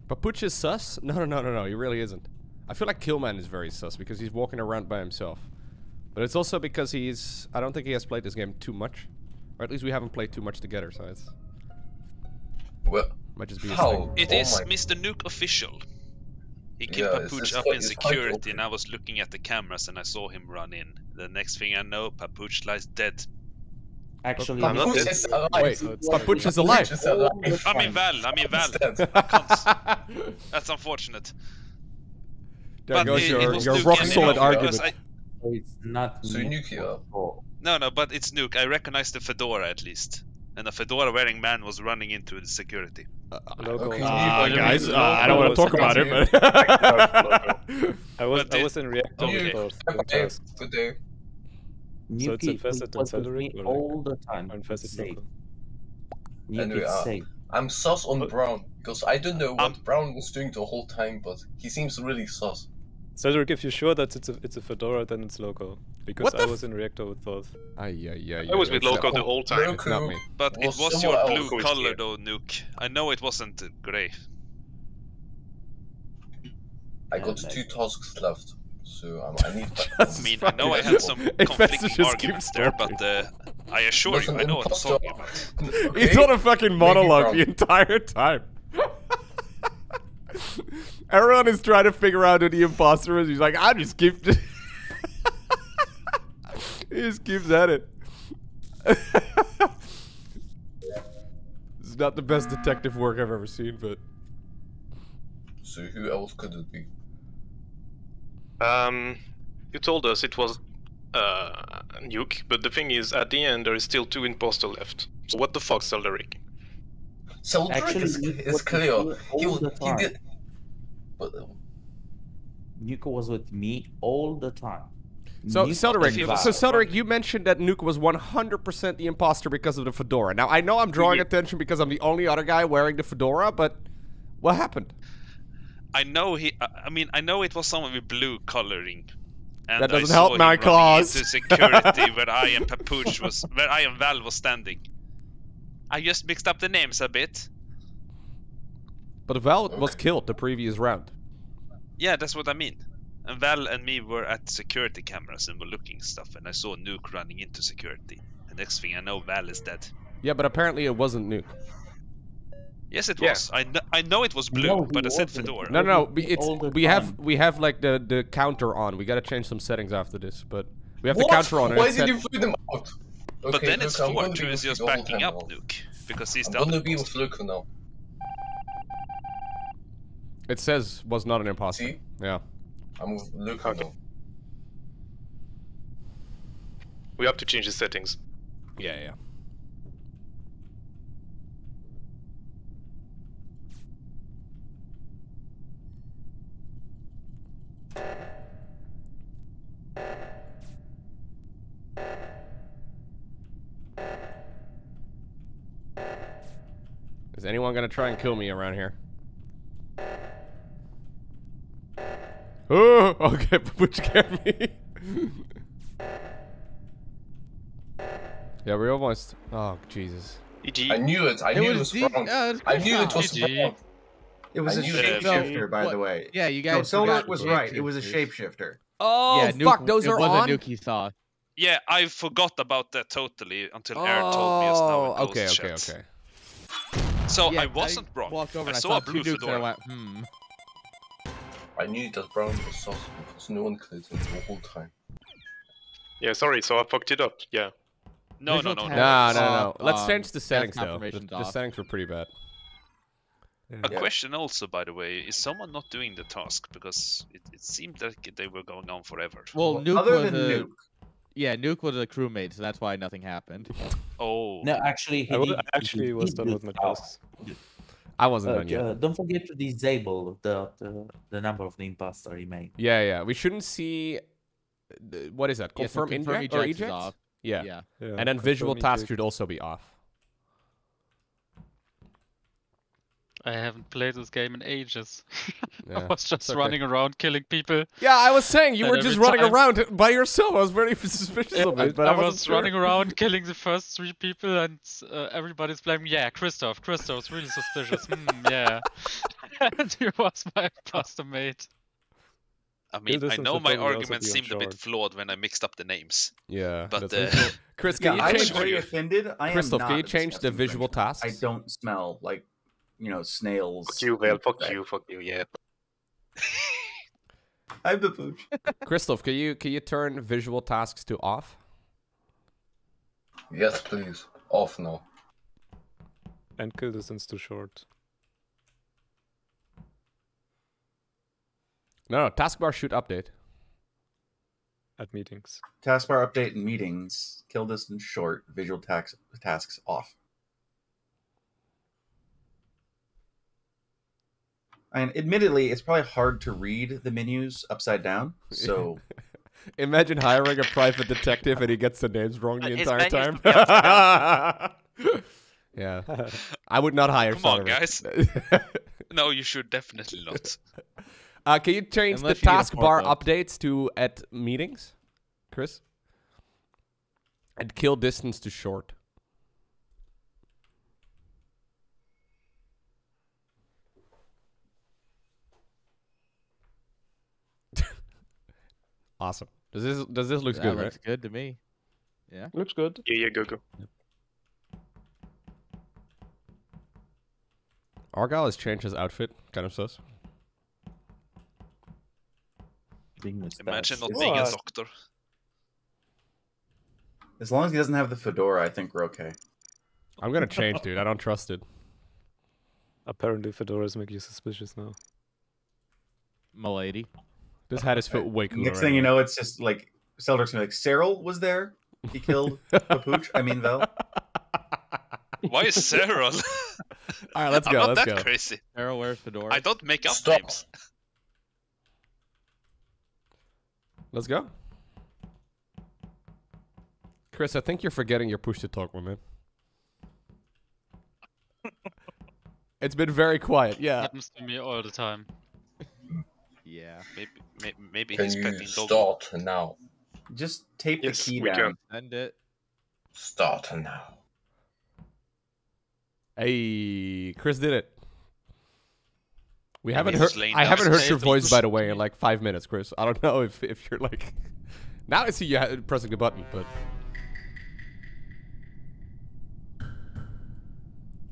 Papooch is sus? No, no, no, no, no, he really isn't. I feel like Killman is very sus because he's walking around by himself. But it's also because he's... I don't think he has played this game too much. Or at least we haven't played too much together, so it's... Well, might just be his thing. It oh is Mister Nuke official. He killed yeah, Papooch up in security, and I was looking at the cameras and I saw him run in. The next thing I know, Papooch lies dead. Actually, I'm not dead. Is alive. Wait, Papooch is alive. Is alive. I'm in Val, I'm in Val. I can't. That's unfortunate. There but goes it, your, it your rock solid argument. So it's not so Nuke. No, no, but it's Nuke. I recognize the fedora at least. And the fedora-wearing man was running into the security. Uh, okay. uh, guys, uh, I don't want to talk about it, but... I, was, but I wasn't reacting okay. to those. Good day. So it's Infested and Seldarick all the time. Infested anyway, uh, I'm sus on Brown, because I don't know what um, Brown was doing the whole time, but he seems really sus. Cedric, if you're sure that it's a, it's a fedora, then it's Lowko. Because I was in reactor with Thorth. I, yeah, yeah, yeah, I was with Lowko not, the whole time. It's not me. But it was your blue Lowko color though, Nuke. I know it wasn't grey. I got two tasks left, so um, I need... I mean, I know I had some conflicting arguments there, but uh, I assure Listen, you, I know what I'm talking about. He's on a fucking monologue the entire time. Everyone is trying to figure out who the imposter is. He's like, I just keep... he just keeps at it. It's not the best detective work I've ever seen, but... So who else could it be? Um, you told us it was uh, Nuke, but the thing is, at the end, there is still two imposters left. So what the fuck, Seldarick? Seldarick is, is clear. He, was, he did... But, um... Nuke was with me all the time. So Seldarick, so Seldarick, you mentioned that Nuke was one hundred percent the imposter because of the fedora. Now I know I'm drawing attention because I'm the only other guy wearing the fedora, but what happened? I know he. I mean, I know it was someone with blue coloring. And that doesn't I help my cause. Into security where I and Papooch was, where I and Val was standing. I just mixed up the names a bit. But Val okay. was killed the previous round. Yeah, that's what I mean. And Val and me were at security cameras and were looking stuff, and I saw Nuke running into security. The next thing I know, Val is dead. Yeah, but apparently it wasn't Nuke. Yes, it yeah. was. I know, I know it was blue, no, but I said fedora. No, no, no. It's, we have we have like the the counter on. We gotta change some settings after this, but we have what? the counter on. Why did you put them out? Okay, but then look, it's Thorth who is just backing up Nuke because he's I'm gonna be with Lowko now. It says was not an imposter. See? Yeah. I'm with Lowko now. We have to change the settings. Yeah, yeah. Is anyone gonna try and kill me around here? Oh, okay, which scared me. Yeah, we're almost. Oh, Jesus. I knew it. I knew it was wrong. I knew it was wrong. It was a shapeshifter, by the way. Yeah, you guys. So Seldarick was right. It was a shapeshifter. Oh, fuck, those are on? It was a Nuke saw. Yeah, I forgot about that totally until Aaron told me just now. Oh, okay, okay, okay. So yeah, I wasn't I wrong. Over I saw I a blue fedora. I, went, hmm. I knew that brown was soft because no one cleared it the whole time. Yeah, sorry. So I fucked it up. Yeah. No, no, no, no. No, no, no. Um, Let's change the settings though. The, the settings were pretty bad. Yeah. A question also, by the way, is someone not doing the task because it, it seemed like they were going on forever. Well, well Nuke other was than a, Nuke. Yeah, Nuke was a crewmate, so that's why nothing happened. Oh. No, actually, he I did, actually he was did, done he with my tasks. I wasn't uh, done yet. Uh, don't forget to disable the, the the number of the imposter he made. Yeah, yeah. We shouldn't see. The, what is that? Confirm, yeah, so confirm eject or eject? Off. Yeah. Yeah. yeah. And then confirm visual task should also be off. I haven't played this game in ages. Yeah, I was just okay. running around killing people. Yeah, I was saying you and were just running time... around by yourself. I was very suspicious yeah, of it. But I, I was sure. running around killing the first three people, and uh, everybody's blaming. Yeah, Kristoff. Kristoff's really suspicious. Mm, yeah, and he was my imposter mate. I mean, I know my argument seemed short. a bit flawed when I mixed up the names. Yeah, but uh, Chris, can yeah, you change? I'm very offended. I am Kristoff, not can you change the visual tasks? I don't smell like. You know, snails. Fuck you, Val. Fuck you. Fuck you. Yeah. I'm the pooch. Kristoff, can you can you turn visual tasks to off? Yes, please. Off now. And kill distance too short. No, no, taskbar should update. At meetings. Taskbar update in meetings. Kill distance short. Visual tax tasks off. And admittedly, it's probably hard to read the menus upside down, so... Imagine hiring a private detective and he gets the names wrong the His entire time. Yeah. I would not hire Come on, guys. No, you should definitely not. Uh, can you change Unless the taskbar updates to at meetings, Chris? And kill distance to short. Awesome. Does this does this look good, right? That looks good to me. Yeah. Looks good. Yeah, yeah, go, go. Yep. Argyle has changed his outfit. Kind of sus. being the stats. Imagine not being a doctor. As long as he doesn't have the fedora, I think we're okay. I'm gonna change, dude. I don't trust it. Apparently, fedoras make you suspicious now. Milady. This hat is fit way cooler. Next thing you know, it's just like Seldarick's gonna be like, Cyril was there. He killed Papooch. I mean, Val. Why is Cyril? All right, let's go. I'm not let's that go. Crazy. Cyril wear fedora. I don't make up Stop. names. Let's go. Chris, I think you're forgetting your push to talk, woman. It's been very quiet. Yeah. It happens to me all the time. Yeah. Maybe, maybe, maybe can he's you start dog. now? Just tape yes, the key down. End it. Start now. Hey, Chris did it. We haven't heard. I haven't heard your voice, by the way, in like five minutes, Chris. I don't know if if you're like. Now I see you pressing the button, but.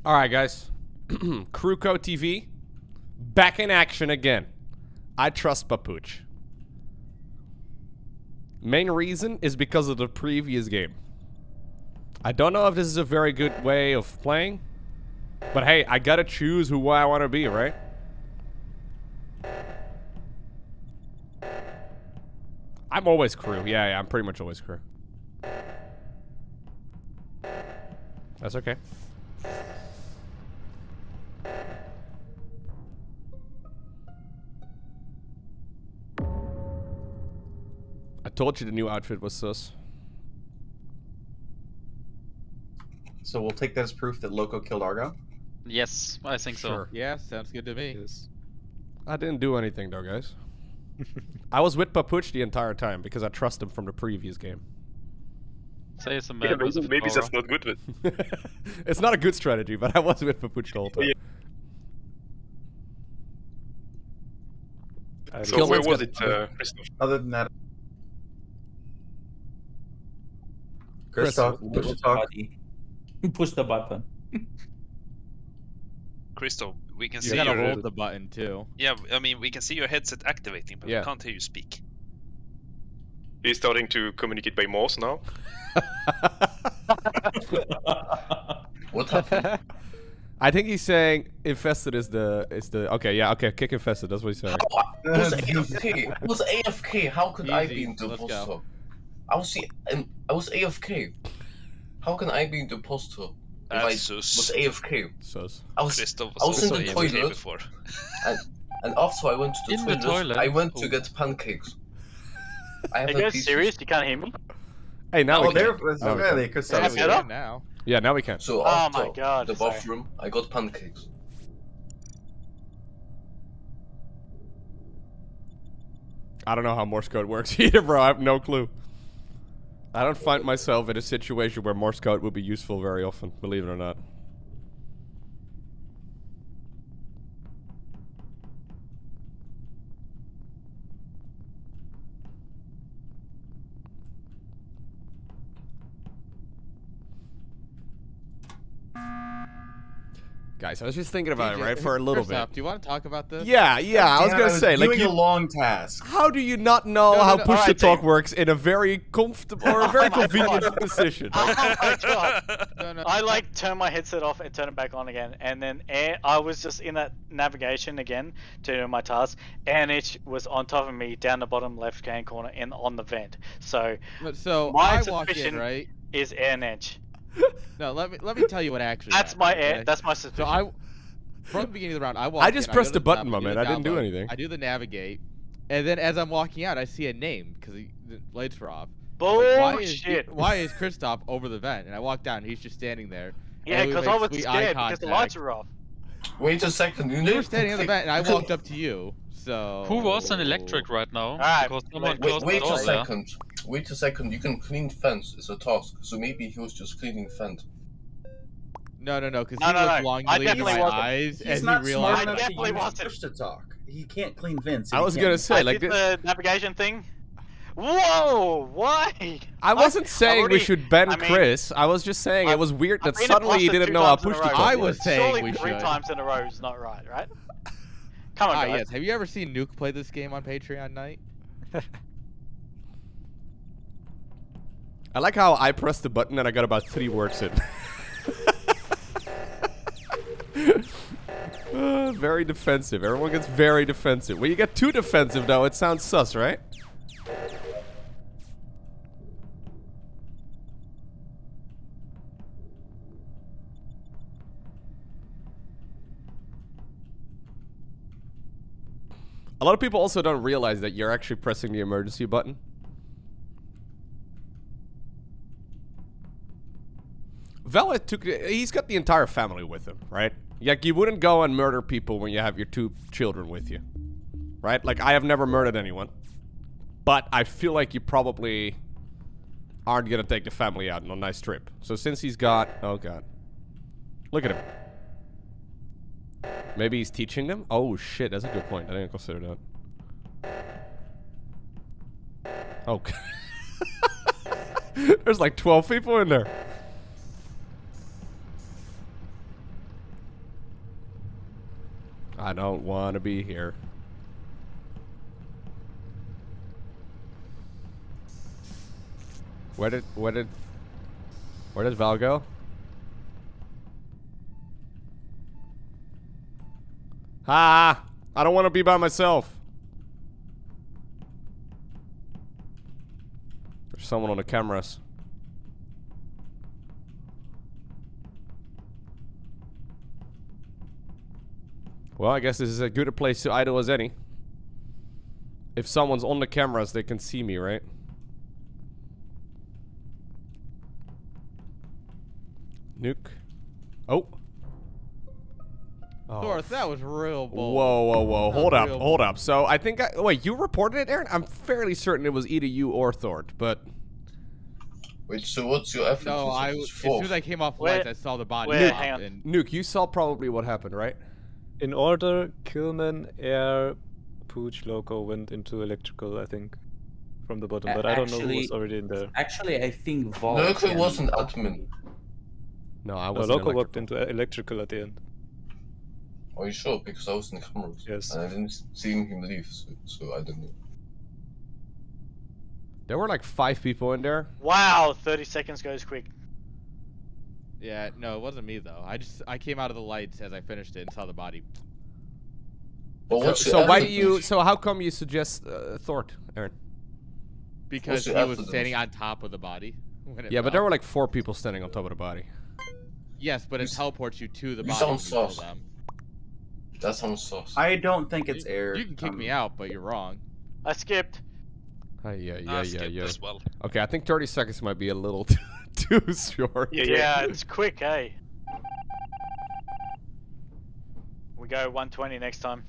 All right, guys. Kruko T V, back in action again. I trust Papooch. Main reason is because of the previous game. I don't know if this is a very good way of playing, but hey, I gotta choose who I wanna be, right? I'm always crew. Yeah, yeah, I'm pretty much always crew. That's okay. I told you the new outfit was sus. So we'll take that as proof that Lowko killed Argyle? Yes, I think sure. so. Yeah, sounds good to me. Yes. I didn't do anything though, guys. I was with Papooch the entire time because I trust him from the previous game. Say some yeah, maybe, maybe that's not good. It's not a good strategy, but I was with Papooch the whole time. Yeah. I so where was it, uh, Kristoff? Other than that, Kristoff, push, push, we'll push the button. Kristoff, we can you see gotta your hold the button too. Yeah, I mean we can see your headset activating, but yeah. we can't hear you speak. He's starting to communicate by Morse now. What happened? I think he's saying Infested is the is the okay yeah okay kick Infested, that's what he's saying. It was A F K. It was A F K. How could Easy. I be in the poster? I was, I was A F K. How can I be in the poster if I was A F K? Sus. I was, Kristoff was I was in the toilet before. and, and after I went to the, toilet, the toilet, I went oh. to get pancakes. I Are you guys serious? You can't hear me? Hey, now oh, we there, can. Oh, really, okay. Kristoff. Can I get up? Now. Yeah, now we can. So after oh my God, the bathroom, sorry. I got pancakes. I don't know how Morse code works either, bro. I have no clue. I don't find myself in a situation where Morse code would be useful very often, believe it or not. Guys, I was just thinking about D J, it, right, for a little bit. Up, do you want to talk about this? Yeah, yeah, oh, I was going to say. Doing like, you, a long task. How do you not know no, no, how no, push right, to talk works in a very comfortable or a very convenient position? Oh my God. No, no. I like turn my headset off and turn it back on again, and then air, I was just in that navigation again to my task, and it was on top of me down the bottom left hand corner and on the vent. So, but so my I walk in, right? Is air and edge. No, let me let me tell you what actually. That's happened, my okay? air, that's my situation. So I from the beginning of the round, I walked I just in, pressed I the button, my man. I didn't do anything. I do the navigate, and then as I'm walking out, I see a name because the lights were off. Bullshit! Like, why, is, why is Kristoff over the vent? And I walk down, and he's just standing there. Yeah, because I was scared because the lights were off. Wait a second, you were standing on the vent, and I walked up to you. So who was an electric right now? Right, wait, wait, wait a second. Yeah. Wait a second. You can clean fence. It's a task. So maybe he was just cleaning fence. No, no, no. Because no, he no, looked no. longingly in my wasn't. eyes, He's and not he realized I definitely wasn't. To talk. He can't clean fence. I was gonna say I like did this. The navigation thing. Whoa! Why? I wasn't I, saying already, we should ban I mean, Chris. I was just saying I, it was weird that suddenly he didn't know I pushed it. I was saying Surely we should. Three times in a row is not right, right? Come on, ah, yes. Have you ever seen Nuke play this game on Patreon night? I like how I pressed the button and I got about three words in. uh, very defensive. Everyone gets very defensive. When you get too defensive, though, it sounds sus, right? A lot of people also don't realize that you're actually pressing the emergency button. Val took, he's got the entire family with him, right? Like, you wouldn't go and murder people when you have your two children with you, right? Like, I have never murdered anyone, but I feel like you probably aren't gonna take the family out on a nice trip. So since he's got, oh god, look at him. Maybe he's teaching them? Oh shit, that's a good point. I didn't consider that. Oh. There's like twelve people in there. I don't want to be here. Where did, where did, where did Val go? Ah, I don't want to be by myself. There's someone on the cameras. Well, I guess this is as good a place to idle as any. If someone's on the cameras, they can see me, right? Nuke. Oh. Oh. Thorth, that was real bold. Whoa, whoa, whoa. Hold up, hold up. So I think I... Wait, you reported it, Aaron? I'm fairly certain it was either you or Thorth, but... Wait, so what's your effort? No, I, as soon as I came off lights, I saw the body. Wait, hang on. And Nuke, you saw probably what happened, right? In order, Killman, Air, Pooch, Lowko went into electrical, I think, from the bottom. But uh, I don't actually, know who was already in there. Actually, I think Vol... Lowko wasn't admin. No, I was. No, Lowko walked into electrical at the end. Are you sure? Because I was in the cameras. Yes. And I didn't see him leave, so, so I didn't know. There were like five people in there. Wow, thirty seconds goes quick. Yeah, no, it wasn't me though. I just I came out of the lights as I finished it and saw the body. Well, what's so, so why do you? So how come you suggest uh, Thorth, Aaron? Because he was standing on top of the body. When it yeah, fell. But there were like four people standing on top of the body. Yes, but you it teleports you to the you body. Sound sauce. That sounds sauce. I don't think it's Air. You can kick um, me out, but you're wrong. I skipped. Uh, yeah, yeah, I yeah, yeah. As well. Okay, I think thirty seconds might be a little too. Too short. Yeah, yeah, it's quick, eh? We go one twenty next time.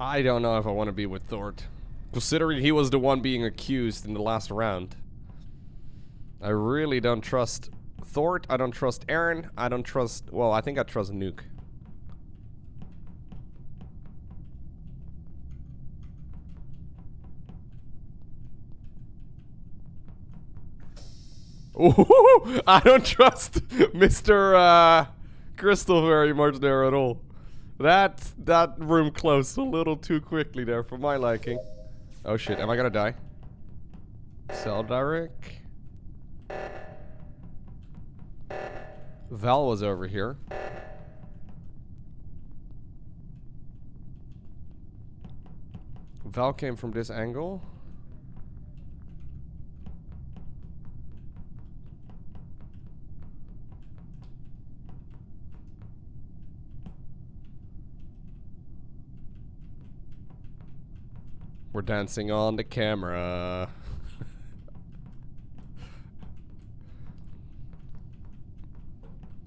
I don't know if I want to be with Thorth, considering he was the one being accused in the last round. I really don't trust Thorth, I don't trust Aaron, I don't trust... Well, I think I trust Nuke. Ooh, I don't trust Mister Uh, Kristoff very much there at all. That that room closed a little too quickly there for my liking. Oh shit, am I gonna die? Seldarick. Val was over here. Val came from this angle. We're dancing on the camera.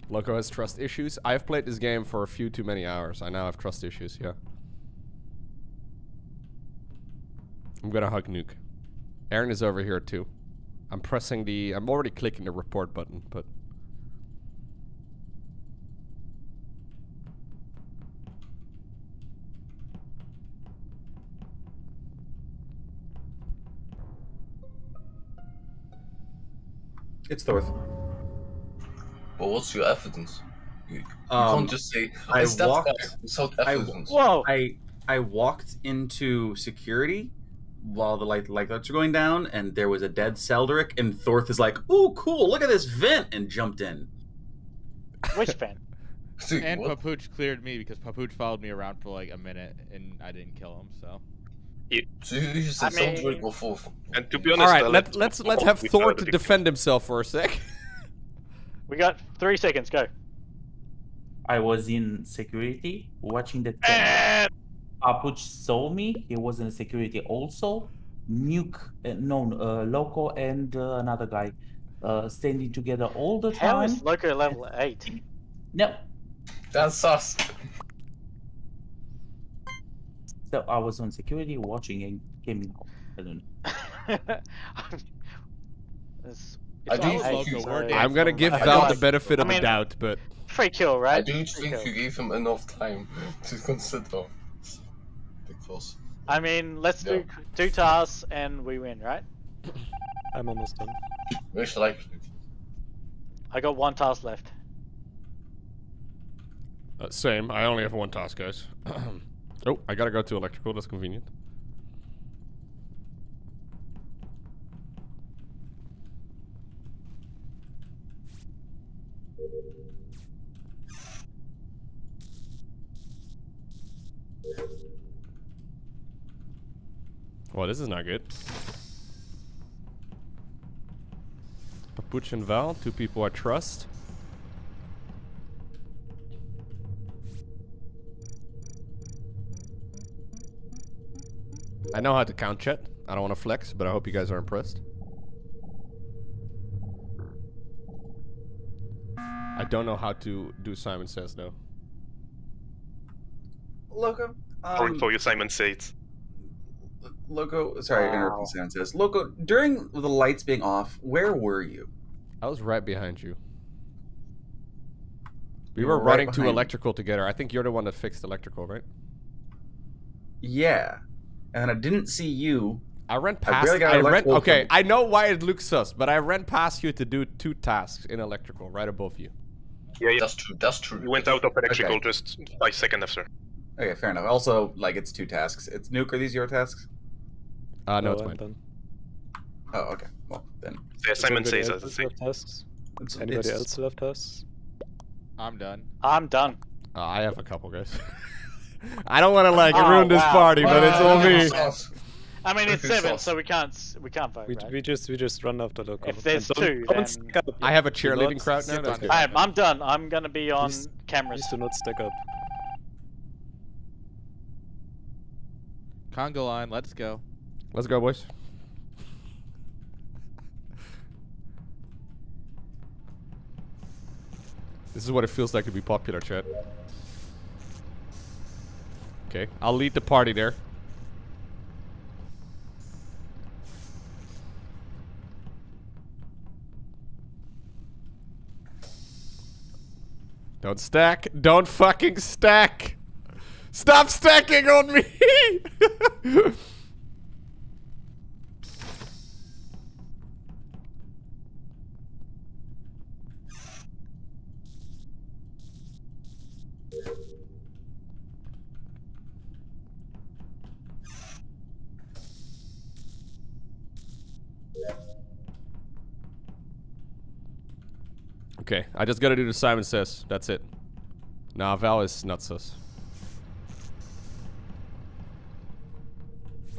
Lowko has trust issues. I've played this game for a few too many hours. I now have trust issues, yeah. I'm gonna hug Nuke. Aaron is over here too. I'm pressing the... I'm already clicking the report button, but... It's Thorth. But what's your evidence? You, you um, can't just say, I, I stepped walked, back without evidence. I, whoa. I, I walked into security while the light, light lights are going down, and there was a dead Seldarick, and Thorth is like, ooh, cool, look at this vent, and jumped in. Which vent? Dude, and what? Papooch cleared me because Papooch followed me around for like a minute, and I didn't kill him, so... You, so you just I mean, before. And to be honest, all right, let, let's, let's, let's have Thor to defend himself for a sec. We got three seconds, go. I was in security, watching the camera. Papooch saw me, he was in security also. Nuke, uh, no, uh, Lowko and uh, another guy uh, standing together all the time. How is Lowko level eight? No. That's sus. So I was on security watching and came in. I don't know. it's, it's I do think you, I'm gonna give Val the benefit I mean, of the doubt, but free kill, right? I do free think kill. You gave him enough time to consider. Because I mean, let's yeah. do two tasks and we win, right? I'm almost done. Which likely? I got one task left. Uh, same. I only have one task, guys. Oh, I gotta go to electrical, that's convenient. Well, this is not good. Papooch and Val, two people I trust. I know how to count, chat. I don't want to flex, but I hope you guys are impressed. I don't know how to do Simon Says, though. Lowko. Um, for your Simon Says. Lowko, sorry, wow. interrupting Simon Says. Lowko, during the lights being off, where were you? I was right behind you. We you were, were right running to electrical together. I think you're the one that fixed electrical, right? Yeah. And I didn't see you. I ran past. I I ran, okay, I know why it looks sus, but I ran past you to do two tasks in electrical, right above you. Yeah, yeah. That's true. That's true. You went out of electrical okay. just by second after. Okay, fair enough. Also, like, it's two tasks. It's Nuke. Are these your tasks? Uh, no, no it's I'm mine. Done. Oh, okay. Well, then. Yeah, Simon Says I think. Anybody it's... else left tasks? I'm done. I'm done. Uh, I have a couple, guys. I don't want to like oh, ruin this wow. party, but wow. it's all me. I mean, it's seven, so we can't we can't vote. We, right? we just we just run after Lowko. If there's two, then I have a cheerleading crowd now. No, I am, I'm done. I'm gonna be on please, cameras. Please do not stick up. Conga line, let's go. Let's go, boys. This is what it feels like to be popular, chat. Okay, I'll lead the party there. Don't stack. Don't fucking stack. Stop stacking on me. Okay, I just gotta do the Simon Says. That's it. Nah, Val is not sus.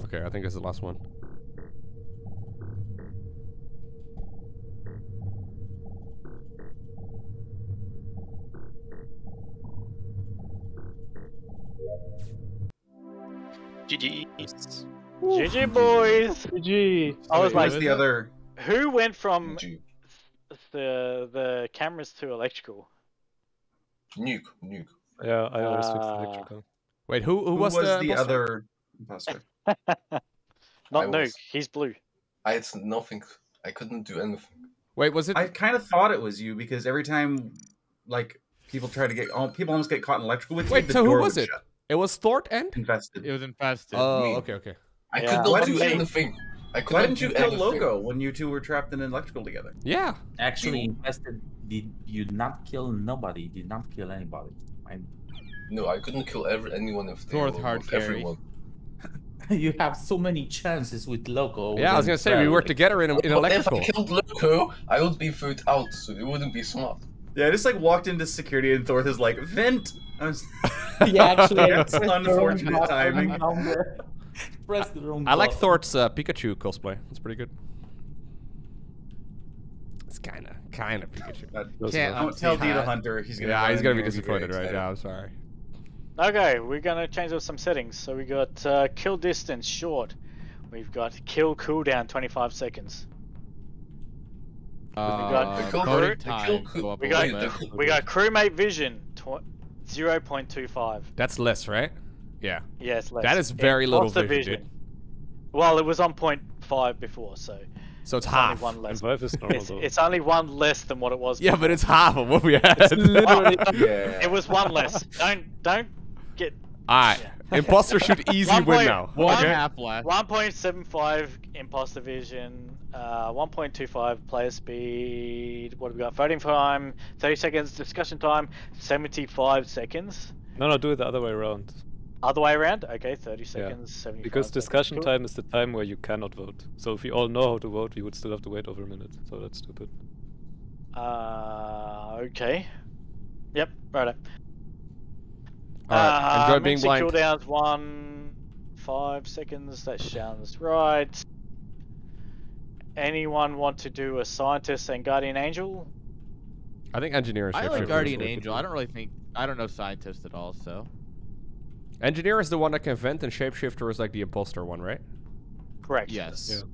Okay, I think that's the last one. G G. G G, boys. G G. I was like, the other? Who went from G G. The the cameras to electrical. Nuke, nuke. Yeah, I always uh, fixed electrical. Wait, who who, who was, was the, the other imposter? Not Nuke. Was. He's blue. I had nothing. I couldn't do anything. Wait, was it? I kind of thought it was you because every time, like, people try to get people almost get caught in electrical with. Wait, you, so who was it? Shut. It was Thorth and Infested. It was Infested. Oh, okay, okay. I yeah. could not do anything. I Why didn't you kill Lowko when you two were trapped in an electrical together? Yeah. Actually, Infested did you not kill nobody? Did not kill anybody. I'm... No, I couldn't kill every, anyone if they North were, hard carry. Everyone. You have so many chances with Lowko. Yeah, I was gonna say we worked together in, in electrical. If I killed Lowko, I would be food out, so it wouldn't be smart. Yeah, I just like walked into security and Thorth is like vent. I was... yeah, actually, that's unfortunate timing. Press the wrong I button. Like Thorth's uh, Pikachu cosplay. It's pretty good. It's kind of, kind of Pikachu. Can't don't tell D the Hunter. He's gonna. Yeah, he's gonna be disappointed, right? Yeah, I'm sorry. Okay, we're gonna change up some settings. So we got uh, kill distance short. We've got kill cooldown twenty-five seconds. Uh, we got, cool crew, time, cool, we, got we got crewmate vision zero point two five. That's less, right? Yeah. Yeah, it's less. That is very it little vision, vision. Dude. Well, it was on point five before, so. So it's, it's half. Only one less. It's, it's only one less than what it was. Before. Yeah, but it's half of what we had. It's literally. Yeah. It was one less. Don't don't get. Alright. Yeah. Imposter should easy one win point, now. One okay. half left. one point seven five imposter vision. Uh, one point two five player speed. What have we got? Voting time, thirty seconds. Discussion time, seventy-five seconds. No, no, do it the other way around. Other way around? Okay, thirty seconds, yeah. seventy-five Because discussion seconds. Time is the time where you cannot vote. So if we all know how to vote, we would still have to wait over a minute. So that's stupid. Uh, okay. Yep, right. Alright, enjoy uh, being blind. Cooldown's one, five seconds. That sounds right. Anyone want to do a scientist and guardian angel? I think engineer is. I like guardian angel. I don't really think. I don't know scientist at all. So engineer is the one that can vent, and shapeshifter is like the imposter one, right? Correct. Yes. Yeah.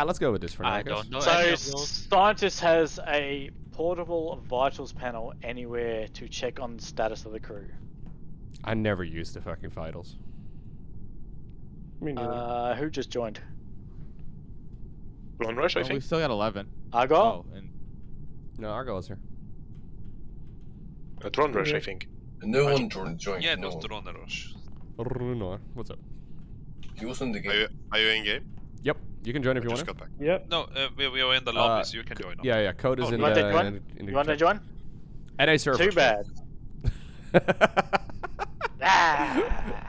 Ah, let's go with this for now. I don't know. So scientist has a portable vitals panel anywhere to check on the status of the crew. I never used the fucking vitals. Me neither. Uh, who just joined? Drone Rush, I think. We still got eleven. Argyle? Oh, and... No, Argyle is here. Uh, Drone Rush, yeah. I think. No one joined. Yeah, no. It was Drone Rush. Runor, what's up? He was in the game. Are you, are you in game? Yep, you can join if I you want. Got back. Yep. No, uh, we, we are in the lobby, uh, so you can join. Yeah, yeah, code is oh, in, you uh, in, in the. You want to join? N A server. Too bad. ah.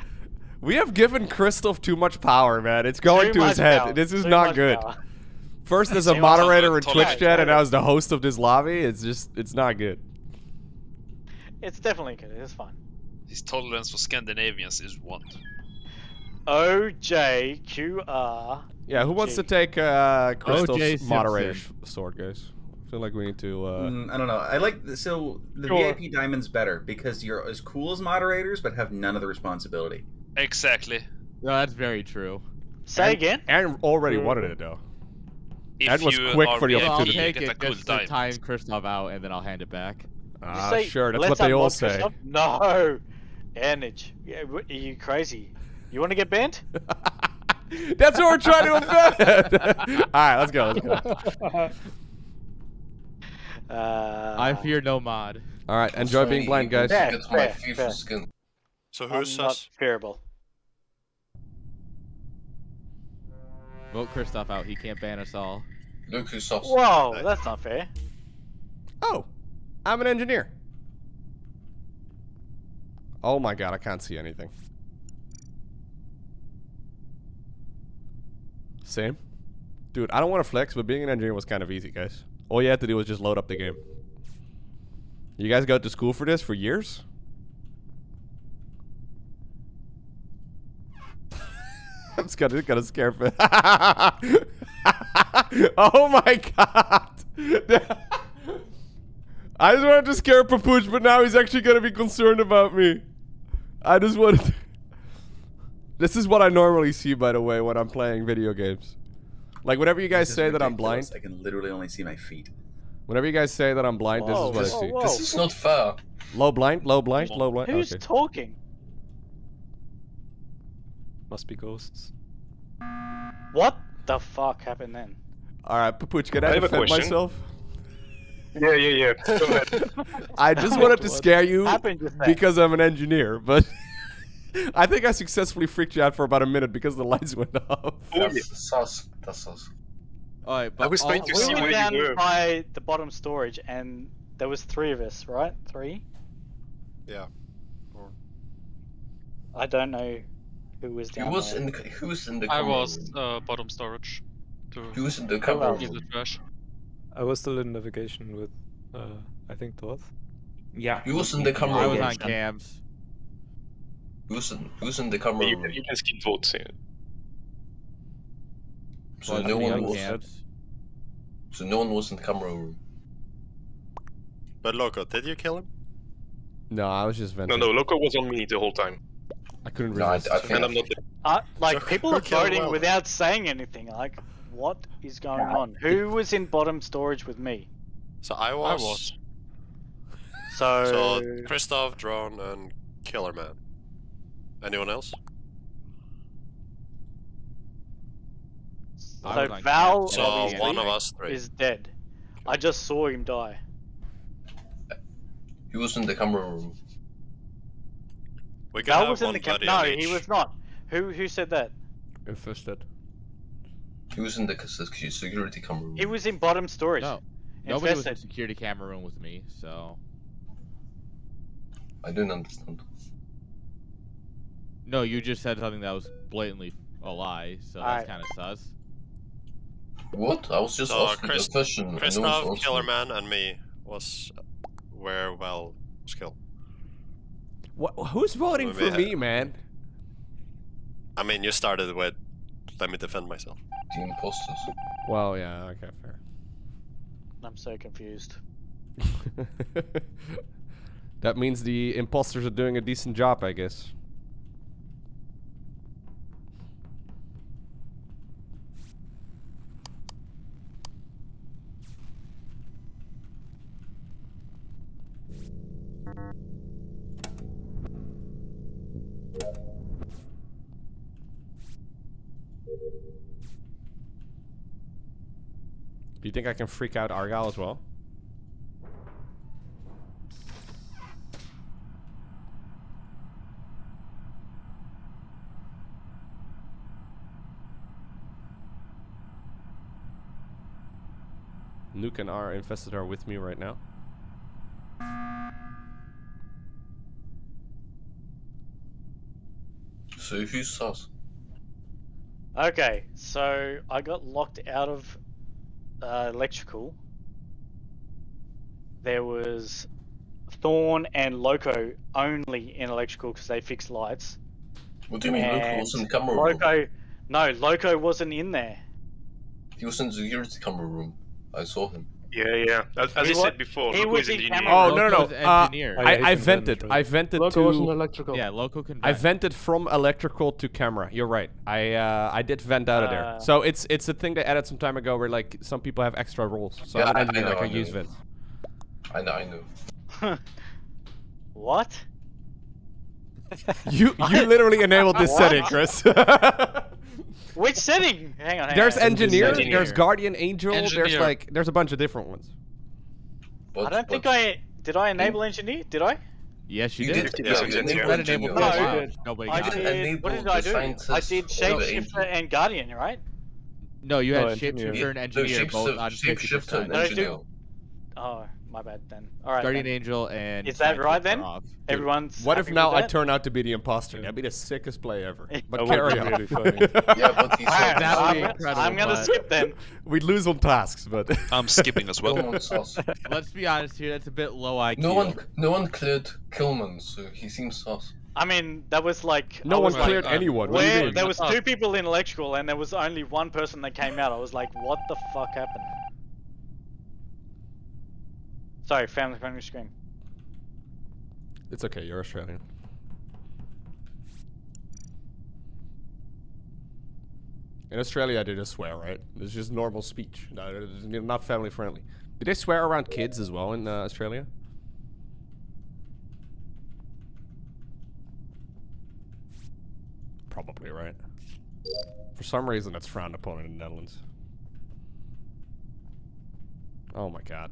We have given Kristoff too much power, man. It's going too to his head. Power. This is too not good. Power. First as a moderator in Twitch chat, yeah, and now as the host of this lobby, it's just, it's not good. It's definitely good, it's fine. His tolerance for Scandinavians is one. O J Q R. Yeah, who wants G. to take uh, Kristoff's moderator sword, guys? I feel like we need to... Uh... Mm, I don't know. I like... The, so, the sure. V I P diamond's better, because you're as cool as moderators, but have none of the responsibility. Exactly. No, that's very true. Say and, again? Aaron already mm. wanted it, though. If Aaron was quick for the opportunity. I'll take it just to time Kristoff out, and then I'll hand it back. Ah, say, sure, that's what they all say. Kristoff? No! Anage, yeah, are you crazy? You want to get banned? That's what we're trying to avoid! Alright, let's go, let's go. Uh, I fear no mod. Alright, enjoy so being blind, guys. Fair, that's my fair, fair. Skin. So who's us? Terrible. Vote Kristoff out, he can't ban us all. Look who's sus. Whoa, that's not fair. Oh! I'm an engineer. Oh my god, I can't see anything. Same. Dude, I don't want to flex, but being an engineer was kind of easy, guys. All you had to do was just load up the game. You guys go to school for this for years? I'm just gonna, just gonna scare me. Oh my god. I just wanted to scare Papooch, but now he's actually gonna be concerned about me. I just wanted to... This is what I normally see, by the way, when I'm playing video games. Like, whenever you guys say that I'm blind... I can literally only see my feet. Whenever you guys say that I'm blind, whoa, this is what whoa, I see. Whoa. This is not fair. Low blind, low blind, low blind. Who's okay. talking? Must be ghosts. What the fuck happened then? Alright, Papooch, can I, I have defend a myself? Yeah, yeah, yeah. Go ahead. I just wanted to scare you because I'm an engineer, but I think I successfully freaked you out for about a minute because the lights went off. That's sus. That's sus. Alright, but I was trying to see where you were. By the bottom storage, and there was three of us, right? Three? Yeah. Four. I don't know who was down. Who was in the? Who was in the? I was uh, bottom storage. Who was in the cover? The trash. I was still in navigation with, uh, I think Thorth. Yeah. Who was in the camera? I was on cams. Who's in, who's in the camera? You, you can skip votes here. So well, no one was. Can't. So no one was in the camera room. But Lowko, did you kill him? No, I was just venting. No, no, Lowko was on me the whole time. I couldn't resist. No, I, I and I'm not. Uh, like so people are voting well, without right? saying anything. Like, what is going yeah. on? Who was in bottom storage with me? So I was. I was. So. So Kristoff, Drone, and Killerman. Anyone else? So Val so one of us three. is dead. I just saw him die. He was in the camera room. Val was in the camera. No, he was not. Who who said that? Infested. He was in the security camera room. He was in bottom storage. No, nobody was in the security camera room with me. So I don't understand. No, you just said something that was blatantly a lie, so All that's right. kind of sus. What? I was just so asking Chris, a question. Kristoff, Killerman, and me was where Val was killed. What? Who's voting for me, man? I mean, you started with, let me defend myself. The imposters. Well, yeah, okay, fair. I'm so confused. That means the imposters are doing a decent job, I guess. Do you think I can freak out Argyle as well? Nuke and our Infested are with me right now. So if you sus. Okay, so I got locked out of Uh, electrical. There was Thorn and Lowko only in electrical because they fixed lights. What do you mean? Lowko was in the camera room. Lowko, no, Lowko wasn't in there. He was in the security camera room. I saw him. Yeah, yeah. As, as I said before, he Lowko was in camera. Oh no, no, no. Uh, I, I vented. I vented Lowko to wasn't electrical. Yeah, Lowko can. Vent. I vented from electrical to camera. You're right. I uh, I did vent out of uh, there. So it's it's a thing they added some time ago where like some people have extra roles. So yeah, I, I, know, like, I, I use vent. I know. I know. What? You you literally enabled this setting, Chris. Which setting? Hang on. Hang there's on. Engineer, engineer, there's Guardian Angel, engineer. there's like, there's a bunch of different ones. But, I don't but, think I did. I enable yeah. engineer? Did I? Yes, you, you did. did. Yeah, you did. Enable engineer. No, I did. Nobody I did. Enable what did I do? I did Shapeshifter and Guardian, right? No, you had no, Shapeshifter and Engineer no, both on Shapeshifter and Engineer. Oh, my bad then. All right. Guardian then. Angel and is that right then? Off. Everyone's. What if now I turn out to be the imposter? That'd be the sickest play ever. But carry on. Really funny. Yeah, but he's right, that would be incredible. I'm gonna but... skip then. We'd lose on tasks, but I'm skipping as well. Let's be honest here. That's a bit low I Q. No one, no one cleared Killman, so he seems sus. I mean, that was like no was one cleared like, anyone. Where, there was two people in electrical, and there was only one person that came out. I was like, what the fuck happened? Sorry, family friendly screen. It's okay, you're Australian. In Australia, they just swear, right? It's just normal speech. No, not family friendly. Do they swear around kids as well in uh, Australia? Probably, right? For some reason, it's frowned upon in the Netherlands. Oh my god.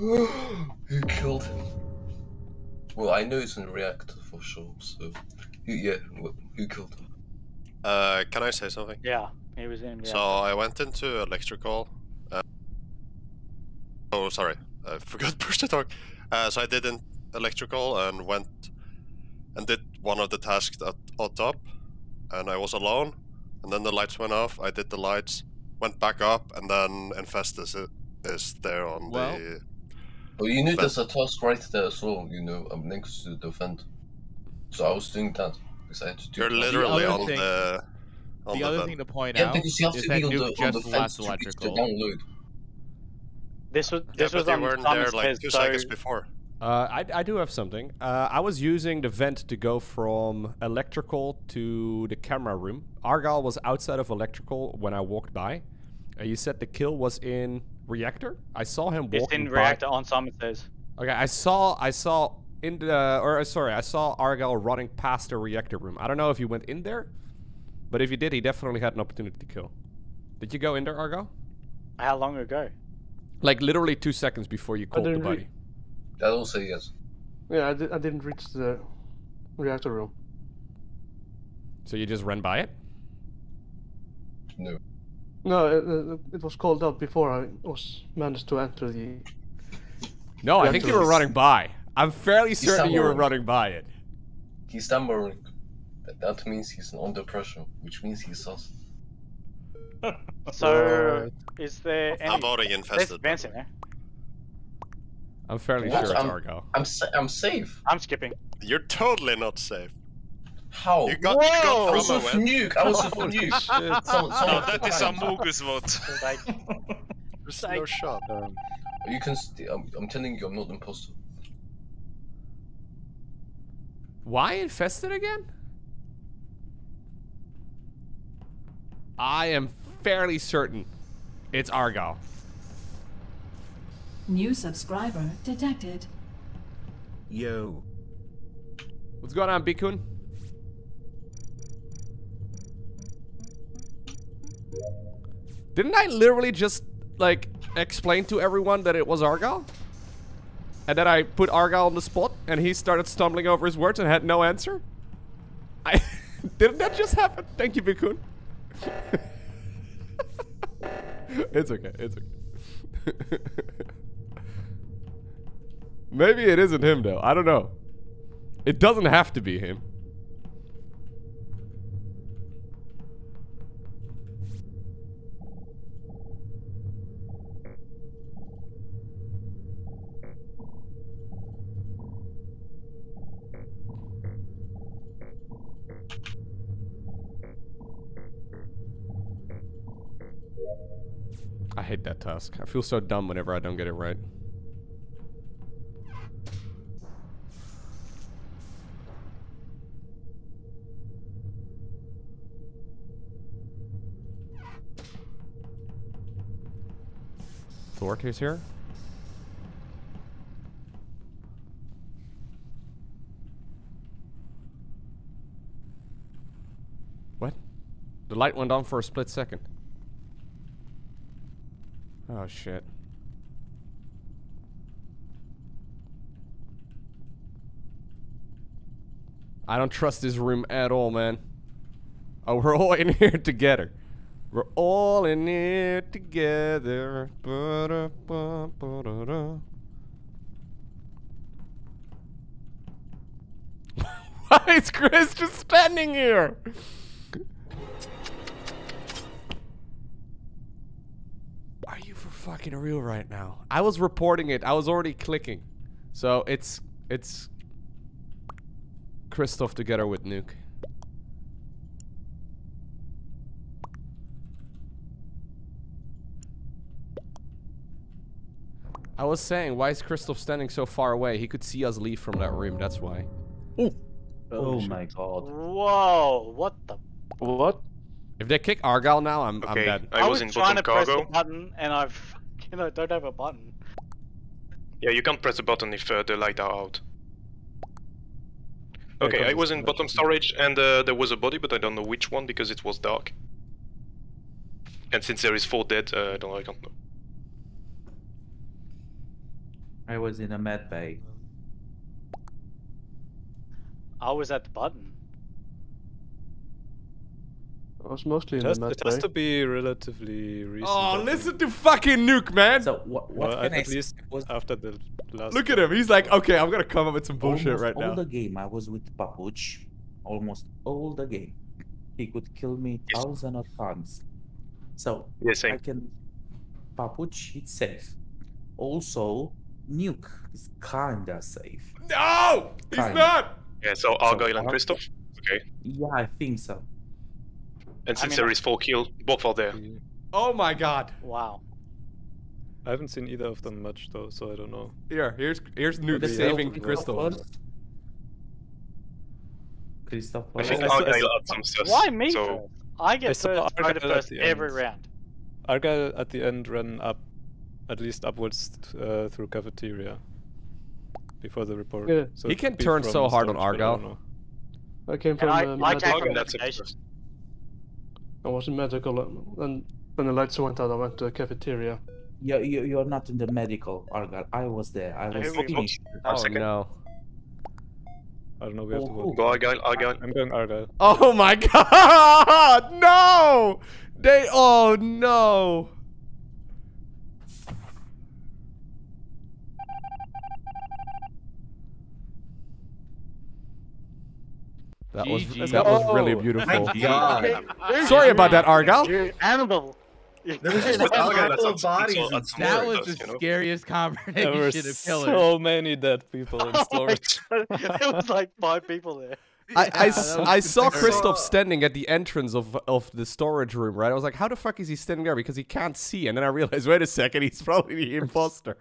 Who killed him? Well, I know it's in the reactor for sure, so... Who, yeah, who killed him? Uh, can I say something? Yeah, he was in reactor. So I went into electrical... Uh, oh, sorry. I forgot to push the talk. Uh, so I did in electrical and went... and did one of the tasks at, at top. And I was alone. And then the lights went off. I did the lights. Went back up, and then Infested is, is there on well, the... Well, you knew there's a task right there as well, you know, I'm next to the vent. So I was doing that, because I had to do You're literally the on thing, the... On the, the other vent. Thing to point yeah, out is that Nuke just left electrical. To this was, this yeah, was on Thomas' there like two so... seconds before. Uh, I, I do have something. Uh, I was using the vent to go from electrical to the camera room. Argyle was outside of electrical when I walked by. Uh, you said the kill was in reactor? I saw him walking by. It's in reactor on Thomas's. Okay, I saw, I saw in the, or sorry, I saw Argyle running past the reactor room. I don't know if you went in there, but if you did, he definitely had an opportunity to kill. Did you go in there, Argyle? How long ago? Like literally two seconds before you called the body. That also yes. Yeah, I, di I didn't reach the reactor room. So you just ran by it? No. No, it, it was called out before I was managed to enter the... No, I think you were running by. I'm fairly he's certain you were running by it. He's stammering. That means he's under pressure, which means he's sus. So, is there any... I'm already Infested. There's in there. I'm fairly what? sure it's Argo. I'm, I'm, I'm safe. I'm skipping. You're totally not safe. How? You got, you got I was with Nuke. I was with Nuke. Someone, someone no, that is Among Us vote. There's no shot. Um, you can. I'm, I'm telling you, I'm not an imposter. Why Infested again? I am fairly certain it's Argo. New subscriber detected. Yo. What's going on, Bikun? Didn't I literally just, like, explain to everyone that it was Argyle? And then I put Argyle on the spot, and he started stumbling over his words and had no answer? I... Didn't that just happen? Thank you, Bikun. It's okay, it's okay. Maybe it isn't him, though. I don't know. It doesn't have to be him. I hate that task. I feel so dumb whenever I don't get it right. Thorth is here. What? The light went on for a split second. Oh shit. I don't trust this room at all, man. Oh, we're all in here together. We're all in here together. Why is Chris just standing here? Are you for fucking real right now? I was reporting it. I was already clicking. So it's it's Kristoff together with Nuke. I was saying, why is Kristoff standing so far away? He could see us leave from that room, that's why. Ooh. Oh my god. Whoa, what the... What? If they kick Argyle now, I'm, okay. I'm dead. I, I was, was trying to cargo. press the button, and I you know, don't have a button. Yeah, you can't press the button if uh, the lights are out. Okay, I was in bottom storage, and uh, there was a body, but I don't know which one, because it was dark. And since there is four dead, uh, I don't know, I don't know. I was in a med bay. I was at the button. I was mostly in it has, the med It has bay. to be relatively recent. Oh, listen to fucking Nuke, man! So, what, what well, can at I least was... after the last Look at him, he's like, okay, I'm gonna come up with some bullshit almost right all now. all the game, I was with Papooch. Almost all the game. He could kill me yes. thousand of times. So, yes, I can... Papooch, it's safe. Also, Nuke is kinda safe. No! Kinda. He's not! Yeah, so Argyle so, and Kristoff? Okay. Yeah, I think so. And since I mean, there I... is four kills, both are there. Oh my god. Wow. I haven't seen either of them much though, so I don't know. Here, here's here's Nuke saving Kristoff. Kristoff I think Argyle had some stuff. Why me? So... I get first try to first every round. Argyle at the end ran up, at least upwards uh, through cafeteria. Before the report. Yeah. So he can turn so hard on Argyle. I came from I, um, I came from medical. I was in medical, and when the lights went out, I went to the cafeteria. Yeah, you, you're not in the medical, Argyle. I was there. I was I finished. Oh, oh no. I don't know. We have oh, to go. Go Argyle, Argyle. I'm going Argyle. Oh my god! No! They. Oh no! That was G G. That was really beautiful. Sorry about that, Argyle. You're animal. You're there was just animal bodies. That, that was the you know? scariest conversation. There were so many dead people in storage. Oh it was like five people there. I, yeah, I, I, I saw Kristoff standing at the entrance of of the storage room, right? I was like, how the fuck is he standing there? Because he can't see. And then I realized, wait a second, he's probably the imposter.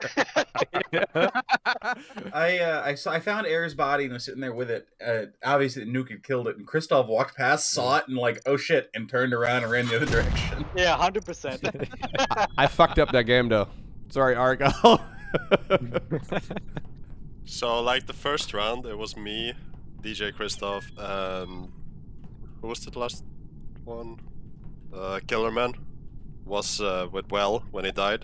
I uh, I, saw, I found Air's body and was sitting there with it. Uh, obviously, Nuke had killed it. And Kristoff walked past, saw it, and like, oh shit, and turned around and ran the other direction. Yeah, one hundred percent. I, I fucked up that game, though. Sorry, Argyle. So, like, the first round, it was me... D J Kristoff, um, who was the last one? Uh, Killerman was uh, with Well when he died,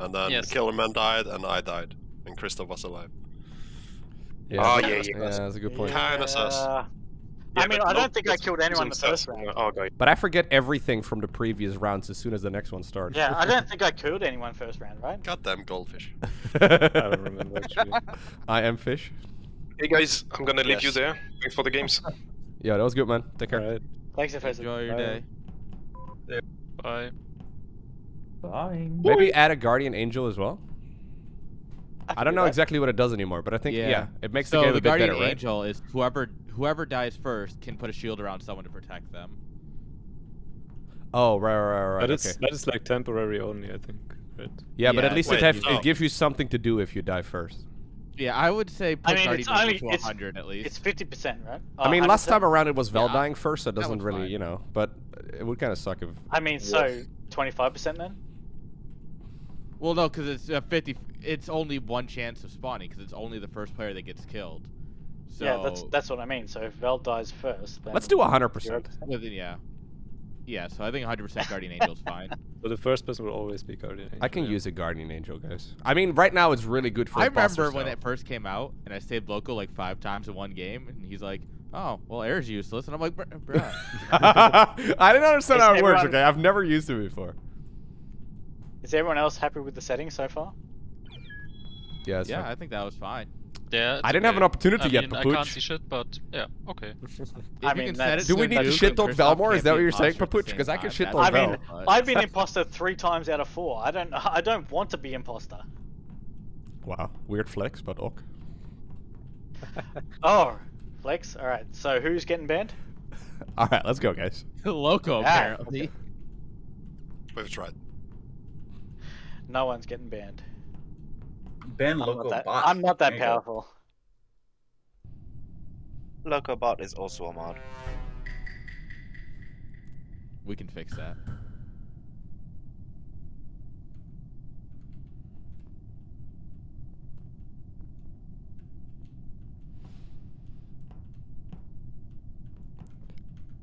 and then yes. Killerman died and I died, and Kristoff was alive. Yeah. Oh yeah, yeah, yeah, that's a good point. Kind of sus. Yeah, I mean, I don't no, think I killed anyone in the first round. round. Oh, God. But I forget everything from the previous rounds as soon as the next one starts. Yeah, I don't think I killed anyone first round, right? Goddamn goldfish. I don't remember actually. I am fish. Hey guys, I'm gonna leave yes. you there. Thanks for the games. Yeah, that was good, man. Take care. Right. Thanks, Infested. Enjoy your Bye. day. Yeah. Bye. Bye. Maybe add a Guardian Angel as well. I, I don't know that. exactly what it does anymore, but I think yeah, yeah it makes so the game a the bit Guardian better, Angel right? So the Guardian Angel is whoever whoever dies first can put a shield around someone to protect them. Oh right, right, right. But okay. it's, that is like temporary only, I think. Right? Yeah, yeah, but at least Wait, it, have, no. it gives you something to do if you die first. Yeah, I would say put I mean, only, to one hundred at least. It's fifty percent, right? Uh, I mean, one hundred percent. Last time around it was Val yeah. dying first, so it doesn't really, fine. you know, but it would kind of suck if... I mean, so twenty-five percent then? Well, no, because it's uh, fifty... It's only one chance of spawning, because it's only the first player that gets killed. So... Yeah, that's that's what I mean. So if Val dies first, then... Let's do one hundred percent. Well, then, yeah. Yeah, so I think one hundred percent Guardian Angel is fine. So the first person will always be Guardian Angel. I can yeah. use a Guardian Angel, guys. I mean, right now it's really good for I remember stuff. when it first came out, and I saved Lowko like five times in one game, and he's like, oh, well, Air's useless. And I'm like, bro. I didn't understand is how it everyone, works, okay? I've never used it before. Is everyone else happy with the settings so far? Yeah, yeah I think that was fine. Yeah, I didn't okay. have an opportunity I yet, mean, Papooch. I can't see shit, but yeah, okay. I mean, that's, do we need to shit talk Valmore? Is that what you're saying, Papooch? Because I can shit talk Val. I mean, Val. I've been imposter three times out of four. I don't, I don't want to be imposter. Wow, weird flex, but ok. Oh, flex. All right. So who's getting banned? All right, let's go, guys. Lowko, yeah, apparently. Okay. We've tried. No one's getting banned. Ben Lowko Bot. I'm not that powerful. Lowko Bot is also a mod. We can fix that.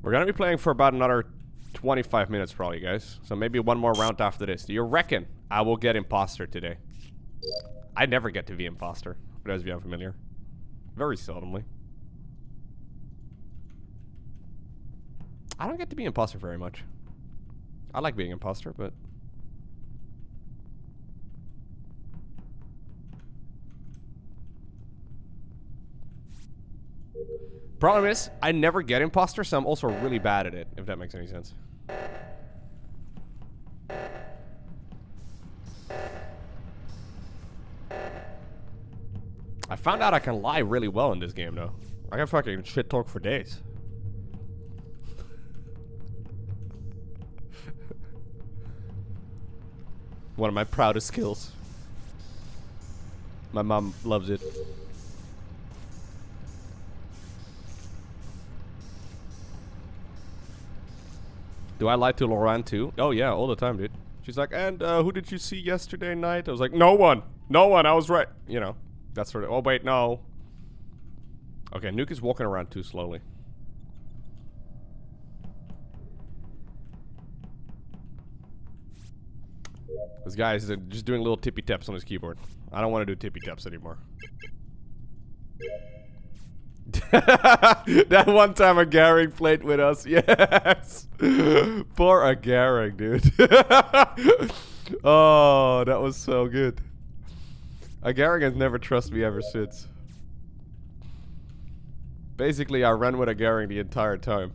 We're gonna be playing for about another twenty-five minutes probably, guys. So maybe one more round after this. Do you reckon I will get imposter today? I never get to V M Foster, for those of you unfamiliar. Very seldomly. I don't get to be imposter very much. I like being imposter, but... problem is, I never get imposter, so I'm also really bad at it, if that makes any sense. I found out I can lie really well in this game, though. I can fucking shit talk for days. One of my proudest skills. My mom loves it. Do I lie to Lauren too? Oh yeah, all the time, dude. She's like, and uh, who did you see yesterday night? I was like, no one, no one, I was right. You know, that sort of, oh wait, no. Okay, Nuke is walking around too slowly. This guy is just doing little tippy taps on his keyboard. I don't want to do tippy taps anymore. That one time Agaring played with us, yes. Poor Agaring, dude. Oh, that was so good. Agaring has never trusted me ever since. Basically, I ran with Agaring the entire time.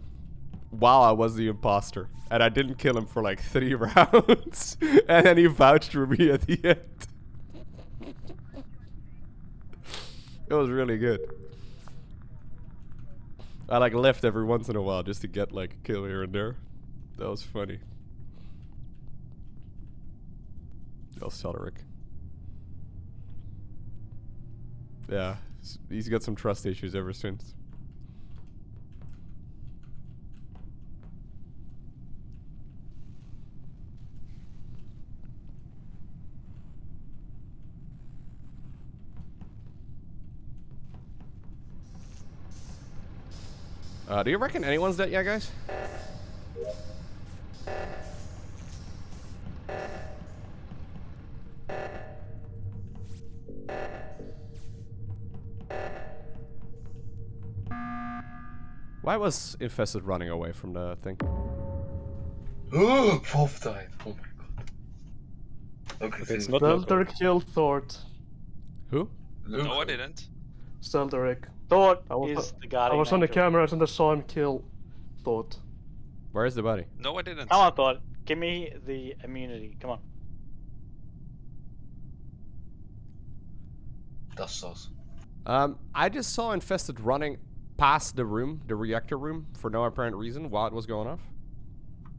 Wow, I was the imposter, and I didn't kill him for like three rounds, and then he vouched for me at the end. It was really good. I like left every once in a while just to get like a kill here and there. That was funny. Oh, Seldarick. Yeah, he's got some trust issues ever since. Uh, do you reckon anyone's dead yet, guys? Why was Infested running away from the thing? Ooh, Thorth died. Oh my god. Okay, okay, it's not Seldarick killed Thorth. Who? Luke. No, I didn't. Seldarick. Thought I was, is the guardian I was on the camera and I saw him kill Thought. Where is the body? No, I didn't. Come on, Thought. Give me the immunity. Come on. That's sauce. Um, I just saw Infested running past the room, the reactor room, for no apparent reason while it was going off.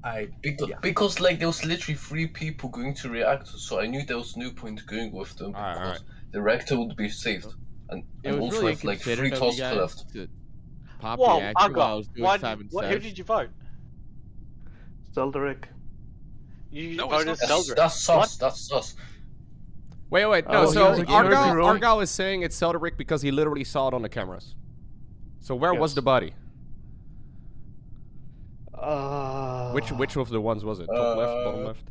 I because, yeah. because like there was literally three people going to reactor, so I knew there was no point going with them because all right, all right. the reactor would be saved. And it and was also really like three tosses left. Pop Whoa, the I got, I was doing why time did, what, who did you vote? Seldarick. You no, voted Seldarick. That's us. That's us. Wait, wait, no. Oh, so Argyle, Argyle is saying it's Seldarick because he literally saw it on the cameras. So where yes. was the body? Uh, which which of the ones was it? Top uh, left, bottom left.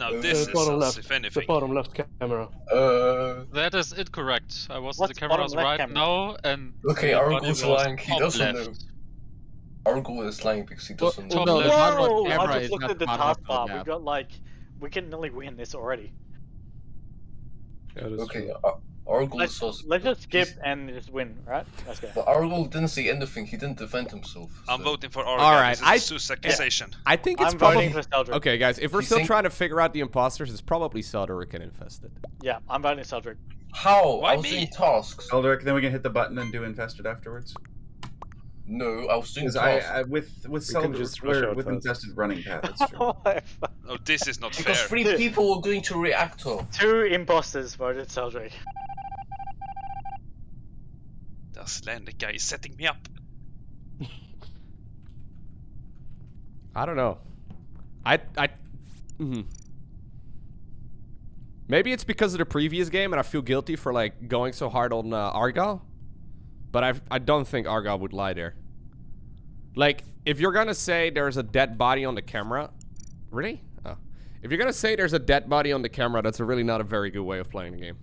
No, this uh, is us, if anything. The bottom left camera. Uh, that is incorrect. I was the camera was right camera? now, and... Okay, Argo's lying, he doesn't know. Argo is lying because he doesn't well, know. Whoa! Whoa! I just looked at the task bar, we got like... We can nearly win this already. Yeah, okay, uh, Argo is also... Let's just skip and just win, right? Let's go. But Argo didn't say anything, he didn't defend himself. So. I'm voting for Argo. Alright, I... accusation. Yeah. I think it's I'm probably... voting for okay, guys, if we're you still think... trying to figure out the imposters, it's probably Seldarick and Infested. Yeah, I'm voting Seldarick. How? Why I was me? in tasks. Seldarick, then we can hit the button and do Infested afterwards. No, I was doing tasks. I, I, with with Seldarick, we're with Infested running paths. No, this is not because fair. Because three people were going to reactor. Two imposters voted Seldarick. Slander guy is setting me up. I don't know. I I mm-hmm. Maybe it's because of the previous game and I feel guilty for like going so hard on uh, Argyle, but I I don't think Argyle would lie there. Like if you're gonna say there's a dead body on the camera, really? Oh. If you're gonna say there's a dead body on the camera, that's really not a very good way of playing the game.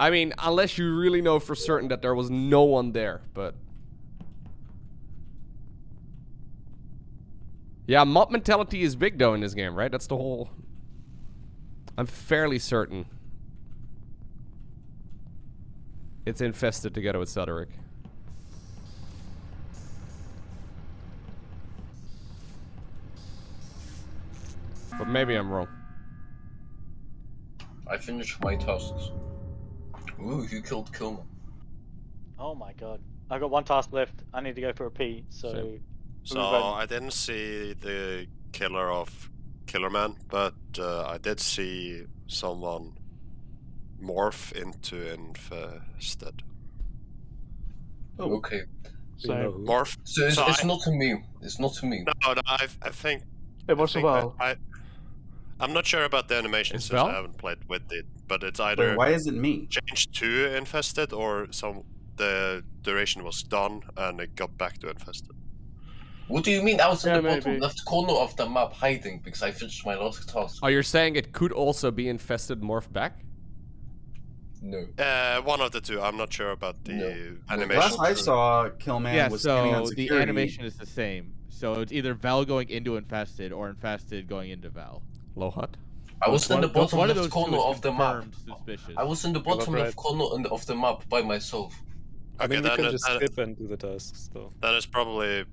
I mean, unless you really know for certain that there was no one there, but... Yeah, mob mentality is big though in this game, right? That's the whole... I'm fairly certain. It's Infested together with Seldarick. But maybe I'm wrong. I finished my tasks. Ooh, you killed Killman. Oh my god. I got one task left. I need to go for a pee, so... Same. So, I didn't see the killer of Killerman, but uh, I did see someone morph into Infested. Oh, okay. So, morph. So it's, so it's I, not a meme. It's not a meme. No, no I, I think... It was Val. I, I'm not sure about the animation it's since Val? I haven't played with it, but it's either... Wait, why is it me? Changed to Infested, or some the duration was done and it got back to Infested. What do you mean? I was yeah, in the maybe. bottom left corner of the map hiding because I finished my last task. Oh, you're saying it could also be Infested morph back? No. Uh, one of the two. I'm not sure about the no. animation. Last I saw, Killman yeah, was standing on security. Yeah, so the animation is the same. So it's either Val going into Infested or Infested going into Val. Low hut. I was one, in the bottom left corner of the map. Suspicious. I was in the bottom left corner of the map by myself. Okay, I mean, you can it, just that, skip and do the tasks, though. That is probably...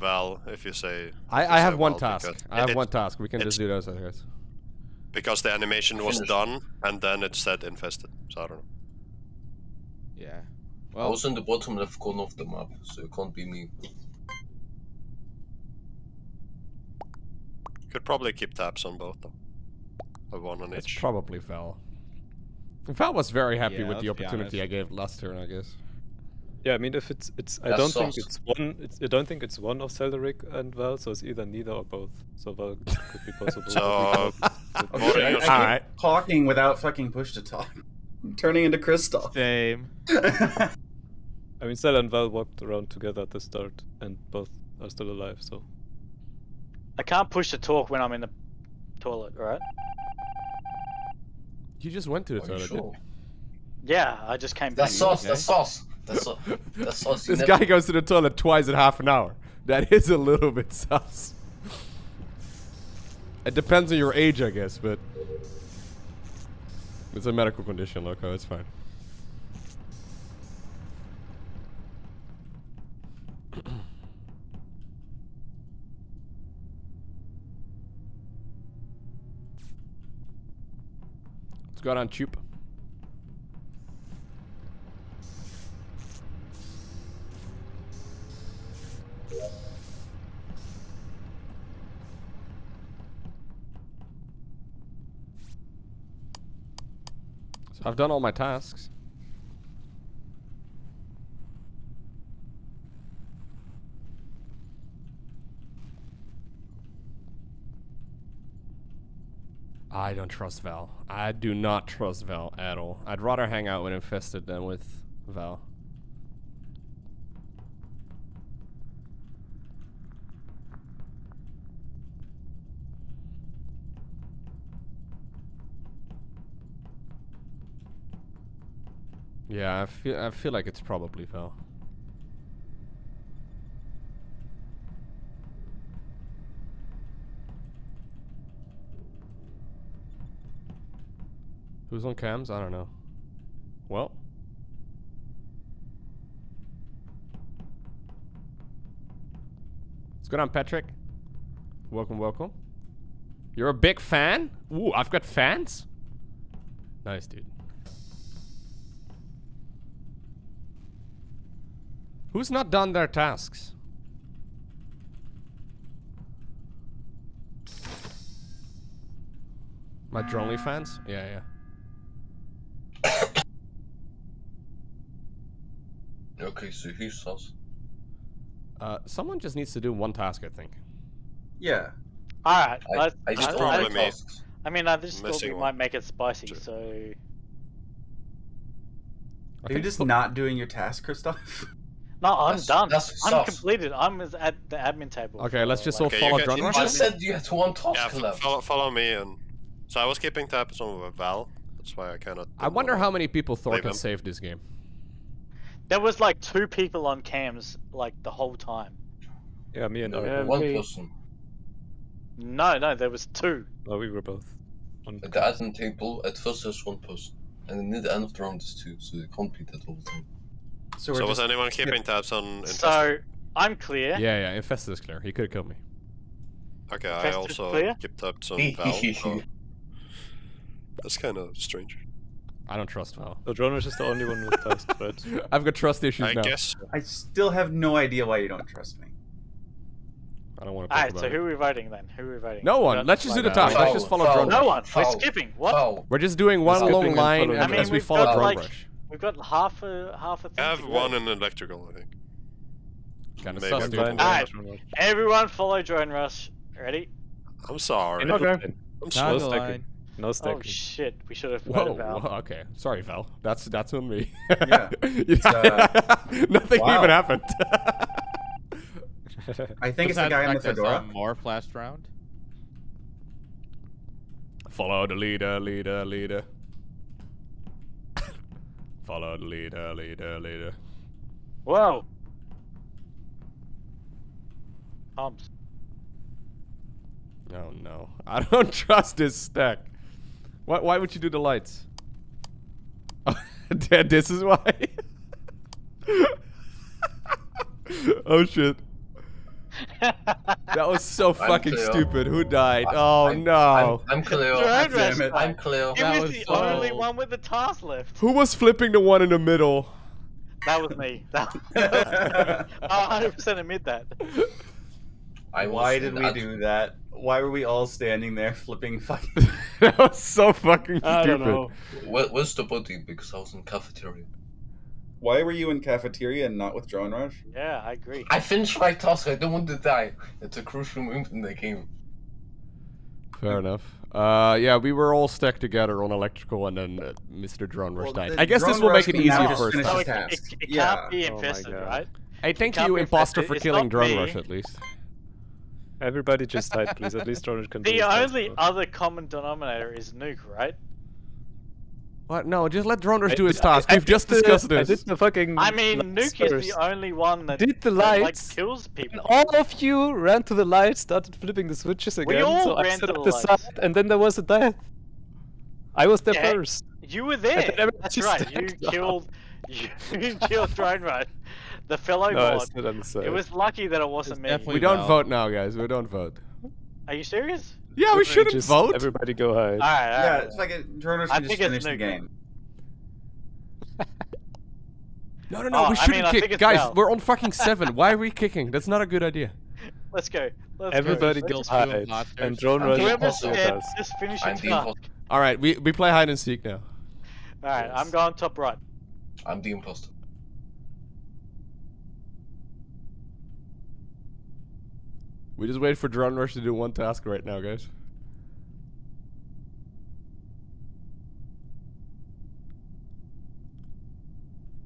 Val, if you say, I, I you have say one Val, task. I have it, one task. We can just do those, I guess. Because the animation was Finish. done, and then it said Infested. So I don't know. Yeah. Well, I was in the bottom left corner of the map, so it can't be me. Could probably keep tabs on both, though. A one on it's each. It's probably Val. Val was very happy yeah, with the opportunity I gave last turn, I guess. Yeah, I mean, if it's it's, I That's don't sauce. think it's one. It's, I don't think it's one of Seldarick and Val, so it's either neither or both. So Val could be possible. So okay, I, I all right, talking without fucking push to talk, I'm turning into Kristoff. Same. I mean, Sel and Val walked around together at the start, and both are still alive. So I can't push to talk when I'm in the toilet, right? You just went to the are toilet. Sure? Yeah, I just came That's back. Sauce, okay? That's sauce. That's sauce. That's so, that's so this never... guy goes to the toilet twice in half an hour. That is a little bit sus. It depends on your age, I guess, but... It's a medical condition, Lowko, it's fine. What's going on, Chup? So I've done all my tasks. I don't trust Val. I do not trust Val at all. I'd rather hang out with Infested than with Val. Yeah, I feel I feel like it's probably Val. Who's on cams? I don't know. Well. What's going on, Patrick? Welcome, welcome. You're a big fan? Ooh, I've got fans? Nice, dude. Who's not done their tasks? My Dronely fans? Yeah, yeah. Okay, so who's sus? Uh, someone just needs to do one task, I think. Yeah. Alright. I, I, I, just I, I, made I mean, I just thought we one. might make it spicy, Two. so... Are you just not doing your task, Kristoff? No, I'm that's, done. That's I'm soft. completed. I'm at the admin table. Okay, let's just all okay, follow Drone Rush. You just said you had one task yeah, left. Follow, follow me, and so I was keeping tabs on Val. That's why I cannot. I wonder how many people Thorth has saved this game. There was like two people on cams like the whole time. Yeah, me and no, yeah, one me. person. No, no, there was two. No, we were both. On at the admin table, at first there's one person, and then at the end of the round is two, so they complete that whole thing. So, so was anyone keeping yeah. tabs on Infested? So, I'm clear. Yeah, yeah, Infested is clear. He could have killed me. Okay, Infested I also kept tabs on Val. Oh. That's kind of strange. I don't trust Val. The Drone is just the only one with trust, but... I've got trust issues I now. I guess. I still have no idea why you don't trust me. I don't want to Alright, so it. who are we voting then? Who are we voting? No one. Let's just do the task. Let's just follow Drone Rush. No one. We're skipping. What? We're just doing one long line as we follow Drone Rush. We've got half a half a thing. I have one in electrical, I think. Kind of sus, dude. Alright, everyone follow Drone Rush. Ready? I'm sorry. Okay. I'm slow stacking. No stacking. Oh shit! We should have voted Val. Whoa, okay, sorry Val. That's that's on me. Yeah. uh... Nothing wow. even happened. I think it's the guy in the fedora. More last round. Follow the leader, leader, leader. Follow the leader, leader, leader. Whoa! Pumps. Oh no! I don't trust this stack. Why, why would you do the lights? Oh, this is why. Oh shit. That was so fucking stupid. Who died? I'm, oh I'm, no. I'm, I'm Cleo. Damn it. I'm Cleo. He was, was the so... only one with the task left. Who was flipping the one in the middle? That was me. That was, that was me. I one hundred percent admit that. I Why did we that. do that? Why were we all standing there flipping fucking... That was so fucking I stupid. I don't know. What, what's the body? Because I was in cafeteria. Why were you in cafeteria and not with Drone Rush? Yeah, I agree. I finished my task. I don't want to die. It's a crucial moment in the game. Fair enough. Uh, yeah, we were all stacked together on electrical, and then uh, Mister Drone Rush well, died. I guess this will make it easier for us. No, it, it, it yeah. can't be Infested, oh right? Hey, thank you, imposter, for killing Drone Rush at least. Everybody just died, please. At least Drone Rush can. The only other common denominator is Nuke, right? What? No, just let Drone Rush do his task. We've just discussed this. I did the fucking. I mean, Nuke is the only one that did the lights. Like, kills people. And all of you ran to the lights, started flipping the switches again. We all so ran I set to up the, the side, and then there was a death. I was there yeah, first. You were there. That's right. You killed. You killed Drone Rush. The fellow no, god. It was lucky that it wasn't it's me. We don't now. vote now, guys. We don't vote. Are you serious? Yeah, we, we shouldn't just vote. Everybody go hide. All right, all yeah, right. It's like a Drone Rush just finished the game. No, no, no. Oh, we shouldn't I mean, kick, guys. Well. We're on fucking seven. Why are we kicking? That's not a good idea. Let's go. Let's everybody go hide. And Drone Rush also does. Just finish it. All right, we we play hide and seek now. All right, yes. I'm going top right. I'm the imposter. We just wait for Drone Rush to do one task right now, guys.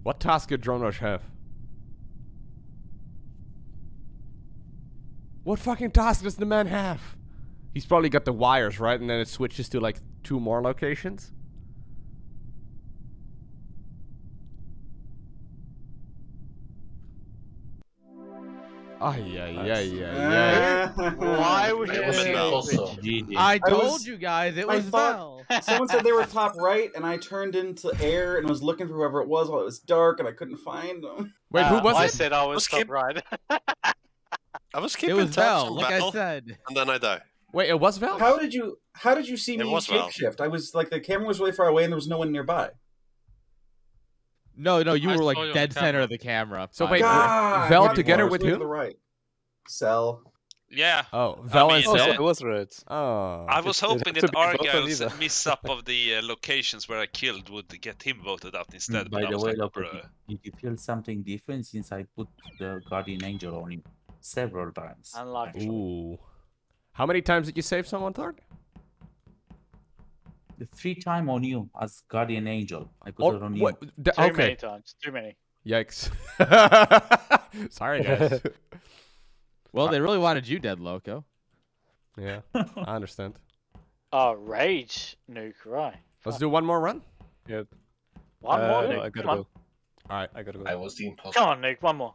What task did Drone Rush have? What fucking task does the man have? He's probably got the wires, right? And then it switches to like two more locations. Oh, yeah, yeah, yeah, yeah. Why would you say that? I told I was, you guys it was Val. Someone said they were top right, and I turned into air and was looking for whoever it was while it was dark, and I couldn't find them. Wait, who was uh, it? I said I was, I was top keep... right. I was keeping it was Val, like Val, I said. And then I die. Wait, it was Val? How did you, how did you see it me shapeshift? I was, like, the camera was really far away, and there was no one nearby. No, no, you I were like dead center of the camera. So wait, God, Val together with who? Right. Cell. Yeah. Oh, Val I mean, and Cell. It was right. Oh. I was it, hoping it that Argyle's miss up of the uh, locations where I killed would get him voted out instead. Mm, by the way, like, Lopper, did you feel something different since I put the Guardian Angel on him several times? Unlucky. Ooh. How many times did you save someone, Thorne? Three times on you as Guardian Angel. I put oh, it on you. What, the, okay. Too many times. Too many. Yikes. Sorry, guys. Well, they really wanted you dead, Lowko. Yeah, I understand. Oh, rage nuke, right. Let's do one more run. Yeah. One uh, more? No, I gotta Come go. On. All right, I gotta go. I was the imposter. Come on, Nuke, one more.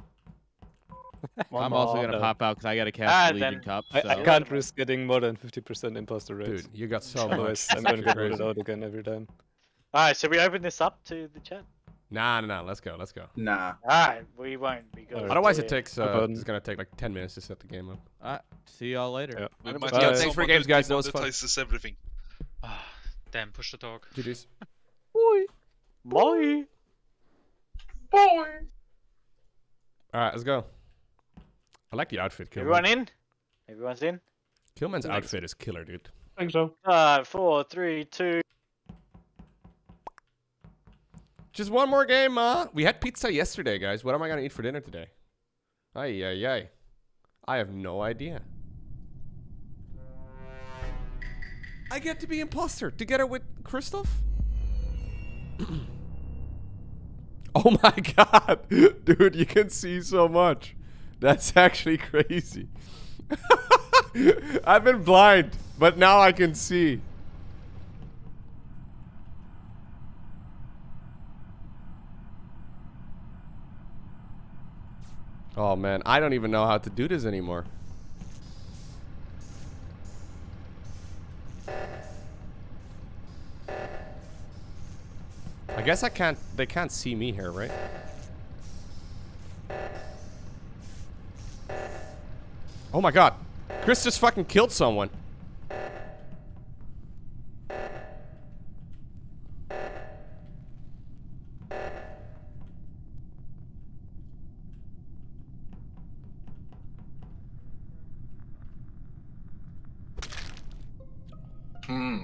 one I'm more, also gonna no. pop out because I gotta cast the Legion Cup. So. I, I can't risk getting more than fifty percent imposter rate. Dude, you got so much. I'm gonna get it out again every time. All right, should we open this up to the chat? Nah, nah, nah, let's go, let's go. Nah. All right, we won't be good. Otherwise, it takes, uh, it's gonna take like ten minutes to set the game up. All right, see y'all later. Yeah. Yeah, thanks so for your games, guys. That was fun. This everything. Oh, damn, push the dog. G Gs's. Boy. Boy. Boy. All right, let's go. I like the outfit, Killman. Everyone in? Everyone's in? Killman's Thanks. outfit is killer, dude. I think so. Five, four, three, two. Just one more game, uh. We had pizza yesterday, guys. What am I gonna eat for dinner today? Ay, ay, ay. I have no idea. I get to be imposter together with Kristoff? Oh my god. Dude, you can see so much. That's actually crazy. I've been blind, but now I can see. Oh man, I don't even know how to do this anymore. I guess I can't, they can't see me here, right? Oh my god, Chris just fucking killed someone.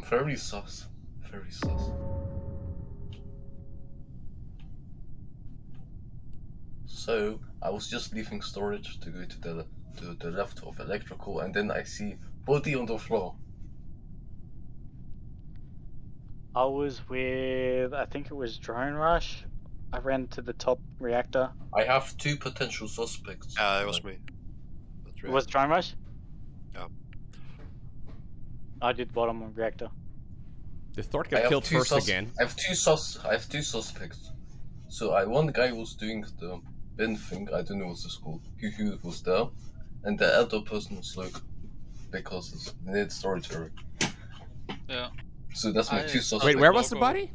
Very sus. Very sus. So I was just leaving storage to go to the to the left of electrical, and then I see body on the floor. I was with, I think it was Drone Rush. I ran to the top reactor. I have two potential suspects. Ah, uh, it was me. That's right. It was Drone Rush? Yeah. I did bottom on reactor. The Thorth got killed first again. I have two sus. I have two suspects. So I one guy was doing the bin thing. I don't know what's it's called. Who who was there, and the other person was like, because it's need storage area. Yeah. So that's my I, two suspects. Wait, where was the body?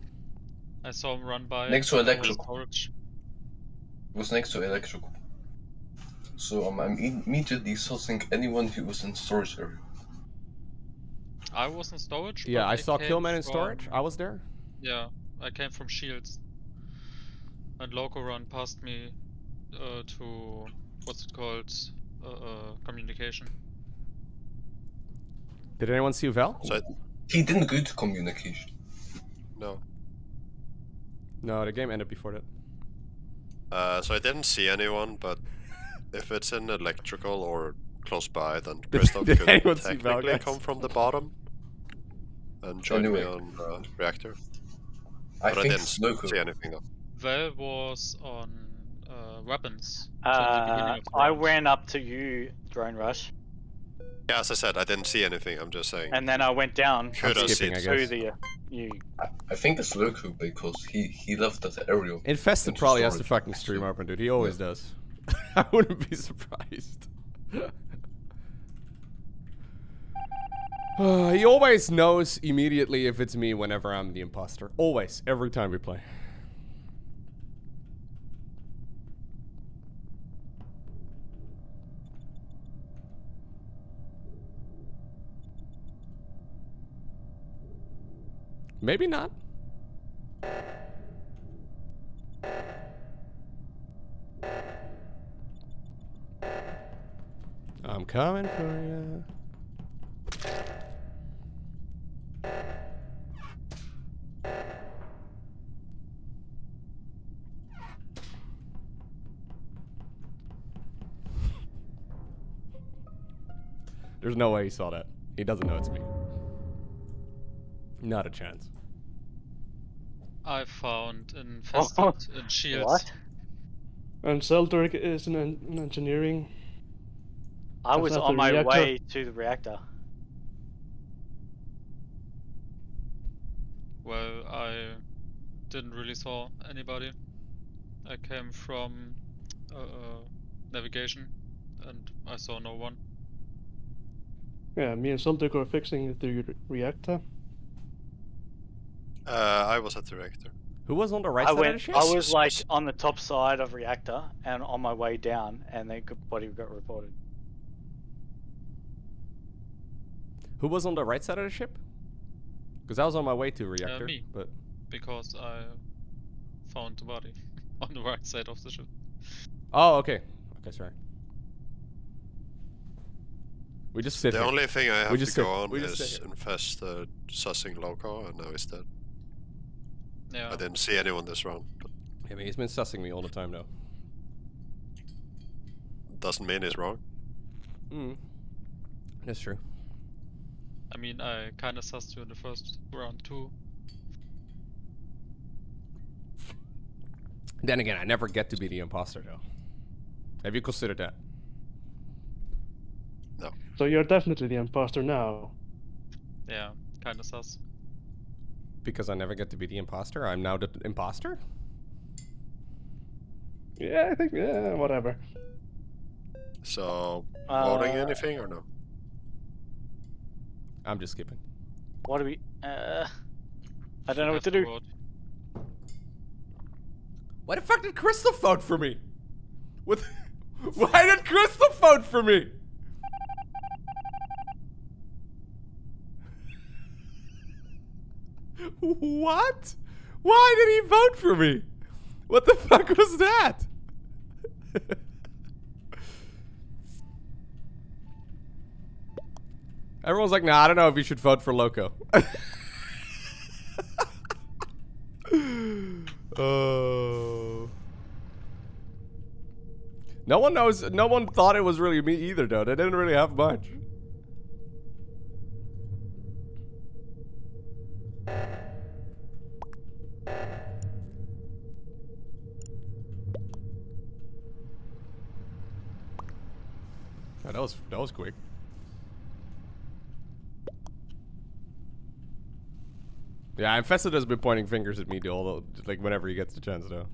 I saw him run by. Next to electrical. It was next to electrical. So um, I'm immediately sussing anyone who was in storage area. I was in storage. Yeah, I, I saw Killman in storage. I was there. Yeah, I came from shields. And Lowko ran past me uh, to what's it called? Uh, uh, communication. Did anyone see Val? So he didn't go to communication. No. No, the game ended before that. Uh, so I didn't see anyone, but if it's in electrical or close by, then Kristoff could technically Val, come from the bottom and join anyway. me on the uh, reactor. I but think I didn't Lowko. see anything though. Val was on uh, weapons. Uh, I ran up to you, Drone Rush. Yeah, as I said, I didn't see anything, I'm just saying. And then I went down could have seen to the, uh, you. I, I think it's Lowko because he, he left that area. Infested probably storage. has to fucking stream open, dude. He always yeah. does. I wouldn't be surprised. Uh, he always knows immediately if it's me whenever I'm the imposter. Always, every time we play. Maybe not. I'm coming for you. There's no way he saw that. He doesn't know it's me. Not a chance. I found Infested in shields. What? And Seldarick is in an engineering. I was on my reactor. way to the reactor. Well, I didn't really saw anybody. I came from uh, navigation and I saw no one. Yeah, me and Seldarick were fixing the reactor. Uh, I was at the reactor. Who was on the right I side went, of the ship? I was like on the top side of reactor and on my way down, and then body got reported. Who was on the right side of the ship? Because I was on my way to reactor, uh, me, but because I found the body on the right side of the ship. Oh, okay. Okay, sorry. We just sit. The here. only thing I have we to go on we is Infested, sussing Lowko, and now he's dead. Yeah. I didn't see anyone this round. Yeah, I mean, he's been sussing me all the time now. Doesn't mean he's wrong. Mm. That's true. I mean, I kinda sussed you in the first round too. Then again, I never get to be the imposter though. Have you considered that? No. So you're definitely the imposter now. Yeah, kinda sus. Because I never get to be the imposter, I'm now the imposter? Yeah, I think, yeah, whatever. So, uh, voting anything or no? I'm just skipping. What do we... Uh, I don't know what to do. Vote. Why the fuck did Kristoff vote for me? What? Why did Kristoff vote for me? What? Why did he vote for me? What the fuck was that? Everyone's like, nah, I don't know if you should vote for Lowko. Oh. No one knows, no one thought it was really me either though. They didn't really have much. Oh, that was, that was quick. Yeah, Infested has been pointing fingers at me, although, like, whenever he gets the chance, though.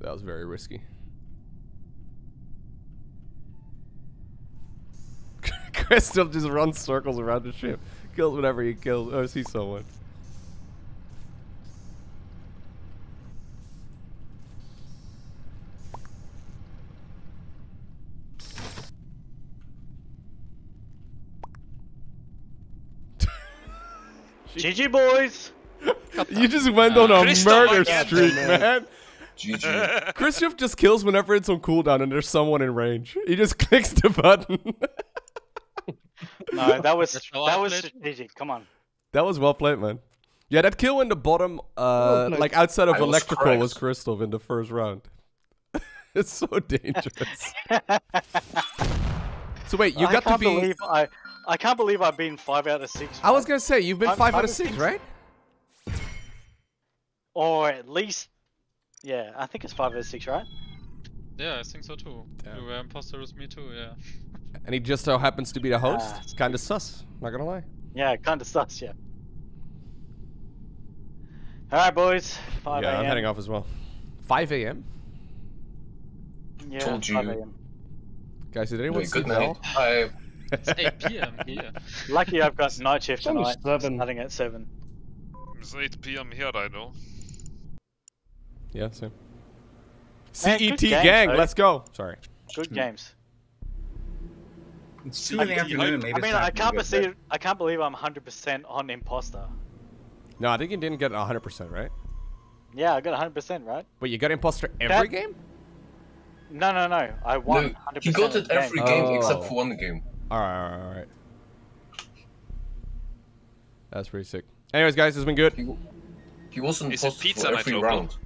That was very risky. Kristoff just runs circles around the ship, kills whatever he kills. Oh, I see someone. G G boys! You just went on a Kristoff murder streak, man. man. G G. Kristoff just kills whenever it's on cooldown and there's someone in range. He just clicks the button. No, that was that was strategic. Come on. That was well played, man. Yeah, that kill in the bottom, uh, well like outside of I electrical, was, was Kristoff in the first round. It's so dangerous. So wait, you I got to be. I... I can't believe I've been five out of six. Right? I was gonna say you've been five, five, five out of six, six, right? Or at least, yeah, I think it's five out of six, right? Yeah, I think so too. Damn. You were imposter with me too, yeah. And he just so happens to be the host. Uh, it's kind of sus, not gonna lie. Yeah, kind of sus, yeah. All right, boys. five yeah, I'm heading off as well. five A M Yeah. Told you. five A M Guys, did anyone see Val? I. It's eight P M here. Lucky I've got night shift tonight, starting at seven. It's eight P M here, I know. Yeah, same. Man, C E T games, gang, though. Let's go! Sorry. Good hmm. games. It's I, afternoon, I, I mean, I can't, believe, I can't believe I'm one hundred percent on Imposter. No, I think you didn't get one hundred percent, right? Yeah, I got one hundred percent, right? But you got Imposter every that... game? No, no, no. I won no, one hundred percent. You got it every game, game oh. except for one game. Alright, alright, alright. That's pretty sick. Anyways, guys, it's been good. He, he wasn't Is it pizza for every round.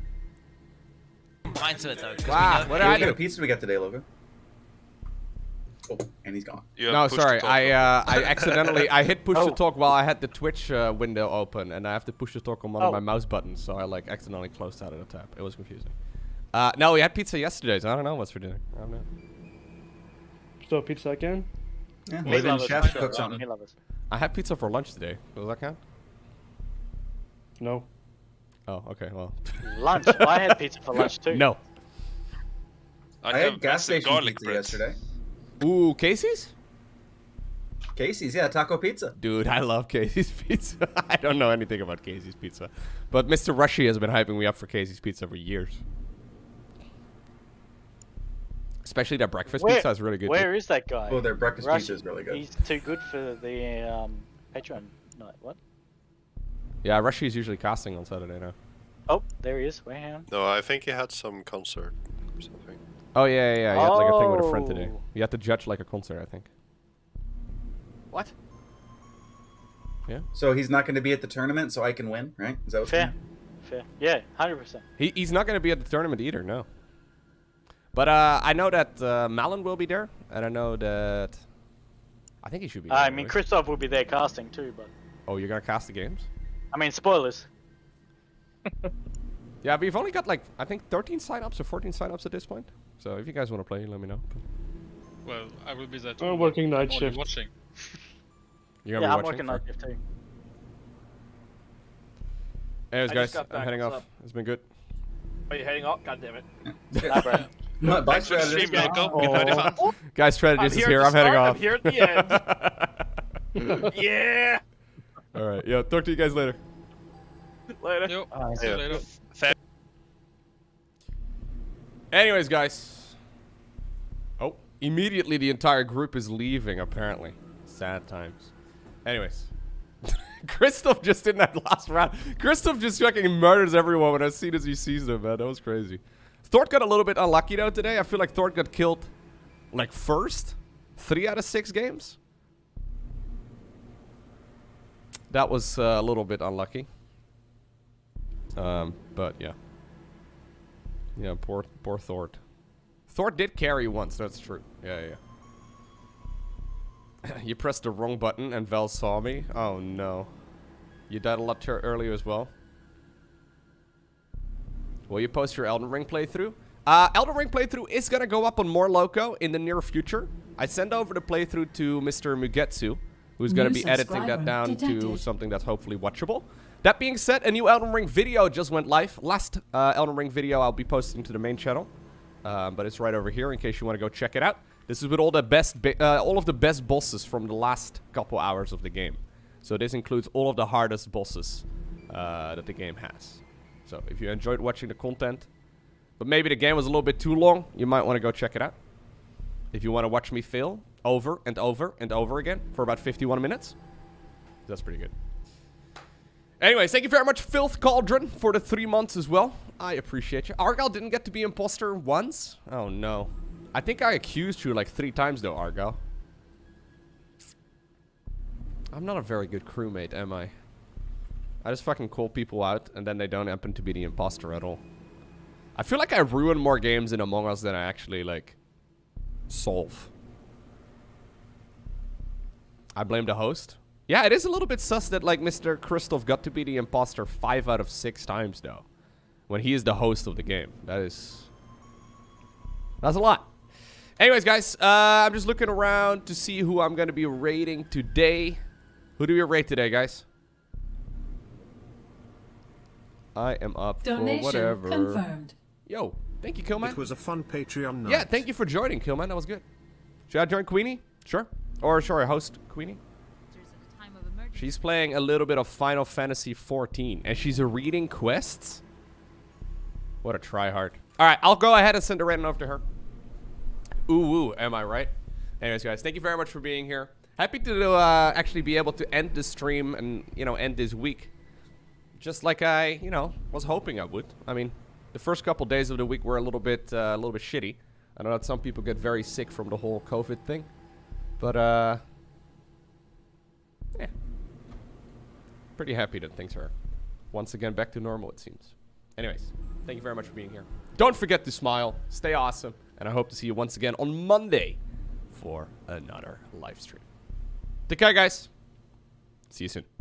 Mine's it though. Wow, what did I do? What kind of pizza we got today, Lowko? Oh, and he's gone. Yeah, no, sorry. I uh, I accidentally I hit push oh. to talk while I had the Twitch uh, window open, and I have to push to talk on one oh. of my mouse buttons, so I like accidentally closed out of the tab. It was confusing. Uh, no, we had pizza yesterday, so I don't know what's for dinner. I don't know. Still pizza again? Yeah, maybe the chef cooked something. I had pizza for lunch today. Does that count? No. Oh, okay. Well. Lunch. Well, I had pizza for lunch too. No. I, I had gas station garlic pizza yesterday. Ooh, Casey's? Casey's, yeah, taco pizza. Dude, I love Casey's pizza. I don't know anything about Casey's pizza, but Mister Rushy has been hyping me up for Casey's pizza for years. Especially that breakfast where, pizza is really good. Where is that guy? Well, their breakfast Rush, pizza is really good. He's too good for the um, Patreon night. What? Yeah, Rushy's usually casting on Saturday now. Oh, there he is. Where am? No, I think he had some concert or something. Oh, yeah, yeah, yeah. You oh. had like a thing with a friend today. You had to judge like a concert, I think. What? Yeah. So he's not going to be at the tournament, so I can win, right? Is that what Fair. Fair. Yeah, one hundred percent. He, he's not going to be at the tournament either, no. But uh, I know that uh, Malin will be there, and I know that... I think he should be there. I mean, Kristoff will be there casting too, but... Oh, you're going to cast the games? I mean, spoilers. Yeah, we've only got like, I think thirteen sign-ups or fourteen sign-ups at this point. So if you guys want to play, let me know. Well, I will be there too. I'm working night shift. Watching. You're gonna yeah, be I'm watching working night shift too. Anyways, I guys, I'm heading off. Up. It's been good. Are you heading off? God damn it. Nah, bro. My bike strategy is gone. Oh. Oh. Guys, strategy is here. here. I'm start. heading off. I'm here at the end. Yeah. All right. Yo, talk to you guys later. Later. Yo. Uh, See you later. Anyways, guys. Oh, immediately the entire group is leaving, apparently. Sad times. Anyways. Kristoff just in that last round. Kristoff just fucking murders everyone when, as soon as he sees them, man. That was crazy. Thorth got a little bit unlucky, though, today. I feel like Thorth got killed, like, first. Three out of six games. That was uh, a little bit unlucky. Um, but, yeah. Yeah, poor, poor Thorth. Thorth did carry once, that's true. Yeah, yeah. You pressed the wrong button and Val saw me. Oh, no. You died a lot earlier as well. Will you post your Elden Ring playthrough? Uh, Elden Ring playthrough is going to go up on More Lowko in the near future. I send over the playthrough to Mister Mugetsu, who's going to be editing that down detected. to something that's hopefully watchable. That being said, a new Elden Ring video just went live. Last uh, Elden Ring video I'll be posting to the main channel, um, but it's right over here in case you want to go check it out. This is with all the best, uh, all of the best bosses from the last couple hours of the game. So this includes all of the hardest bosses uh, that the game has. So if you enjoyed watching the content, but maybe the game was a little bit too long, you might want to go check it out. If you want to watch me fail over and over and over again for about fifty-one minutes, that's pretty good. Anyways, thank you very much, Filth Cauldron, for the three months as well. I appreciate you. Argyle didn't get to be imposter once. Oh, no. I think I accused you like three times, though, Argyle. I'm not a very good crewmate, am I? I just fucking call people out, and then they don't happen to be the imposter at all. I feel like I ruin more games in Among Us than I actually, like, solve. I blame the host. Yeah, it is a little bit sus that, like, Mister Kristoff got to be the imposter five out of six times, though. When he is the host of the game. That is... That's a lot. Anyways, guys, uh, I'm just looking around to see who I'm going to be raiding today. Who do we raid today, guys? I am up Donation for whatever. Confirmed. Yo, thank you, Killman. It was a fun Patreon night. Yeah, thank you for joining, Killman. That was good. Should I join Queenie? Sure. Or, sorry, host Queenie? She's playing a little bit of Final Fantasy fourteen, and she's reading quests? What a tryhard. All right, I'll go ahead and send a random over to her. Ooh, ooh, am I right? Anyways, guys, thank you very much for being here. Happy to uh, actually be able to end the stream and, you know, end this week. Just like I, you know, was hoping I would. I mean, the first couple days of the week were a little bit, uh, a little bit shitty. I know that some people get very sick from the whole COVID thing, but, uh, yeah. Pretty happy that things are once again back to normal, it seems. Anyways, thank you very much for being here. Don't forget to smile, stay awesome, and I hope to see you once again on Monday for another live stream. Take care, guys. See you soon.